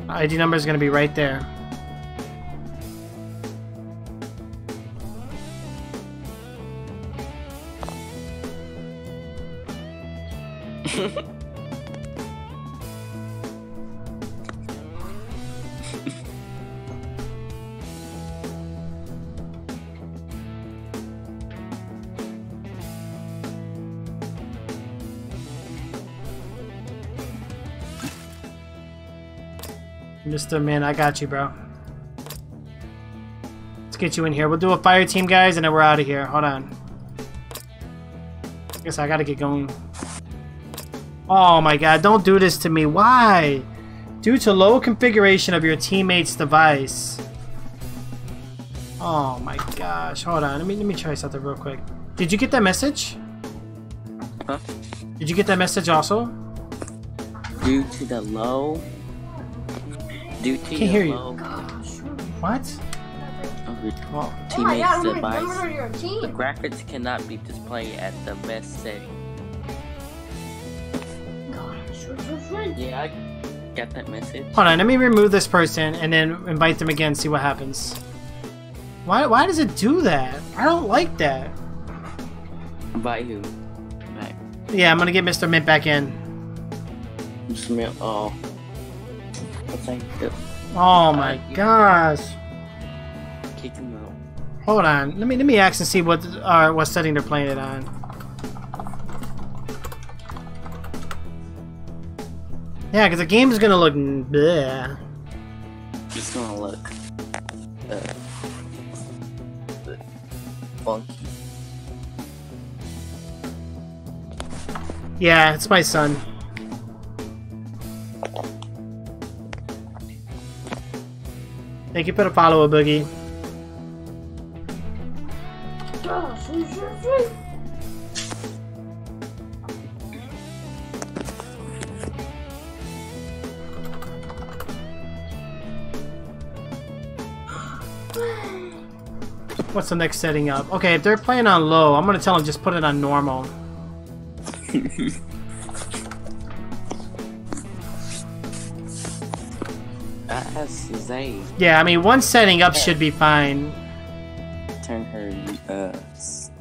I D number is going to be right there. Mister Man, I got you, bro. Let's get you in here. We'll do a fire team, guys, and then we're out of here. Hold on. I guess I gotta get going. Oh my god, don't do this to me. Why? Due to low configuration of your teammate's device. Oh my gosh. Hold on. Let me let me try something real quick. Did you get that message? Huh? Did you get that message also? Due to the low... Due to I can't hear you. What? Oh, teammates yeah, remember, device. Remember team. The graphics cannot be displayed at the best setting. Gosh, yeah, I got that message. Hold on, let me remove this person and then invite them again. See what happens. Why? Why does it do that? I don't like that. Invite who? Back. Yeah, I'm gonna get Mister Mint back in. Mister Mint. Oh. Oh my uh, gosh! Kick him out. Hold on, let me let me ask and see what uh, what setting they're playing it on. Yeah, because the game is gonna look bleh. It's gonna look uh, funky. Yeah, it's my son. Thank you for the follow, Boogie. What's the next setting up? Okay, if they're playing on low, I'm gonna tell them just put it on normal. Yeah, I mean, one setting up should be fine. Turn her uh,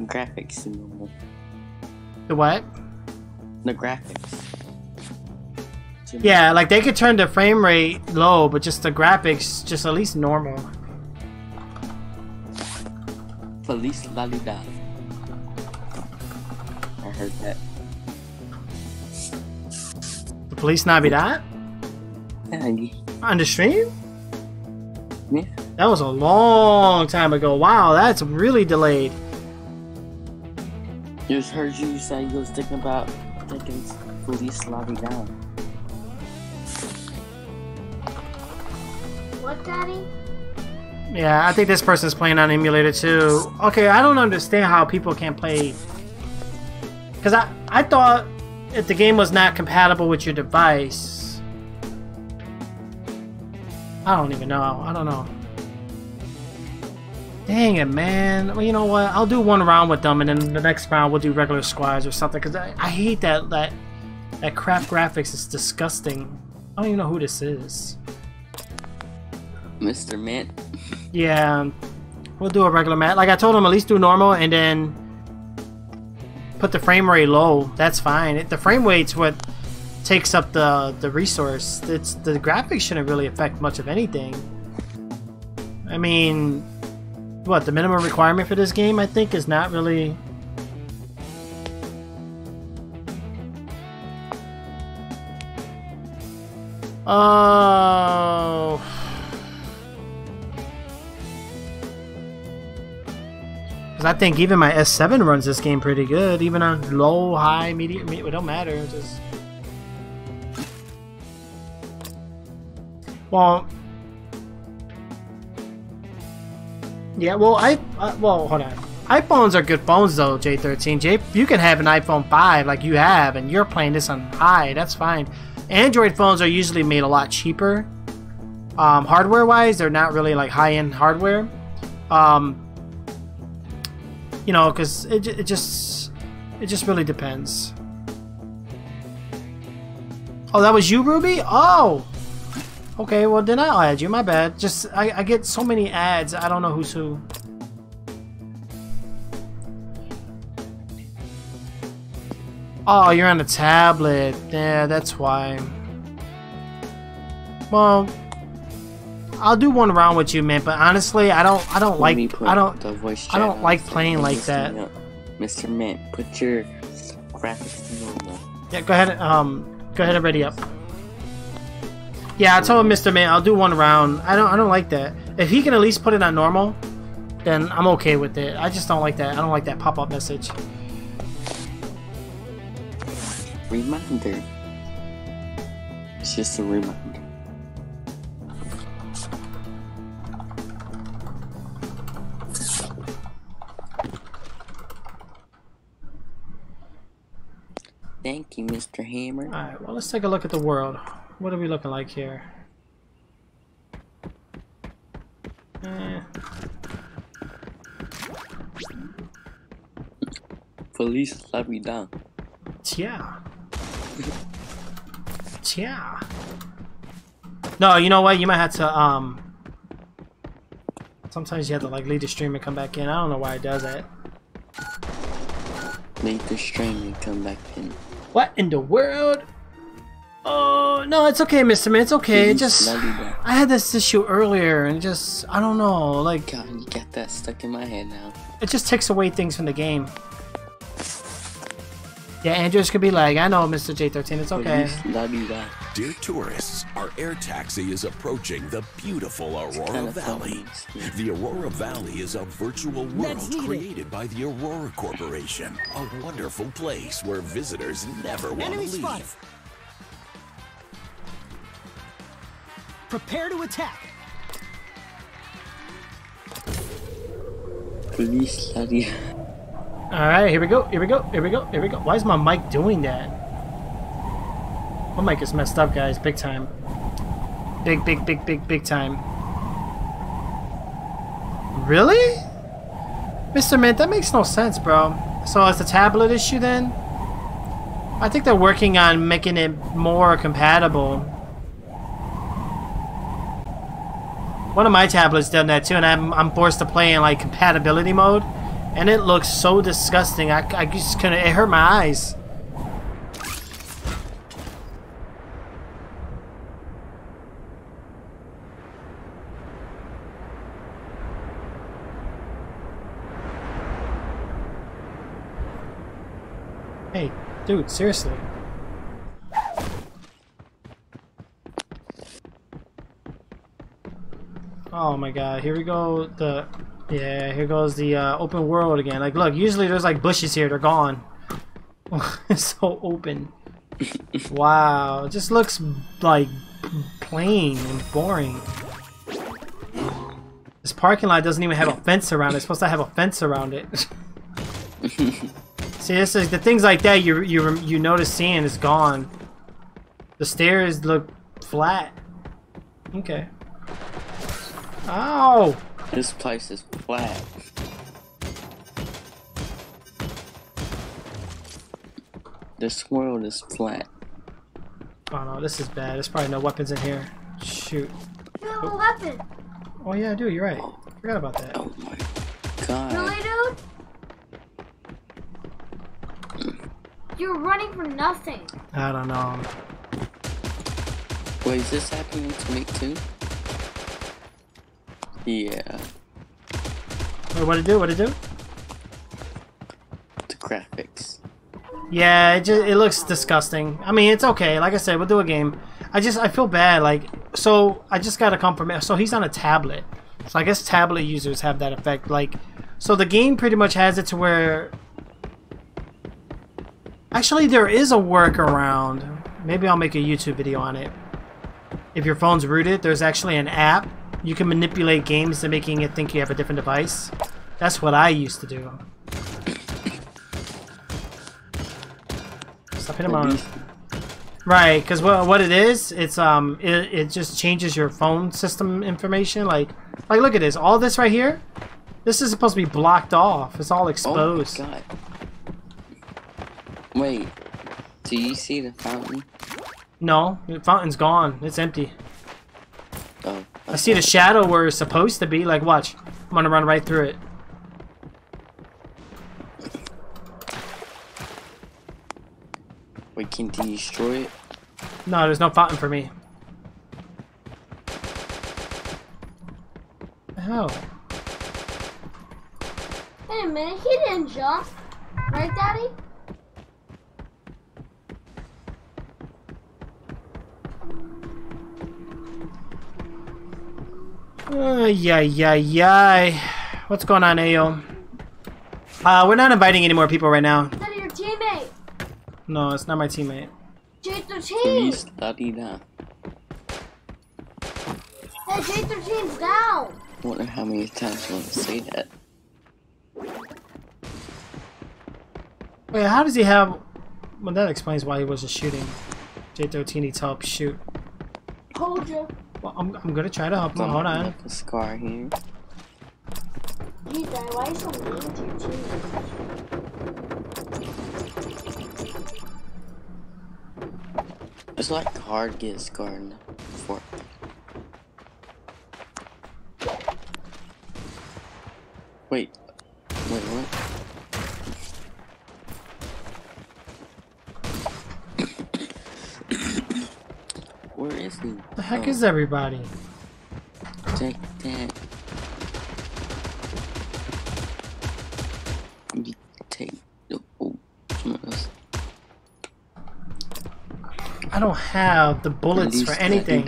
graphics to normal. The what? The graphics. Yeah, like they could turn the frame rate low, but just the graphics, just at least normal. Feliz Navidad. I heard that. The Feliz Navidad? On the stream? Yeah. That was a long time ago. Wow, that's really delayed. Just heard you say you was thinking about taking police lobby down. What, Daddy? Yeah, I think this person's playing on emulator too. Okay, I don't understand how people can't play. Because I, I thought if the game was not compatible with your device... I don't even know. I don't know. Dang it, man. Well, you know what? I'll do one round with them, and then the next round we'll do regular squads or something. Cause I, I hate that that that crap graphics. It's disgusting. I don't even know who this is. Mister Mint. Yeah, we'll do a regular match. Like I told him, at least do normal, and then put the frame rate low. That's fine. It, the frame rate's what takes up the the resource. It's the graphics shouldn't really affect much of anything. I mean, what the minimum requirement for this game I think is not really. Oh. Because I think even my S seven runs this game pretty good, even on low, high, medium. It don't matter. It's just. Well, yeah, well, I, uh, well, hold on. iPhones are good phones, though, J thirteen. J, you can have an iPhone five like you have, and you're playing this on high. That's fine. Android phones are usually made a lot cheaper. Um, hardware-wise, they're not really, like, high-end hardware. Um, you know, because it, it just, it just really depends. Oh, that was you, Ruby? Oh! Okay, well then I'll add you, my bad. Just, I, I get so many ads, I don't know who's who. Oh, you're on a tablet. Yeah, that's why. Well, I'll do one round with you, man. But honestly, I don't, I don't Let like, I don't, I don't like playing like that. Up. Mister Mint, put your graphics to normal. Yeah, go ahead. Um, go ahead and ready up. Yeah, I told Mister Mint I'll do one round. I don't, I don't like that. If he can at least put it on normal, then I'm okay with it. I just don't like that. I don't like that pop-up message. Reminder. It's just a reminder. Thank you, Mister Hammer. Alright, well, let's take a look at the world. What are we looking like here? Eh. Feliz Navidad. Yeah. Yeah. No, you know what? You might have to, um... sometimes you have to, like, leave the stream and come back in. I don't know why it does that. Leave the stream and come back in. What in the world? Oh no, it's okay, Mister Man. It's okay. It just I had this issue earlier, and just I don't know. Like God, you got that stuck in my head now. It just takes away things from the game. Yeah, Andrews could be like, I know, Mister J thirteen. It's okay. Dear tourists, our air taxi is approaching the beautiful Aurora Valley. The Aurora Valley is a virtual world created by the Aurora Corporation, a wonderful place where visitors never want to leave. Prepare to attack. Police lady. Alright, here we go, here we go, here we go, here we go. Why is my mic doing that? My mic is messed up, guys, big time. Big, big, big, big, big time. Really? Mister Mint, that makes no sense, bro. So it's a tablet issue then? I think they're working on making it more compatible. One of my tablets done that too, and I'm, I'm forced to play in like compatibility mode. And it looks so disgusting. I, I just couldn't. It hurt my eyes. Hey, dude, seriously. Oh my God, here we go. The. Yeah, here goes the uh, open world again. Like, look, usually there's like bushes here. They're gone. It's so open. Wow, it just looks like plain and boring. This parking lot doesn't even have a fence around it. It's supposed to have a fence around it. See, this is the things like that you you you notice seeing is gone. The stairs look flat. Okay. Ow. This place is flat. This world is flat. Oh no, this is bad. There's probably no weapons in here. Shoot. No oh. weapon. Oh yeah, dude, you're right. Forgot about that. Oh my God. Really, dude? You're running for nothing. I don't know. Wait, is this happening to me too? Yeah. Wait, what it do? What it do? The graphics. Yeah, it just it looks disgusting. I mean, it's okay. Like I said, we'll do a game. I just I feel bad. Like so, I just got a compliment. So he's on a tablet. So I guess tablet users have that effect. Like, so the game pretty much has it to where. Actually, there is a workaround. Maybe I'll make a YouTube video on it. If your phone's rooted, there's actually an app. You can manipulate games to making it think you have a different device. That's what I used to do. Stop hitting my arm. Right, because what what it is, it's um, it it just changes your phone system information. Like, like look at this. All this right here, this is supposed to be blocked off. It's all exposed. Oh my God. Wait, do you see the fountain? No, the fountain's gone. It's empty. Oh, I see the shadow where it's supposed to be. Like, watch. I'm gonna run right through it. Wait, can't you destroy it? No, there's no fountain for me. How? Wait a minute, he didn't jump. Right, Daddy? Uh, yeah, yeah, yeah. What's going on, Ayo? Uh, we're not inviting any more people right now. Is that your teammate? No, it's not my teammate. J thirteen! Study that. Hey, J thirteen's down! I wonder how many times you want to say that. Wait, how does he have... Well, that explains why he wasn't shooting. J thirteen needs help. Shoot. Hold you. Well, I'm, I'm gonna try to help him. Hold on. A scar here. Geez, Dad, why are you so mean to your team? It's like hard to get a scar in Fortnite. Wait. Wait, what? Where is he? The heck oh. is everybody? Take that. You take the oh, I don't have the bullets for anything.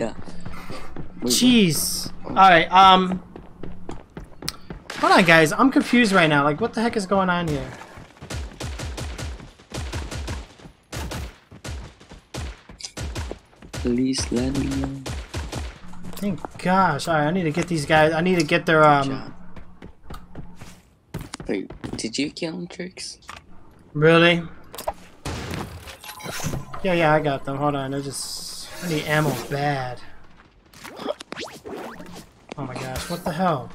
Jeez. Oh. Alright, um hold on guys, I'm confused right now. Like what the heck is going on here? Please let me know. Thank gosh. Alright, I need to get these guys. I need to get their, um... Wait, did you kill them, Tricks? Really? Yeah, yeah, I got them. Hold on, I just... I need ammo bad. Oh my gosh, what the hell?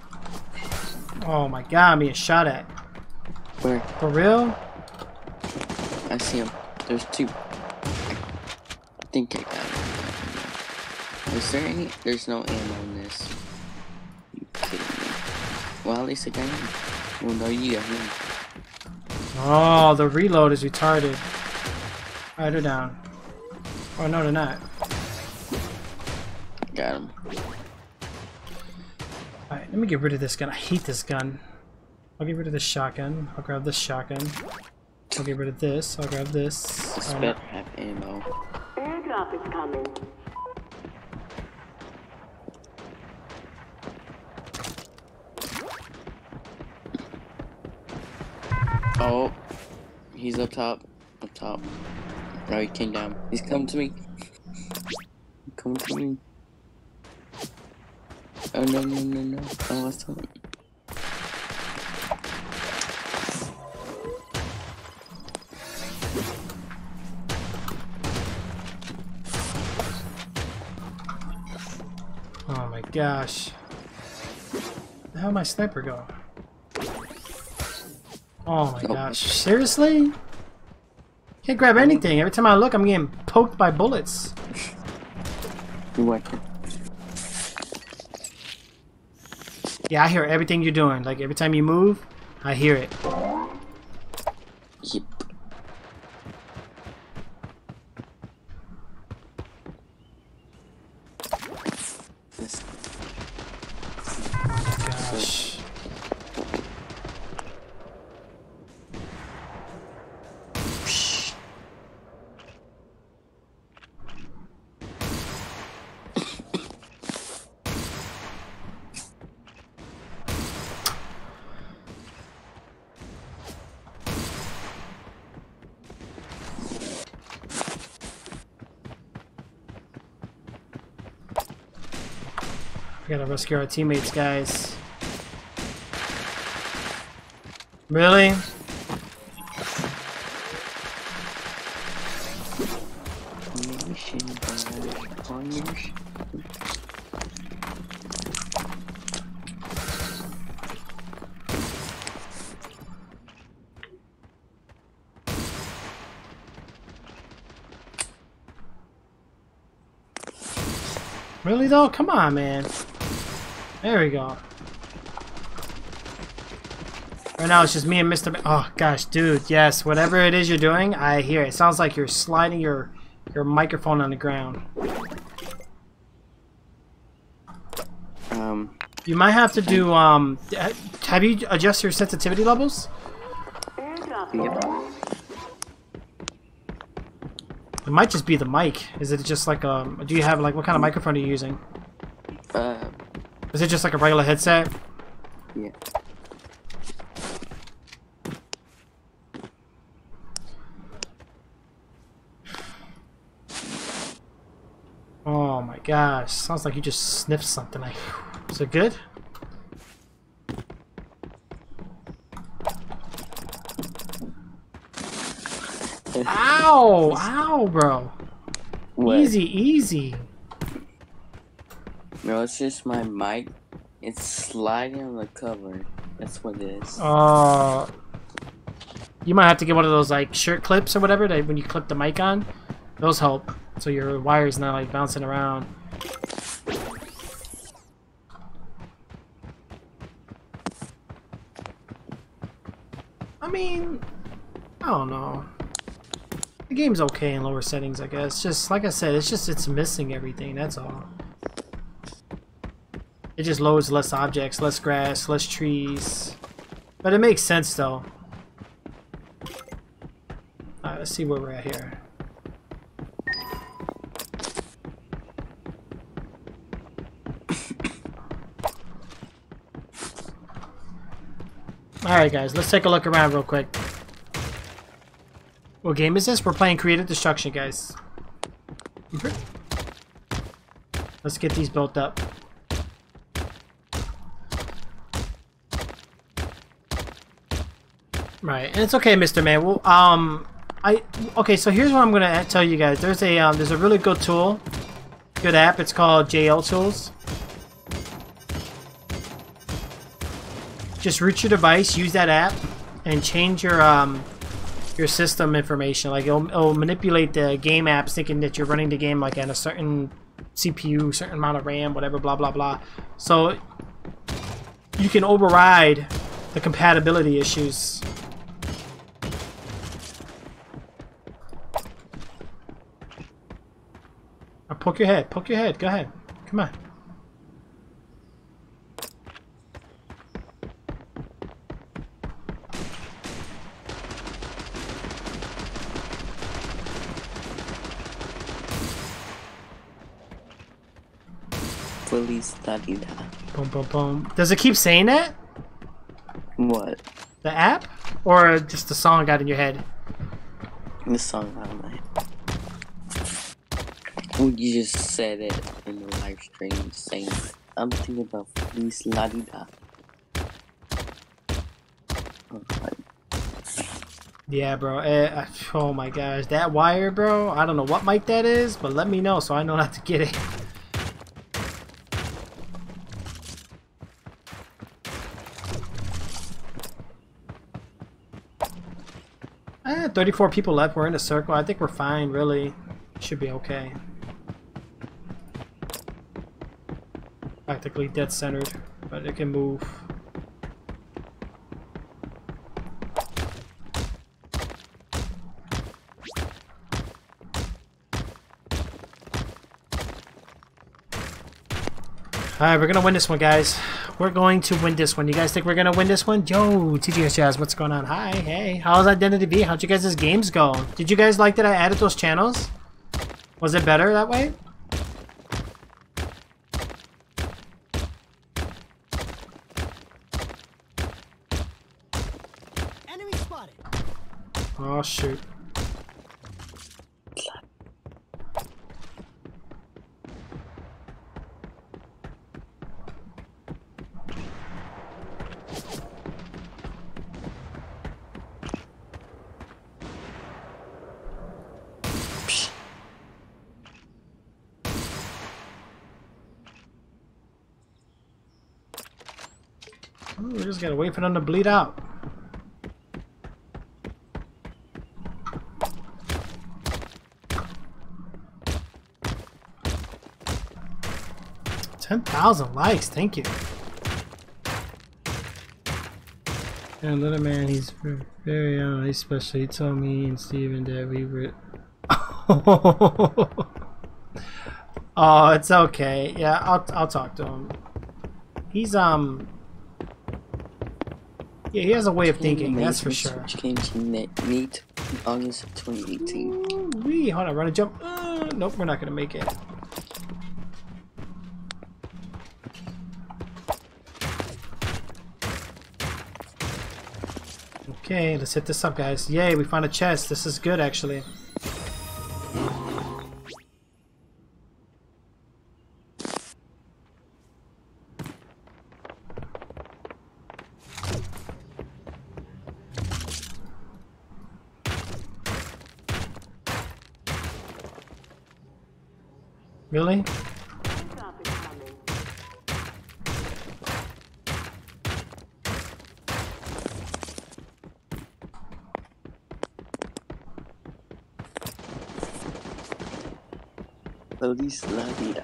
Oh my god, I'm being shot at. Where? For real? I see him. There's two. I think I got him. Is there any? There's no ammo in this. You kidding me? Well, at least I got him. Well, no, you got him. Oh, the reload is retarded. Alright, they're down. Oh, no, they're not. Got him. Alright, let me get rid of this gun. I hate this gun. I'll get rid of this shotgun. I'll grab this shotgun. I'll get rid of this. I'll grab this. This better have ammo. Airdrop is coming. Oh, he's up top, up top. Right, he came down. He's coming to me. Come to me. Oh no no no no! Oh, I saw him. Oh my gosh! How'd my sniper go? Oh my nope. gosh, seriously? Can't grab anything. Every time I look, I'm getting poked by bullets. You're welcome. Yeah, I hear everything you're doing. Like, every time you move, I hear it. Yep. We gotta rescue our teammates, guys. Really? Really though? Come on, man. There we go. Right now it's just me and Mister B. Oh gosh, dude, yes. Whatever it is you're doing, I hear it. It sounds like you're sliding your your microphone on the ground. Um. You might have to do um. Have you adjust your sensitivity levels? Yep. It might just be the mic. Is it just like um? Do you have like what kind of microphone are you using? Uh. Is it just like a regular headset? Yeah. Oh my gosh! Sounds like you just sniffed something. I. Is it good? Ow! Ow, bro! What? Easy, easy. No, it's just my mic. It's sliding on the cover. That's what it is. Uh, you might have to get one of those like shirt clips or whatever that when you clip the mic on, those help. So your wire's not like bouncing around. I mean, I don't know. The game's okay in lower settings, I guess. Just like I said, it's just it's missing everything. That's all. It just loads less objects, less grass, less trees. But it makes sense though. Alright, let's see where we're at here. Alright guys, let's take a look around real quick. What game is this? We're playing Creative Destruction, guys. Let's get these built up. Right, and it's okay, Mister Man. Well, um, I okay. So here's what I'm gonna tell you guys. There's a um, there's a really good tool, good app. It's called J L Tools. Just root your device, use that app, and change your um. your system information. Like it'll, it'll manipulate the game apps thinking that you're running the game like at a certain C P U, certain amount of RAM, whatever, blah blah blah. So you can override the compatibility issues. Now poke your head, poke your head, go ahead, come on. Study that. Boom, boom, boom. Does it keep saying that? What? The app? Or just the song got in your head? The song got in my head. You just said it in the live stream saying, I'm thinking about police la-di-da. Oh, yeah, bro. Eh, oh my gosh. That wire, bro. I don't know what mic that is, but let me know so I know not to get it. thirty-four people left. We're in a circle. I think we're fine, really. Should be okay. Practically dead centered, but it can move. Alright, we're gonna win this one, guys. We're going to win this one. You guys think we're gonna win this one? Yo, T G S Jazz, what's going on? Hi, hey. How's Identity V? How'd you guys' this games go? Did you guys like that I added those channels? Was it better that way? Enemy spotted. Oh shoot. Gotta wait for them to bleed out. ten thousand likes, thank you. And little man, he's very uh, special. He told me and Steven that we were. Oh, it's okay. Yeah, I'll I'll talk to him. He's um. Yeah, he has a way of thinking. That's for sure. Which came to Nightbot in August of twenty eighteen. We hold on, run a jump. Uh, nope, we're not gonna make it. Okay, let's hit this up, guys. Yay, we found a chest. This is good, actually. Really? Feliz la vida.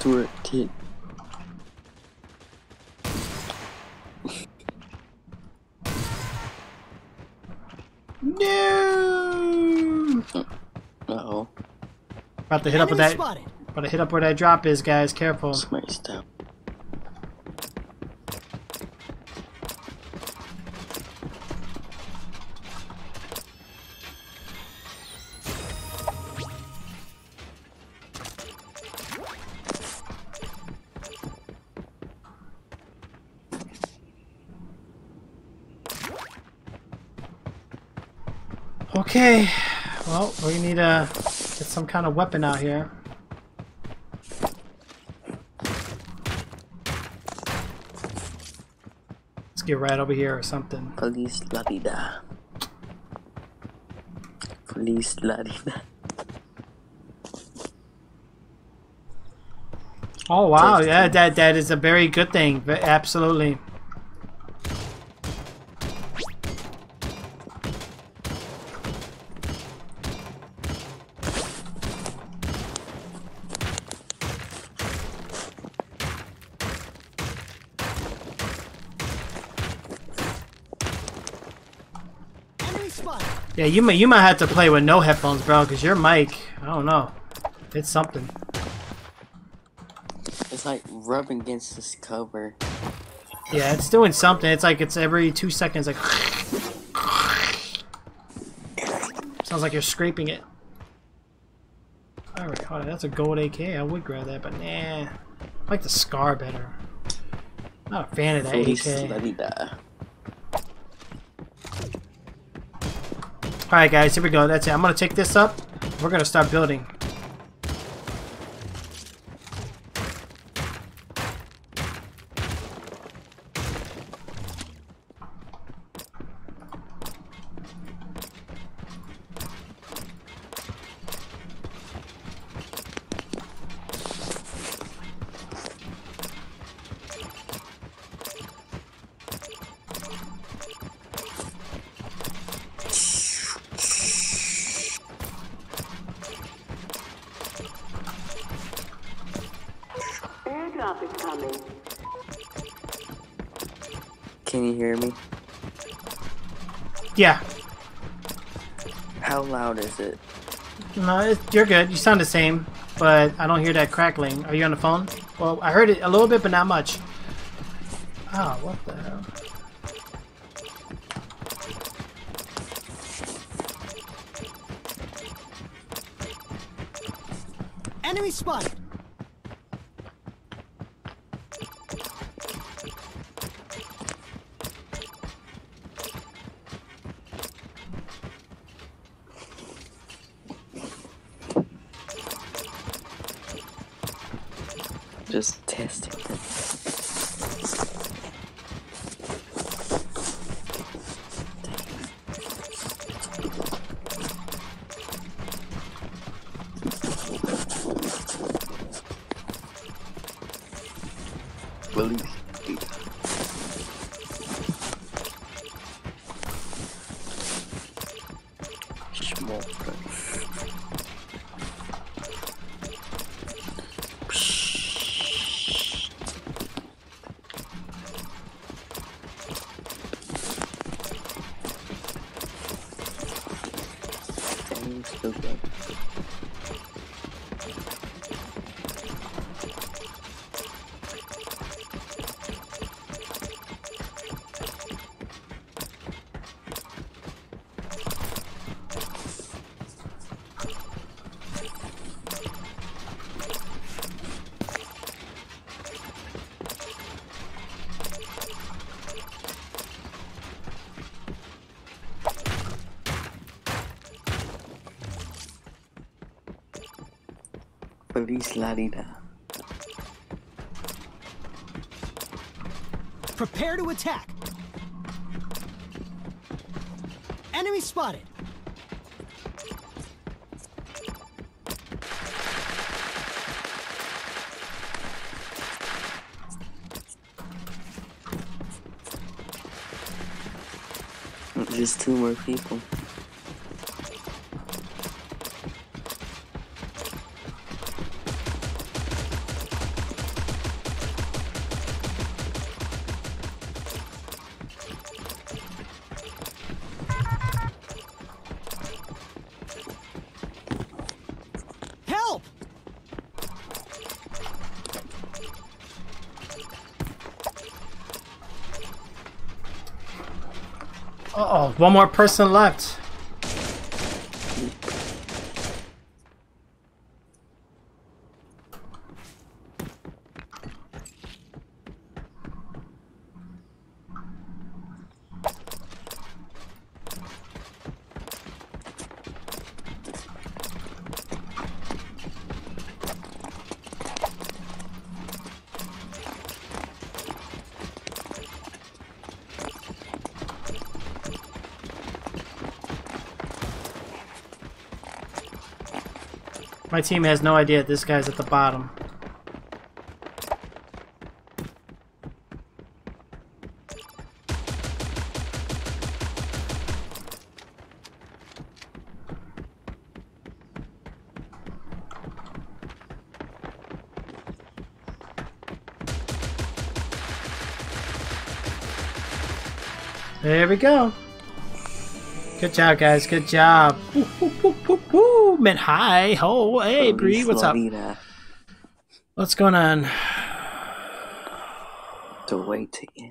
Tour kid. No. Uh oh. About to hit up with that. Spotted. About to hit up where that drop is, guys. Careful. Somebody's down. Okay, well, we need to get some kind of weapon out here. Let's get right over here or something. Police la vida. Police la vida. Oh wow, yeah, that that is a very good thing. Absolutely. Yeah, you might you might have to play with no headphones, bro, because your mic, I don't know, it's something. It's like rubbing against this cover. Yeah, it's doing something. It's like it's every two seconds, like sounds like you're scraping it. All right, hold on, that's a gold A K. I would grab that, but nah, I like the scar better. Not a fan of that A K. Alright guys, here we go, that's it. I'm gonna take this up, we're gonna start building. Can you hear me? Yeah. How loud is it? No, it, you're good. You sound the same, but I don't hear that crackling. Are you on the phone? Well, I heard it a little bit, but not much. Oh, what the hell? Enemy spotted. Just testing them. Believe me. normal. Feliz Larina. Prepare to attack. Enemy spotted. Just two more people. One more person left. My team has no idea this guy's at the bottom. There we go. Good job, guys. Good job. Ooh, ooh, ooh, ooh, ooh. Man, hi, ho, hey, Bree, what's up? What's going on?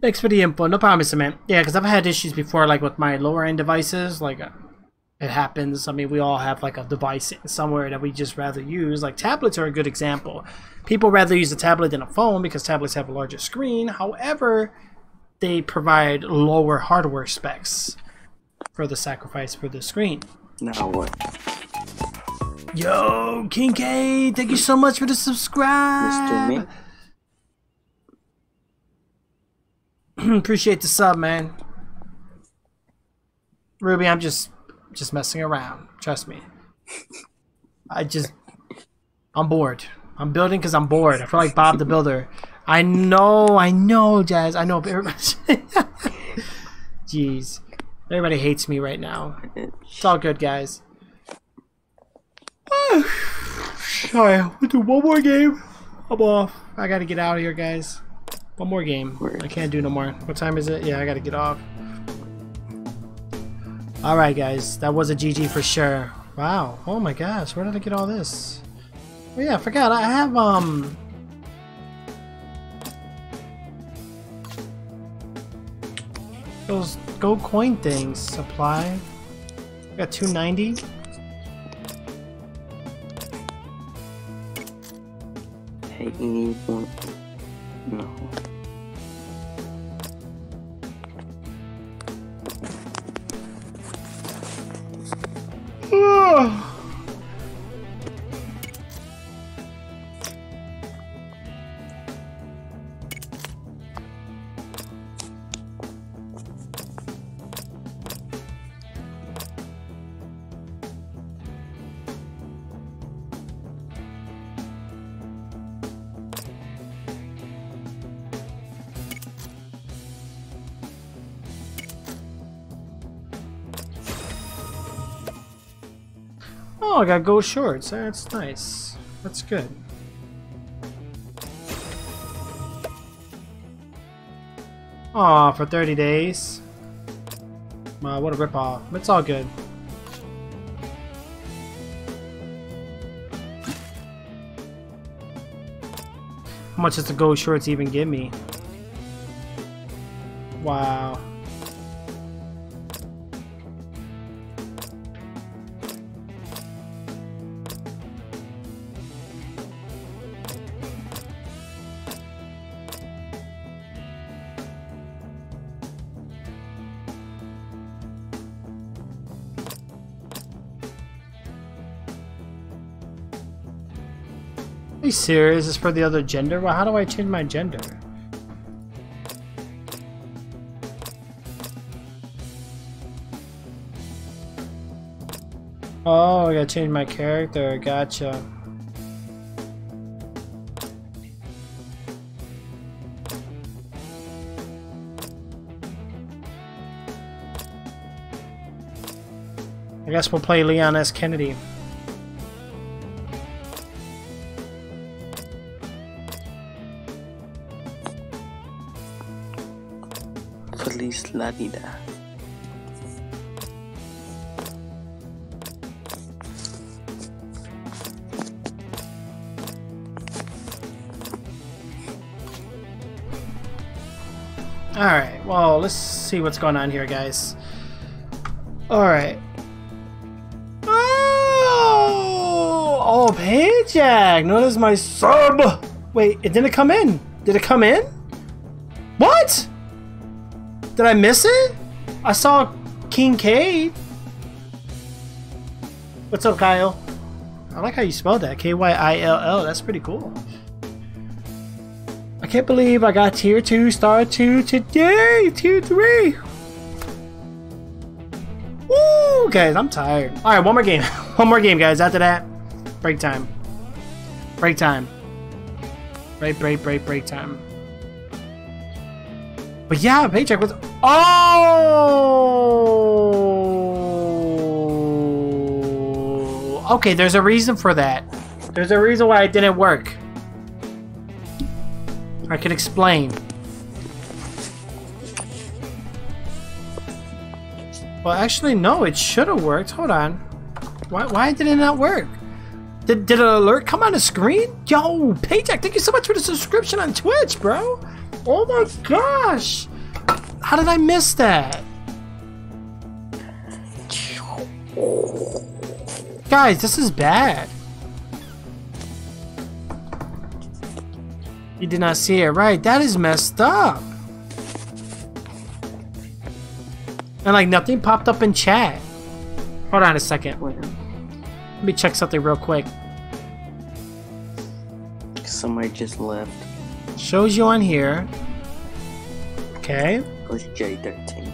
Thanks for the input. No problem, man. Yeah, because I've had issues before, like with my lower-end devices. Like, it happens. I mean, we all have like a device somewhere that we just rather use. Like, tablets are a good example. People rather use a tablet than a phone because tablets have a larger screen. However, they provide lower hardware specs for the sacrifice for the screen. Now what? Yo, King K, thank you so much for the subscribe. Appreciate the sub, man. Ruby, I'm just just messing around. Trust me. I just I'm bored. I'm building because I'm bored. I feel like Bob the Builder. I know, I know, Jazz. I know. Jeez. Everybody hates me right now. It's all good, guys. Alright, we'll do one more game. I'm off. I gotta get out of here, guys. One more game. I can't do no more. What time is it? Yeah, I gotta get off. Alright, guys. That was a G G for sure. Wow. Oh my gosh. Where did I get all this? Oh yeah, I forgot. I have, um... those gold coin things supply. I got two ninety. Hey, you need one. No. Oh, I got gold shorts. That's nice. That's good. Aw, for thirty days. Wow, what a ripoff. It's all good. How much does the gold shorts even give me? Wow. Are you serious? Is for the other gender? Well, how do I change my gender? Oh, I gotta change my character. Gotcha. I guess we'll play Leon S. Kennedy. Feliz la vida. Alright, well, let's see what's going on here, guys. Alright. Oh! Oh, paycheck! Notice my sub! Wait, it didn't come in! Did it come in? What?! Did I miss it? I saw King K. What's up, Kyle? I like how you spelled that. K Y I L L. That's pretty cool. I can't believe I got tier two, star two today. Tier three. Woo, guys, I'm tired. All right, one more game. One more game, guys. After that, break time. Break time. Break, break, break, break time. But yeah, paycheck was. Oh! Okay, there's a reason for that. There's a reason why it didn't work. I can explain. Well, actually, no, it should have worked. Hold on. Why, why did it not work? Did, did an alert come on the screen? Yo, paycheck, thank you so much for the subscription on Twitch, bro! Oh my gosh! How did I miss that? Guys, this is bad. You did not see it, right? That is messed up. And like nothing popped up in chat. Hold on a second. Let me check something real quick. Somebody just left. Shows you on here. Okay. Goes J thirteen.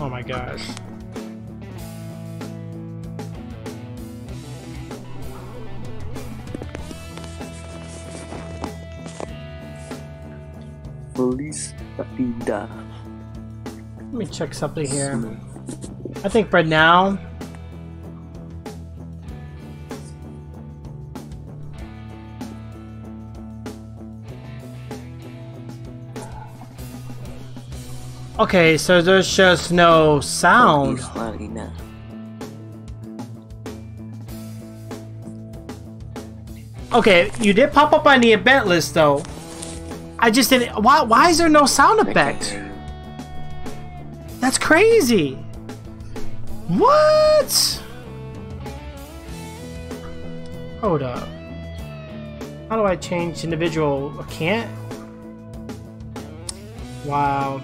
Oh my gosh. Police Rapida. Let me check something here. I think for now. Okay, so there's just no sound. Okay, you did pop up on the event list though. I just didn't. Why? Why is there no sound effect? That's crazy! What? Hold up. How do I change individual? I can't? Wow.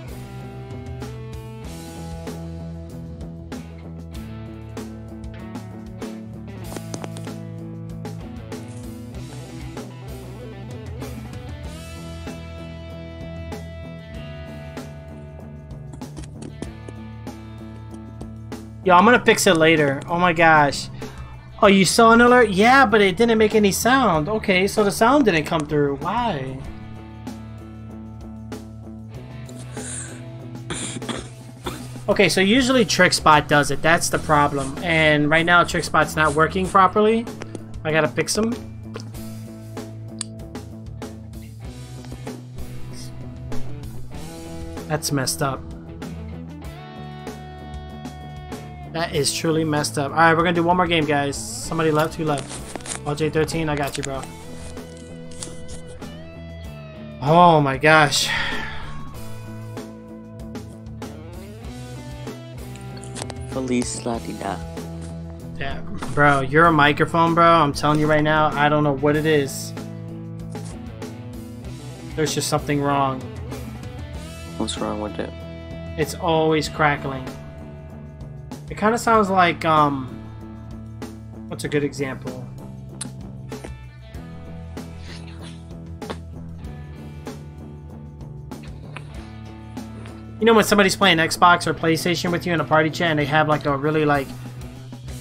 Yo, I'm gonna fix it later. Oh my gosh. Oh, you saw an alert? Yeah, but it didn't make any sound. Okay, so the sound didn't come through. Why? Okay, so usually TrickSpot does it. That's the problem. And right now TrickSpot's not working properly. I gotta fix them. That's messed up. That is truly messed up. Alright, we're gonna do one more game, guys. Somebody left? Who left? R J thirteen, I got you, bro. Oh my gosh. Feliz Latina. Yeah, bro, you're a microphone, bro. I'm telling you right now, I don't know what it is. There's just something wrong. What's wrong with it? It's always crackling. It kind of sounds like, um, what's a good example? You know when somebody's playing Xbox or PlayStation with you in a party chat and they have like a really like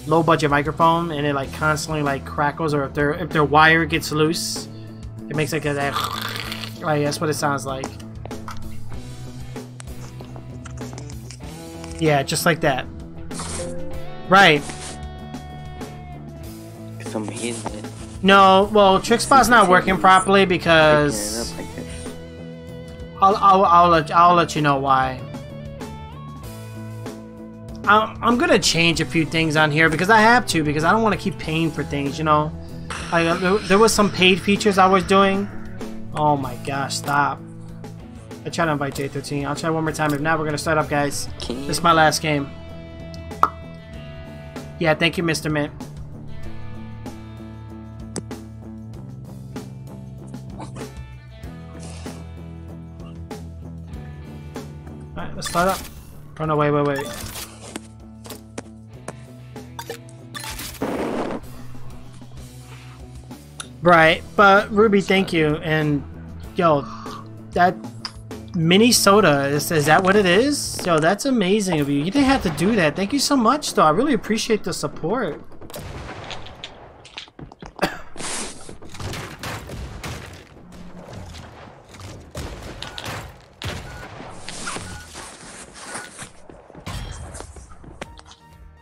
low budget microphone and it like constantly like crackles, or if their if their wire gets loose, it makes like a that, like that's what it sounds like. Yeah, just like that. Right. If I'm hitting it. No, well, TrickSpot's not working properly because. I'll, I'll, I'll, let, I'll let you know why. I'm, I'm going to change a few things on here because I have to, because I don't want to keep paying for things, you know? I, there, there was some paid features I was doing. Oh my gosh, stop. I try to invite J thirteen. I'll try one more time. If not, we're going to start up, guys. This is my last game. Yeah, thank you, Mister Mint. Let's start up. Oh no, wait, wait, wait. Right, but Ruby, thank you. And yo, that mini soda, is, is that what it is? Yo, that's amazing of you. You didn't have to do that. Thank you so much, though. I really appreciate the support.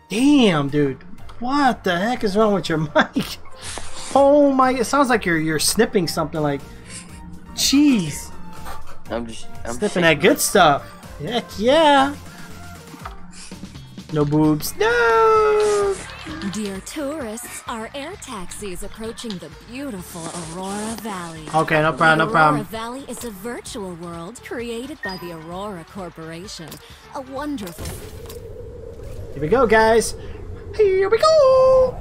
Damn, dude. What the heck is wrong with your mic? Oh my, it sounds like you're you're snipping something, like jeez. I'm just I'm sniffing that good stuff. Heck yeah. No boobs. No. Dear tourists, our air taxi is approaching the beautiful Aurora Valley. Okay, no problem, no problem. Aurora Valley is a virtual world created by the Aurora Corporation. A wonderful. Here we go, guys. Here we go.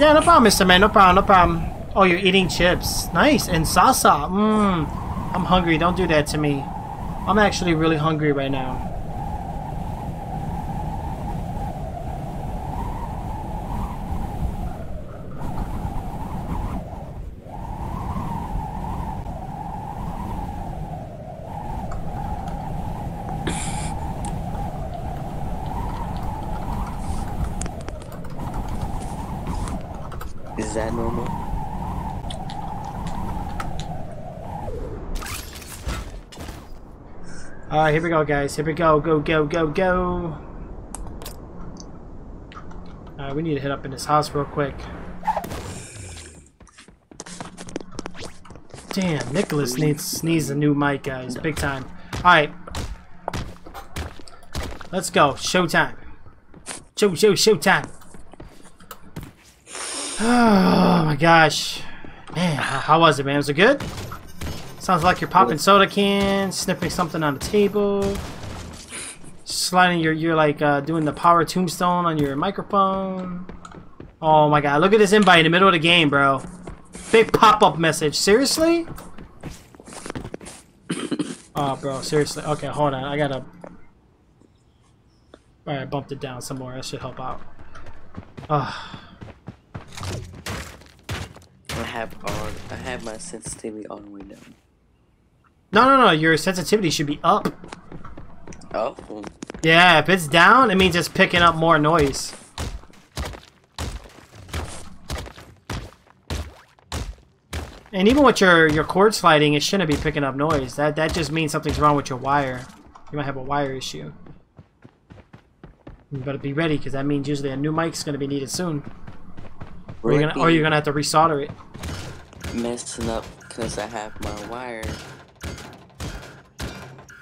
Yeah, no problem, Mister Man. No problem, no problem. Oh, you're eating chips. Nice. And salsa. Mmm. I'm hungry. Don't do that to me. I'm actually really hungry right now. Alright, here we go, guys. Here we go. Go, go, go, go. Alright, we need to hit up in this house real quick. Damn, Nicholas needs needs a new mic, guys. Big time. Alright. Let's go. Showtime. Show, show, showtime. Oh my gosh. Man, how was it, man? Was it good? Sounds like you're popping soda cans, sniffing something on the table, sliding your, you're like uh, doing the power tombstone on your microphone. Oh my god, look at this invite in the middle of the game, bro. Big pop-up message, seriously? Oh bro, seriously, okay, hold on, I gotta... Alright, I bumped it down some more, that should help out. Ugh. I have, all, I have my sensitivity all the way down. No, no, no, your sensitivity should be up. Oh. Yeah, if it's down, it means it's picking up more noise. And even with your, your cord sliding, it shouldn't be picking up noise. That that just means something's wrong with your wire. You might have a wire issue. You better be ready, because that means usually a new mic's going to be needed soon. Or you're gonna, or you're gonna have to resolder it. Messing up because I have my wire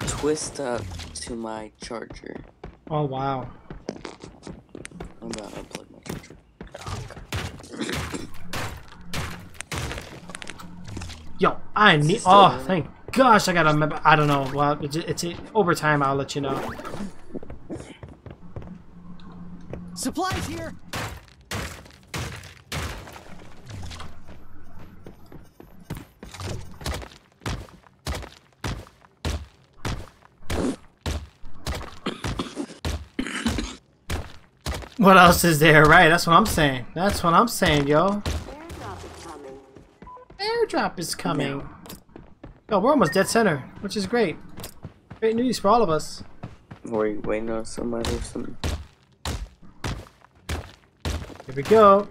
twist up to my charger. Oh wow! I'm about to unplug my charger. Yo, I need. Oh, thank gosh! I gotta remember. I don't know. Well, it's, it's it, over time. I'll let you know. Supplies here. What else is there? Right, that's what I'm saying. That's what I'm saying, yo. Airdrop is coming. Airdrop is coming. No. Yo, we're almost dead center, which is great. Great news for all of us. Were you waiting on somebody or something? Here we go.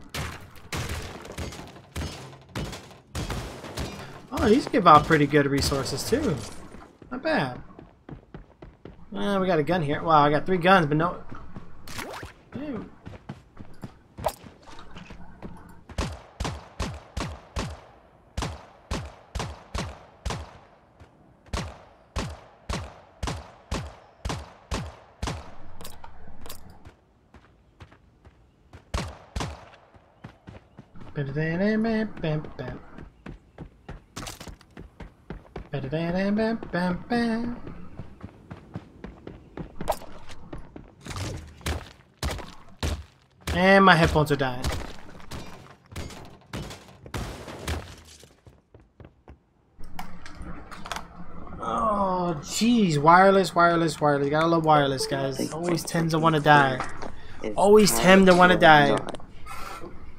Oh, these give out pretty good resources too. Not bad. Uh, we got a gun here. Wow, I got three guns, but no... Ew. And my headphones are dying. Oh, jeez. Wireless, wireless, wireless. Gotta love wireless, guys. Always tends to want to die. Always tend to want to die.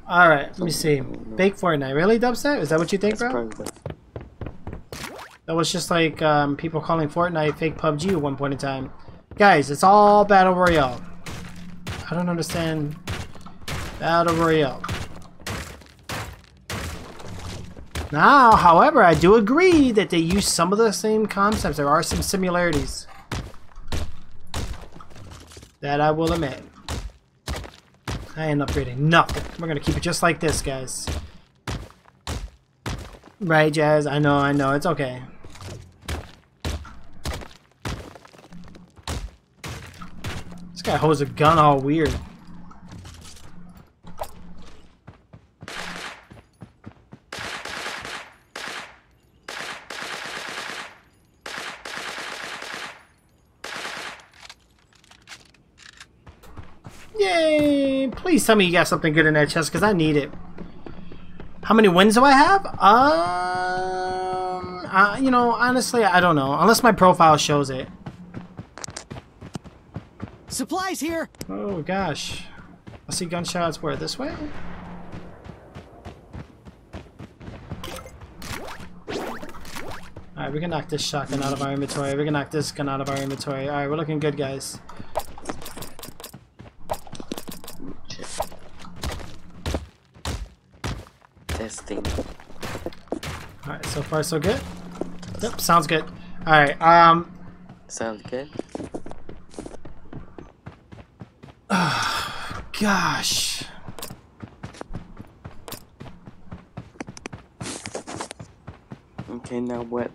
Alright, let me see. Fake Fortnite. Really, Dubstep? Is that what you think, bro? That was just like um, people calling Fortnite fake P U B G at one point in time. Guys, it's all Battle Royale. I don't understand... Battle Royale. Now, however, I do agree that they use some of the same concepts. There are some similarities. That I will admit. I ain't upgrading nothing. We're gonna keep it just like this, guys. Right, Jazz? I know, I know. It's okay. This guy holds a gun all weird. Please tell me you got something good in that chest, because I need it. How many wins do I have? Um, I, you know, honestly, I don't know. Unless my profile shows it. Supplies here! Oh, gosh. I see gunshots. Where? This way? Alright, we can knock this shotgun out of our inventory. We can knock this gun out of our inventory. Alright, we're looking good, guys. Alright, so far so good. Yep, sounds good. Alright, um... Sounds good. Oh, gosh. Okay, now what?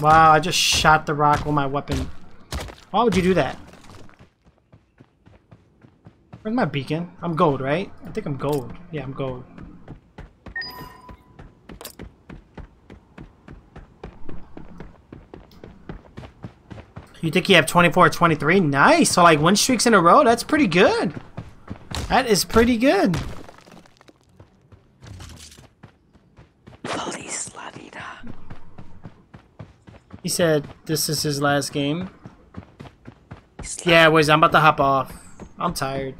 Wow, I just shot the rock with my weapon. Why would you do that? Where's my beacon? I'm gold, right? I think I'm gold. Yeah, I'm gold. You think you have twenty-four or twenty-three? Nice! So like win streaks in a row? That's pretty good. That is pretty good. He said this is his last game. Yeah, boys, I'm about to hop off. I'm tired.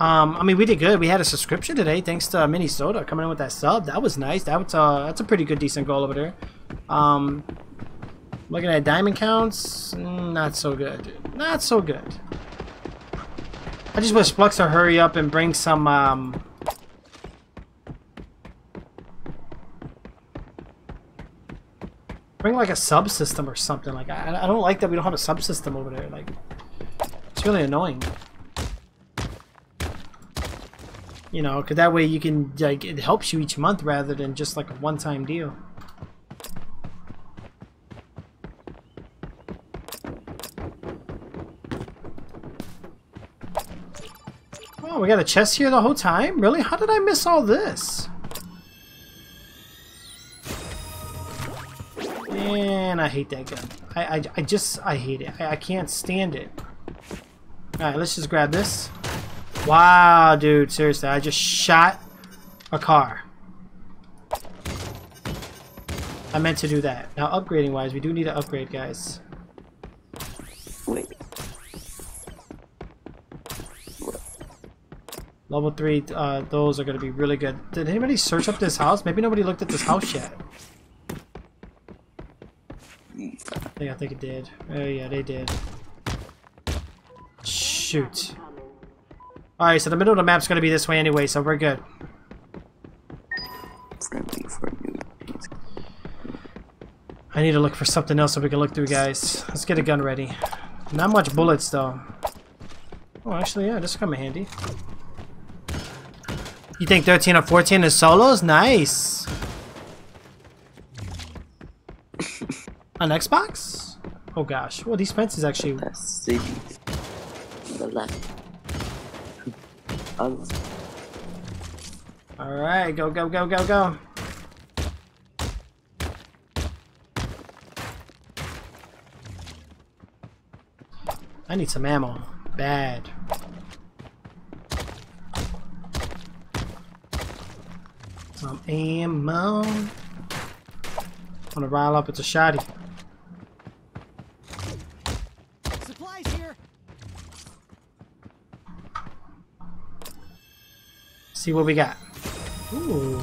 Um, I mean, we did good. We had a subscription today, thanks to Minnesota coming in with that sub. That was nice. That was uh, that's a pretty good, decent goal over there. Um, looking at diamond counts, not so good, dude. Not so good. I just wish Fluxer hurry up and bring some. Um, bring like a subsystem or something. Like I, I don't like that we don't have a subsystem over there. Like it's really annoying. You know, because that way you can, like, it helps you each month rather than just like a one-time deal. Oh, we got a chest here the whole time? Really? How did I miss all this? Man, I hate that gun. I, I, I just, I hate it. I, I can't stand it. Alright, let's just grab this. Wow, dude, seriously, I just shot a car. I meant to do that. Now, upgrading wise, we do need to upgrade, guys. Level three, uh, those are going to be really good. Did anybody search up this house? Maybe nobody looked at this house yet. I think, I think it did. Oh, yeah, they did. Shoot. Alright, so the middle of the map's gonna be this way anyway, so we're good. I need to look for something else so we can look through, guys. Let's get a gun ready. Not much bullets, though. Oh, actually, yeah, this is coming handy. You think thirteen or fourteen is solos? Nice! On Xbox? Oh, gosh. Well, these fences actually... Let's see. The left. All right, go, go, go, go, go. I need some ammo, bad. Some ammo. I'm gonna rile up with a shotty. See what we got. Ooh.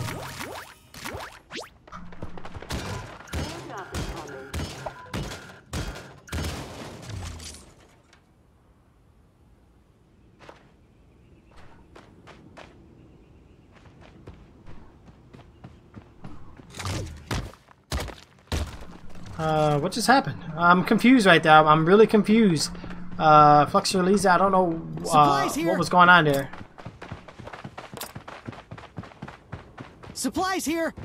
Uh, what just happened? I'm confused right now. I'm really confused. Uh, Fluxer Lisa, I don't know uh, what was going on there. Supplies here.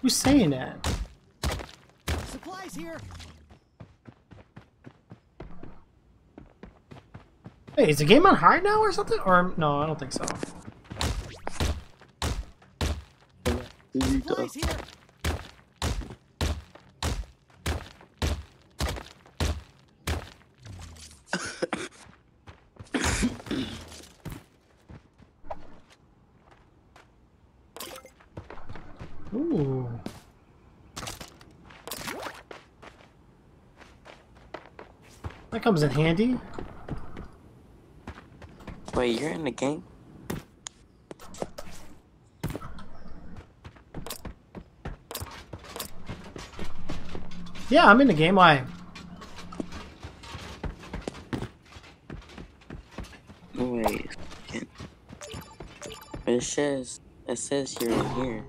Who's saying that? Supplies here. Hey, is the game on hard now or something? Or no, I don't think so. Supplies here. Comes in handy. Wait, you're in the game? Yeah, I'm in the game. Why? Wait. It says it says you're in here.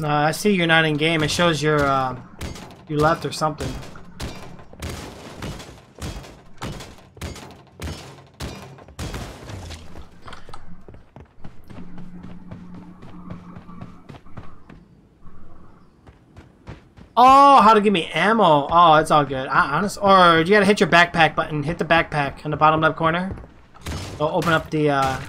No, I see you're not in game. It shows you're. Uh, You left or something. Oh, how to give me ammo. Oh, it's all good. I honestly, or you gotta hit your backpack button. Hit the backpack in the bottom left corner. It'll open up the uh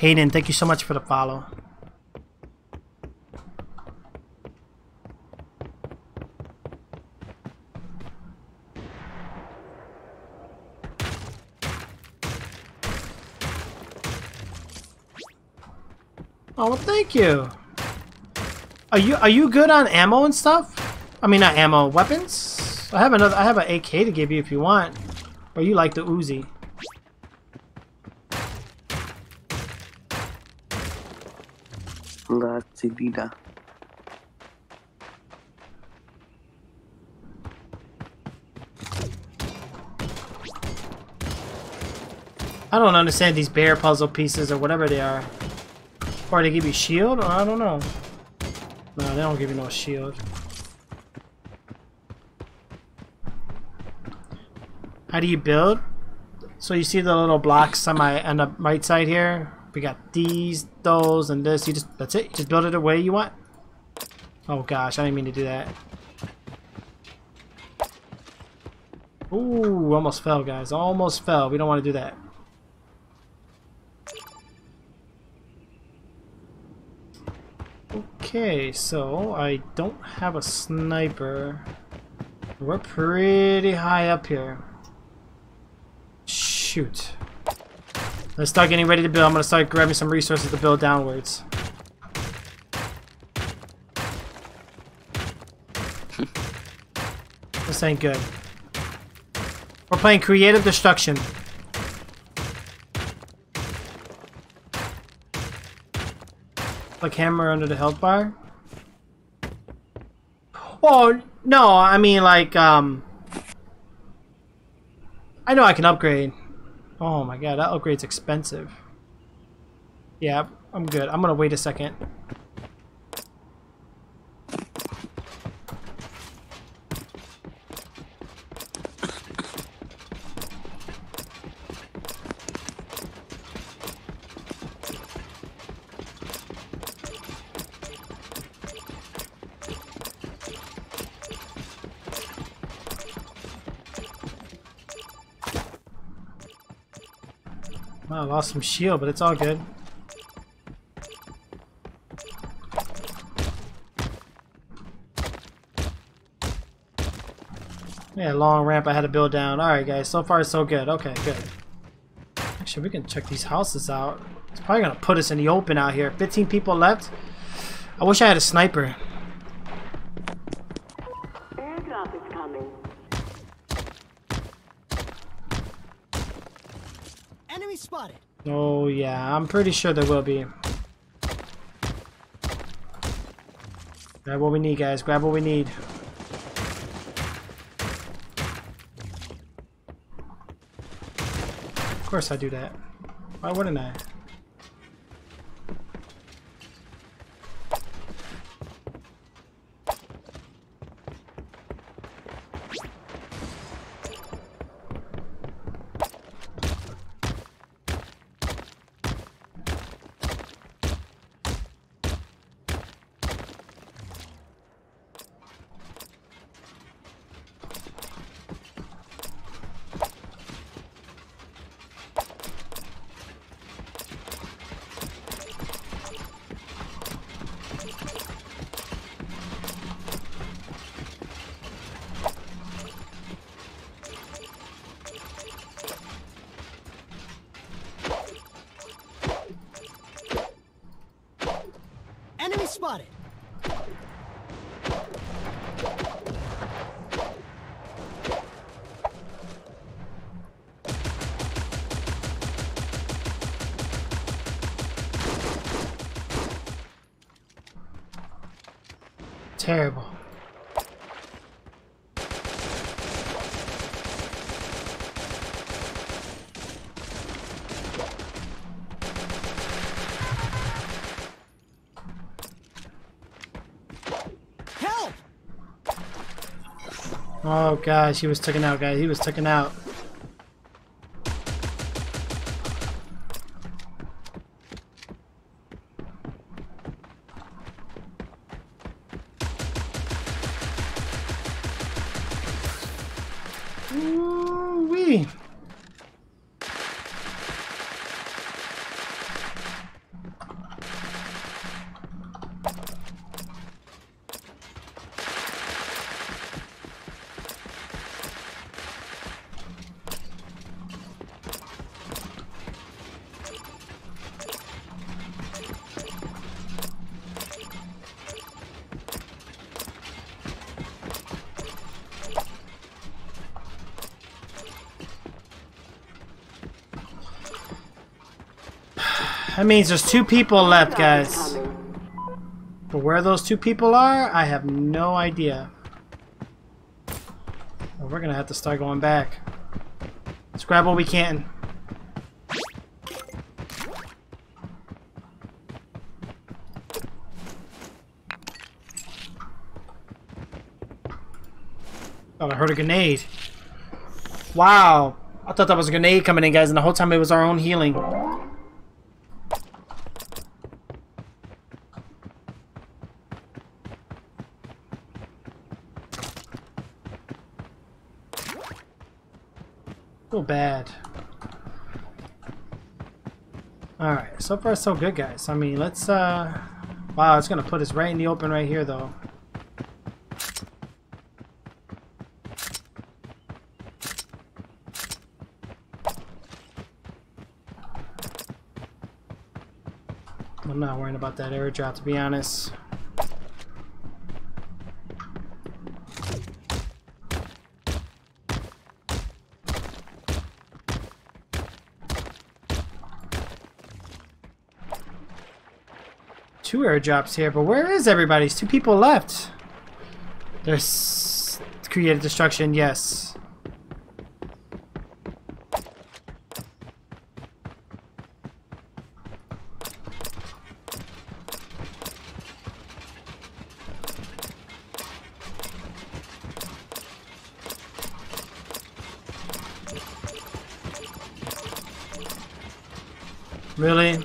Hayden, thank you so much for the follow. Oh, well, thank you. Are you are you good on ammo and stuff? I mean, not ammo, weapons. I have another. I have an A K to give you if you want, or you like the Uzi. La Civita. I don't understand these bear puzzle pieces or whatever they are. Or they give you shield, or I don't know. No, they don't give you no shield. How do you build? So you see the little blocks on my on the right side here? We got these, those, and this. You just that's it. You just build it the way you want. Oh gosh, I didn't mean to do that. Ooh, almost fell, guys. Almost fell. We don't want to do that. Okay, so I don't have a sniper. We're pretty high up here. Shoot. Let's start getting ready to build. I'm gonna start grabbing some resources to build downwards. This ain't good. We're playing Creative Destruction. Like hammer under the health bar? Oh, no, I mean like, um... I know I can upgrade. Oh my god, that upgrade's expensive. Yeah, I'm good. I'm gonna wait a second. I lost some shield, but it's all good. Yeah, long ramp I had to build down. Alright guys, so far so good. Okay, good. Actually, we can check these houses out. It's probably going to put us in the open out here. fifteen people left. I wish I had a sniper. Oh yeah, I'm pretty sure there will be. Grab what we need, guys. Grab what we need. Of course I do that. Why wouldn't I? Terrible. Help! Oh gosh, he was taken out, guys. He was taken out. That means there's two people left, guys. But where those two people are, I have no idea. Well, we're gonna have to start going back. Let's grab what we can. Oh, I heard a grenade. Wow. I thought that was a grenade coming in, guys, and the whole time it was our own healing. So bad. Alright, so far so good, guys. I mean, let's, uh... wow, it's gonna put us right in the open right here, though. I'm not worrying about that airdrop, to be honest. Two airdrops here, but where is everybody? There's two people left. There's Creative Destruction, yes. Really?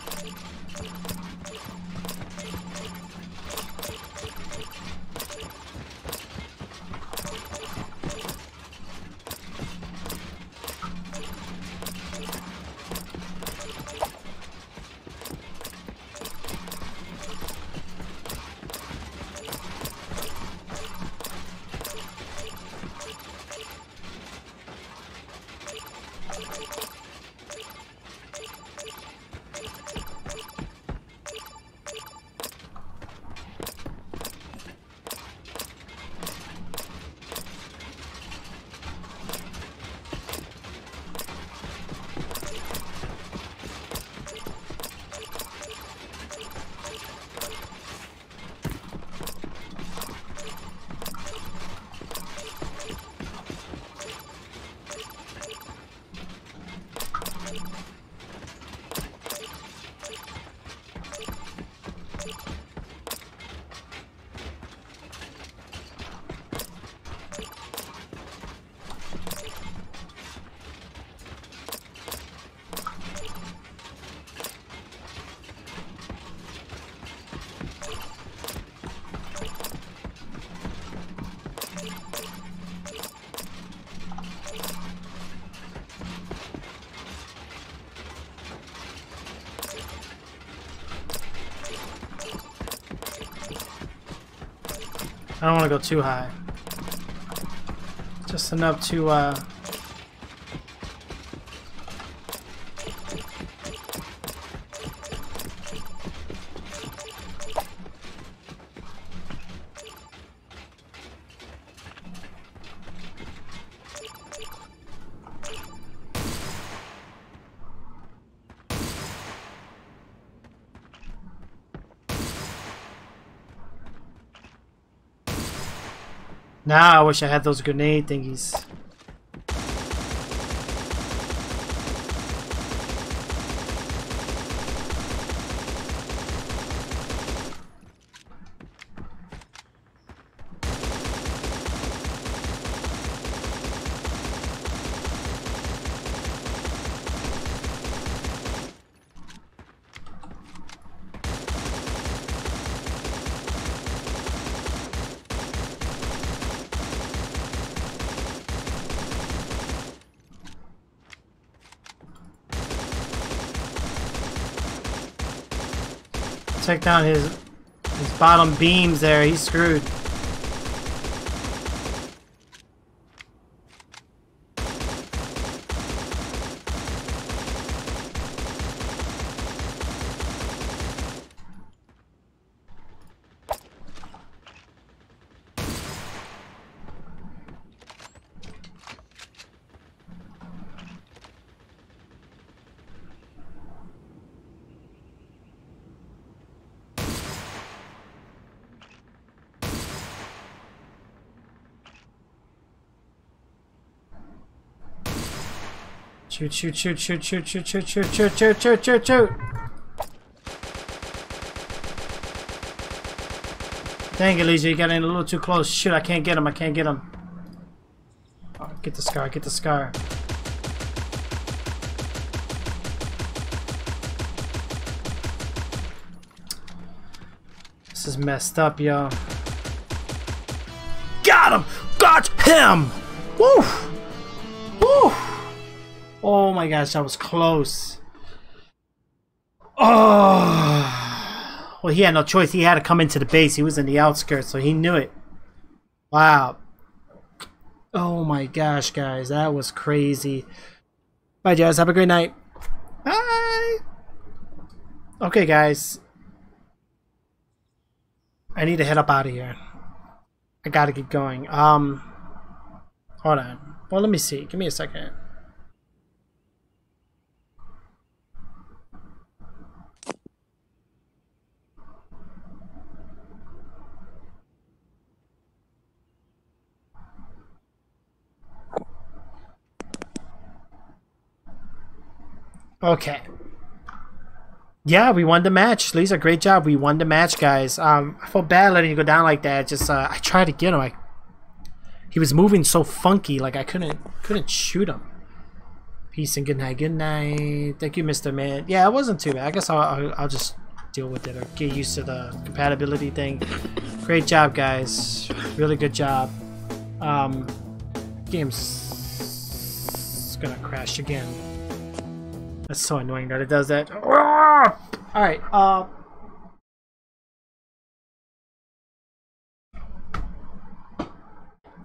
I don't want to go too high. Just enough to, uh... Now I wish I had those grenade thingies. Check down his his bottom beams there. He's screwed. Shoot, shoot, shoot, shoot, shoot, shoot, shoot, shoot, shoot, shoot, shoot, shoot, shoot. Dang it, Lisa, you're getting a little too close. Shoot, I can't get him, I can't get him. Oh, get the scar, get the scar. This is messed up, y'all. Got him! Got him! Woo! Woo! Oh my gosh, that was close. Oh! Well, he had no choice. He had to come into the base. He was in the outskirts, so he knew it. Wow. Oh my gosh, guys. That was crazy. Bye, guys. Have a great night. Bye! Okay, guys. I need to head up out of here. I gotta get going. Um, hold on. Well, let me see. Give me a second. Okay. Yeah, we won the match. Lisa, great job. We won the match, guys. Um, I felt bad letting you go down like that. Just, uh, I tried to get him. I, he was moving so funky, like I couldn't, couldn't shoot him. Peace and good night. Good night. Thank you, Mister Man. Yeah, it wasn't too bad. I guess I'll, I'll, I'll just deal with it or get used to the compatibility thing. Great job, guys. Really good job. Um, game's gonna crash again. That's so annoying that it does that. Alright, uh...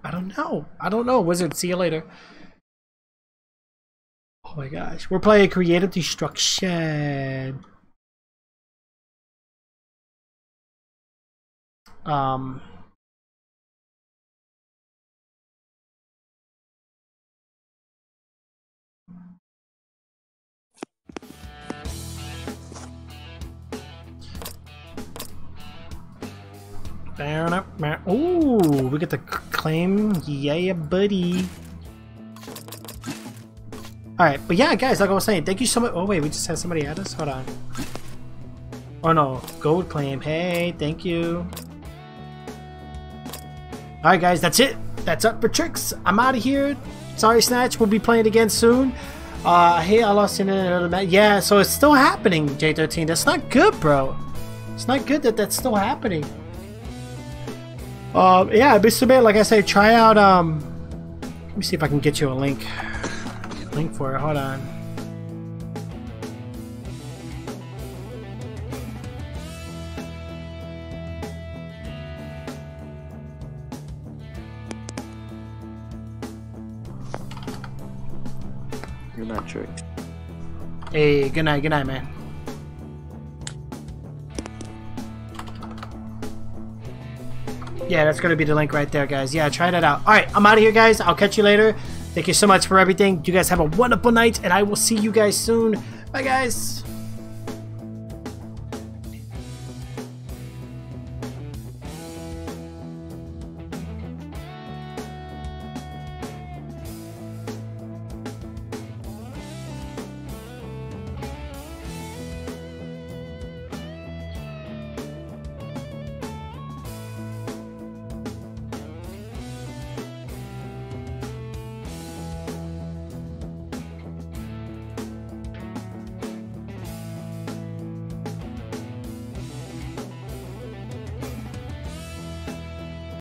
I don't know. I don't know, Wizard. See you later. Oh my gosh. We're playing Creative Destruction. Um... Ooh, we get the claim. Yeah, buddy. Alright, but yeah, guys, like I was saying, thank you so much. Oh, wait, we just had somebody at us? Hold on. Oh, no. Gold claim. Hey, thank you. Alright, guys, that's it. That's up for Tricks. I'm out of here. Sorry, Snatch. We'll be playing again soon. Uh, hey, I lost in another match. Yeah, so it's still happening, J thirteen. That's not good, bro. It's not good that that's still happening. Um, yeah, Mister Man, like I said, try out, um, let me see if I can get you a link, link for it, hold on. Good night, Trick. Hey, good night, good night, man. Yeah, that's going to be the link right there, guys. Yeah, try that out. All right, I'm out of here, guys. I'll catch you later. Thank you so much for everything. You guys have a wonderful night, and I will see you guys soon. Bye, guys.